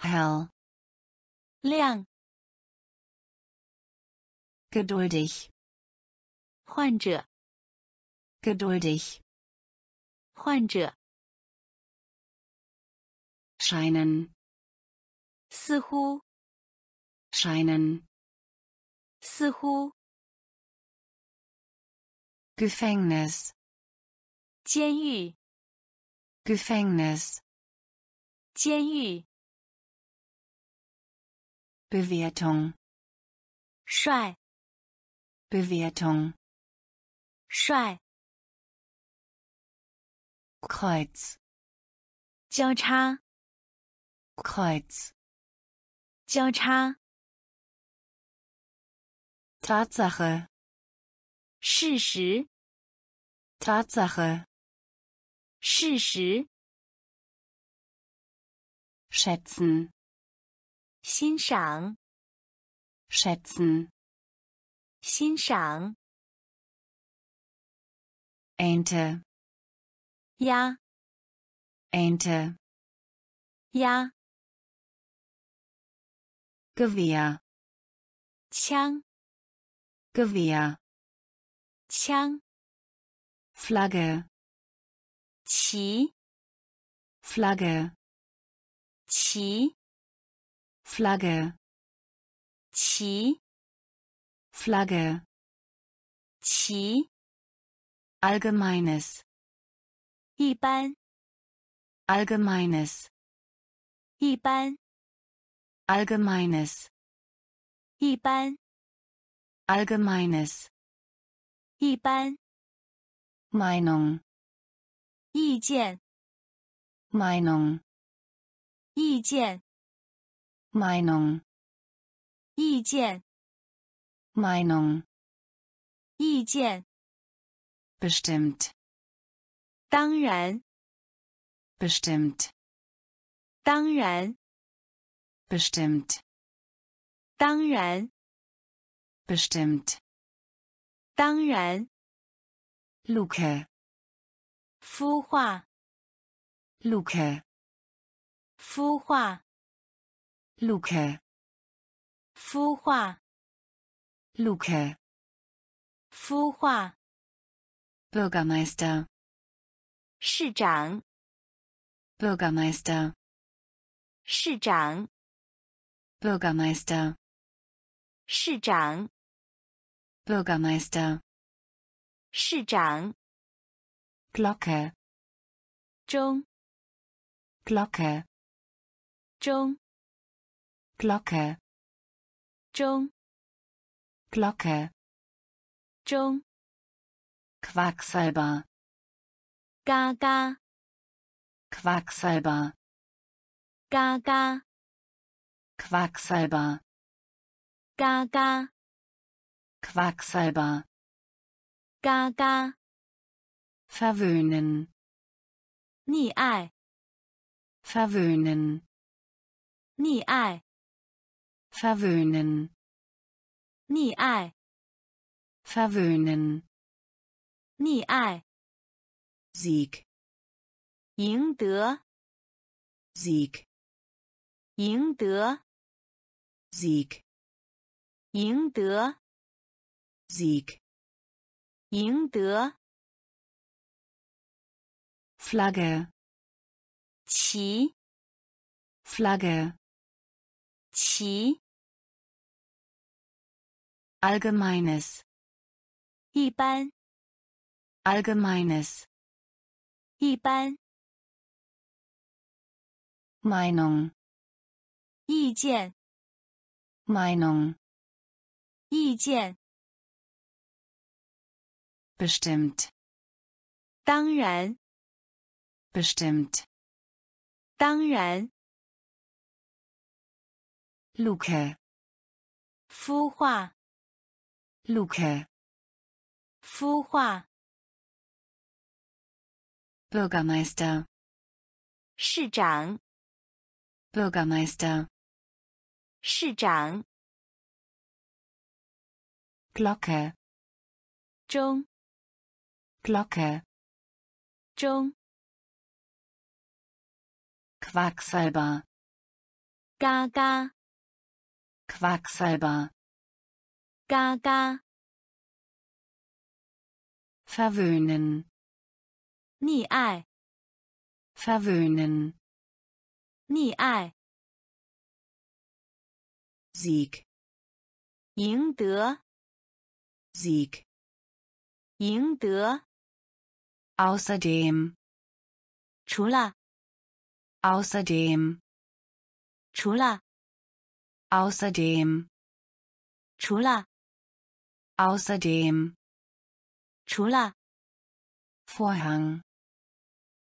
hell 亮 geduldig 患者 geduldig 患者 scheinen 似乎 scheinen 似乎 Gefängnis 监狱 Gefängnis 监狱 Bewertung 帅 Bewertung 帅 Kreuz 交叉 Kreuz 交叉 Tatsache 事实 Tatsache 事实 schätzen 欣赏 schätzen 欣赏 Ente 鸭 Ente 鸭 Gewehr 枪 Gewehr 枪 Flagge 旗 Flagge 旗 Flagge 旗 Flagge 旗 Allgemeines 一般 Allgemeines 一般 Allgemeines 一般 Allgemeines 一般 Meinung 意见 Meinung 意见 Meinung 意见 Meinung 意见 bestimmt 当然 bestimmt 当然 Bestimmt. 当然 Bestimmt. 当然 Luke. 孵化 Luke. 孵化 Luke. 孵化 Luke. 孵化 Bürgermeister. 市长 Bürgermeister. 市长 Bürgermeister. 市长 Bürgermeister. 市长 Glocke. 钟 Glocke. 钟 Glocke. 钟 Glocke. 钟 Quacksalber. 嘎嘎 Quacksalber. 嘎嘎 Quacksalber. 嘎嘎 Quacksalber. 嘎嘎 Verwöhnen. 溺爱 Verwöhnen. 溺爱 Verwöhnen. 溺爱 Verwöhnen. 溺爱 Sieg. 赢得 Sieg. 赢得 Sieg. 赢得 Sieg. 赢得 Flagge. 旗 Flagge. 旗 Allgemeines. 一般 Allgemeines. 一般 Meinung. 意见 Meinung. 意见 Bestimmt. 当然 Bestimmt. 当然 Luke. 孵化 Luke. 孵化 Bürgermeister. 市长 Bürgermeister. 市长 Glocke. 钟 Glocke. 钟 Quacksalber. 嘎嘎 Quacksalber. 嘎嘎 Verwöhnen. 溺爱 Verwöhnen. 溺爱 Sieg. 赢得 Sieg. 赢得 Außerdem. 除了 Außerdem. 除了 Außerdem. 除了 Außerdem. 除了 Vorhang.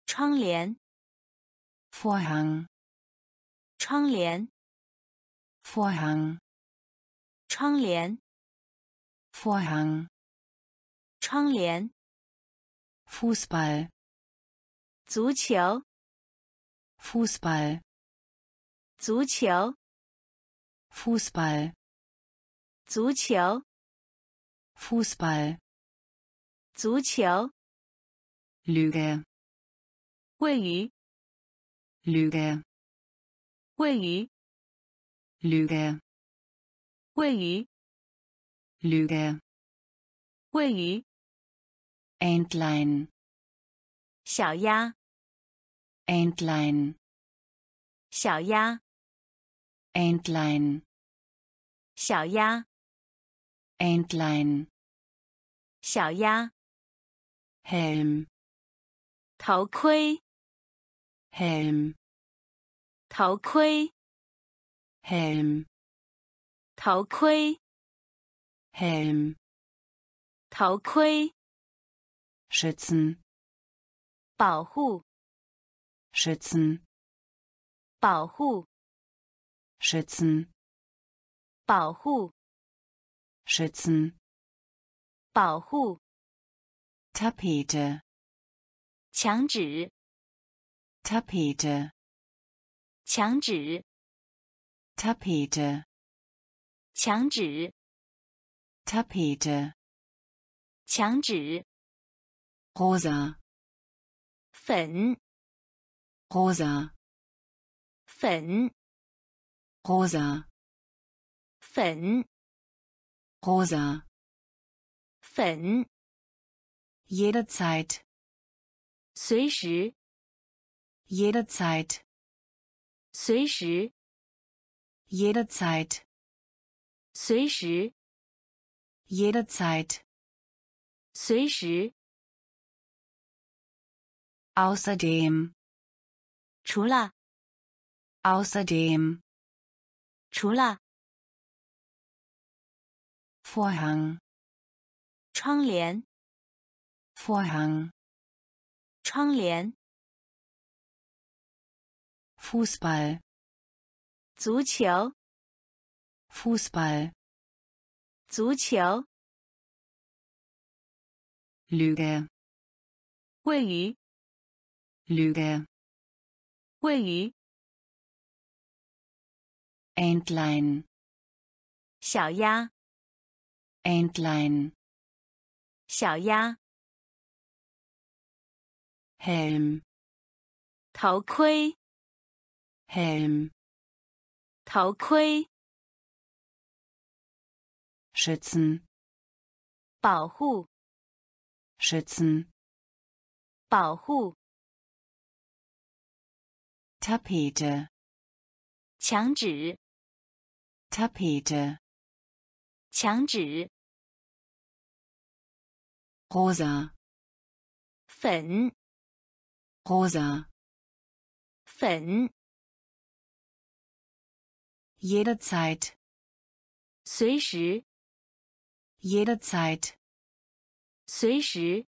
窗帘 Vorhang. 窗帘 Vorhang. 窗帘 Vorhang. 窗帘 Fußball. 足球 Fußball. 足球 Fußball. 足球 Fußball. 足球 Lüge. 位于 Lüge. 位于 Lüge. 位于 Lüge. 位于 Entlein. 小鸭 Entlein. 小鸭 Entlein. 小鸭 Entlein. 小鸭 Helm. 头盔 Helm. 头盔 Helm. 头盔 Helm. 头盔 Schützen. 保护 Schützen. 保护 Schützen. 保护 Schützen. 保护 Tapete. 墙纸 Tapete. 墙纸 Tapete. 墙纸 Tapete. 墙纸 Rosa. 粉 Rosa. 粉 Rosa. 粉 Rosa. 粉 Jederzeit. 随时 Jederzeit. 随时 Jederzeit. 随时 Jederzeit. 随时 Außerdem. 除了 Außerdem. 除了 Vorhang. 窗帘 Vorhang. 窗帘 Fußball. 足球 Fußball. 足球 Lüge. 位于 Lüge. 位于 Entlein. 小鸭 Entlein. 小鸭 Helm. 头盔 Helm. 头盔 Schützen. 保护 Schützen. 保护 Tapete. 墙纸 Tapete. 墙纸 Rosa. 粉 Rosa. 粉 Jederzeit. 随时 Jederzeit. 随时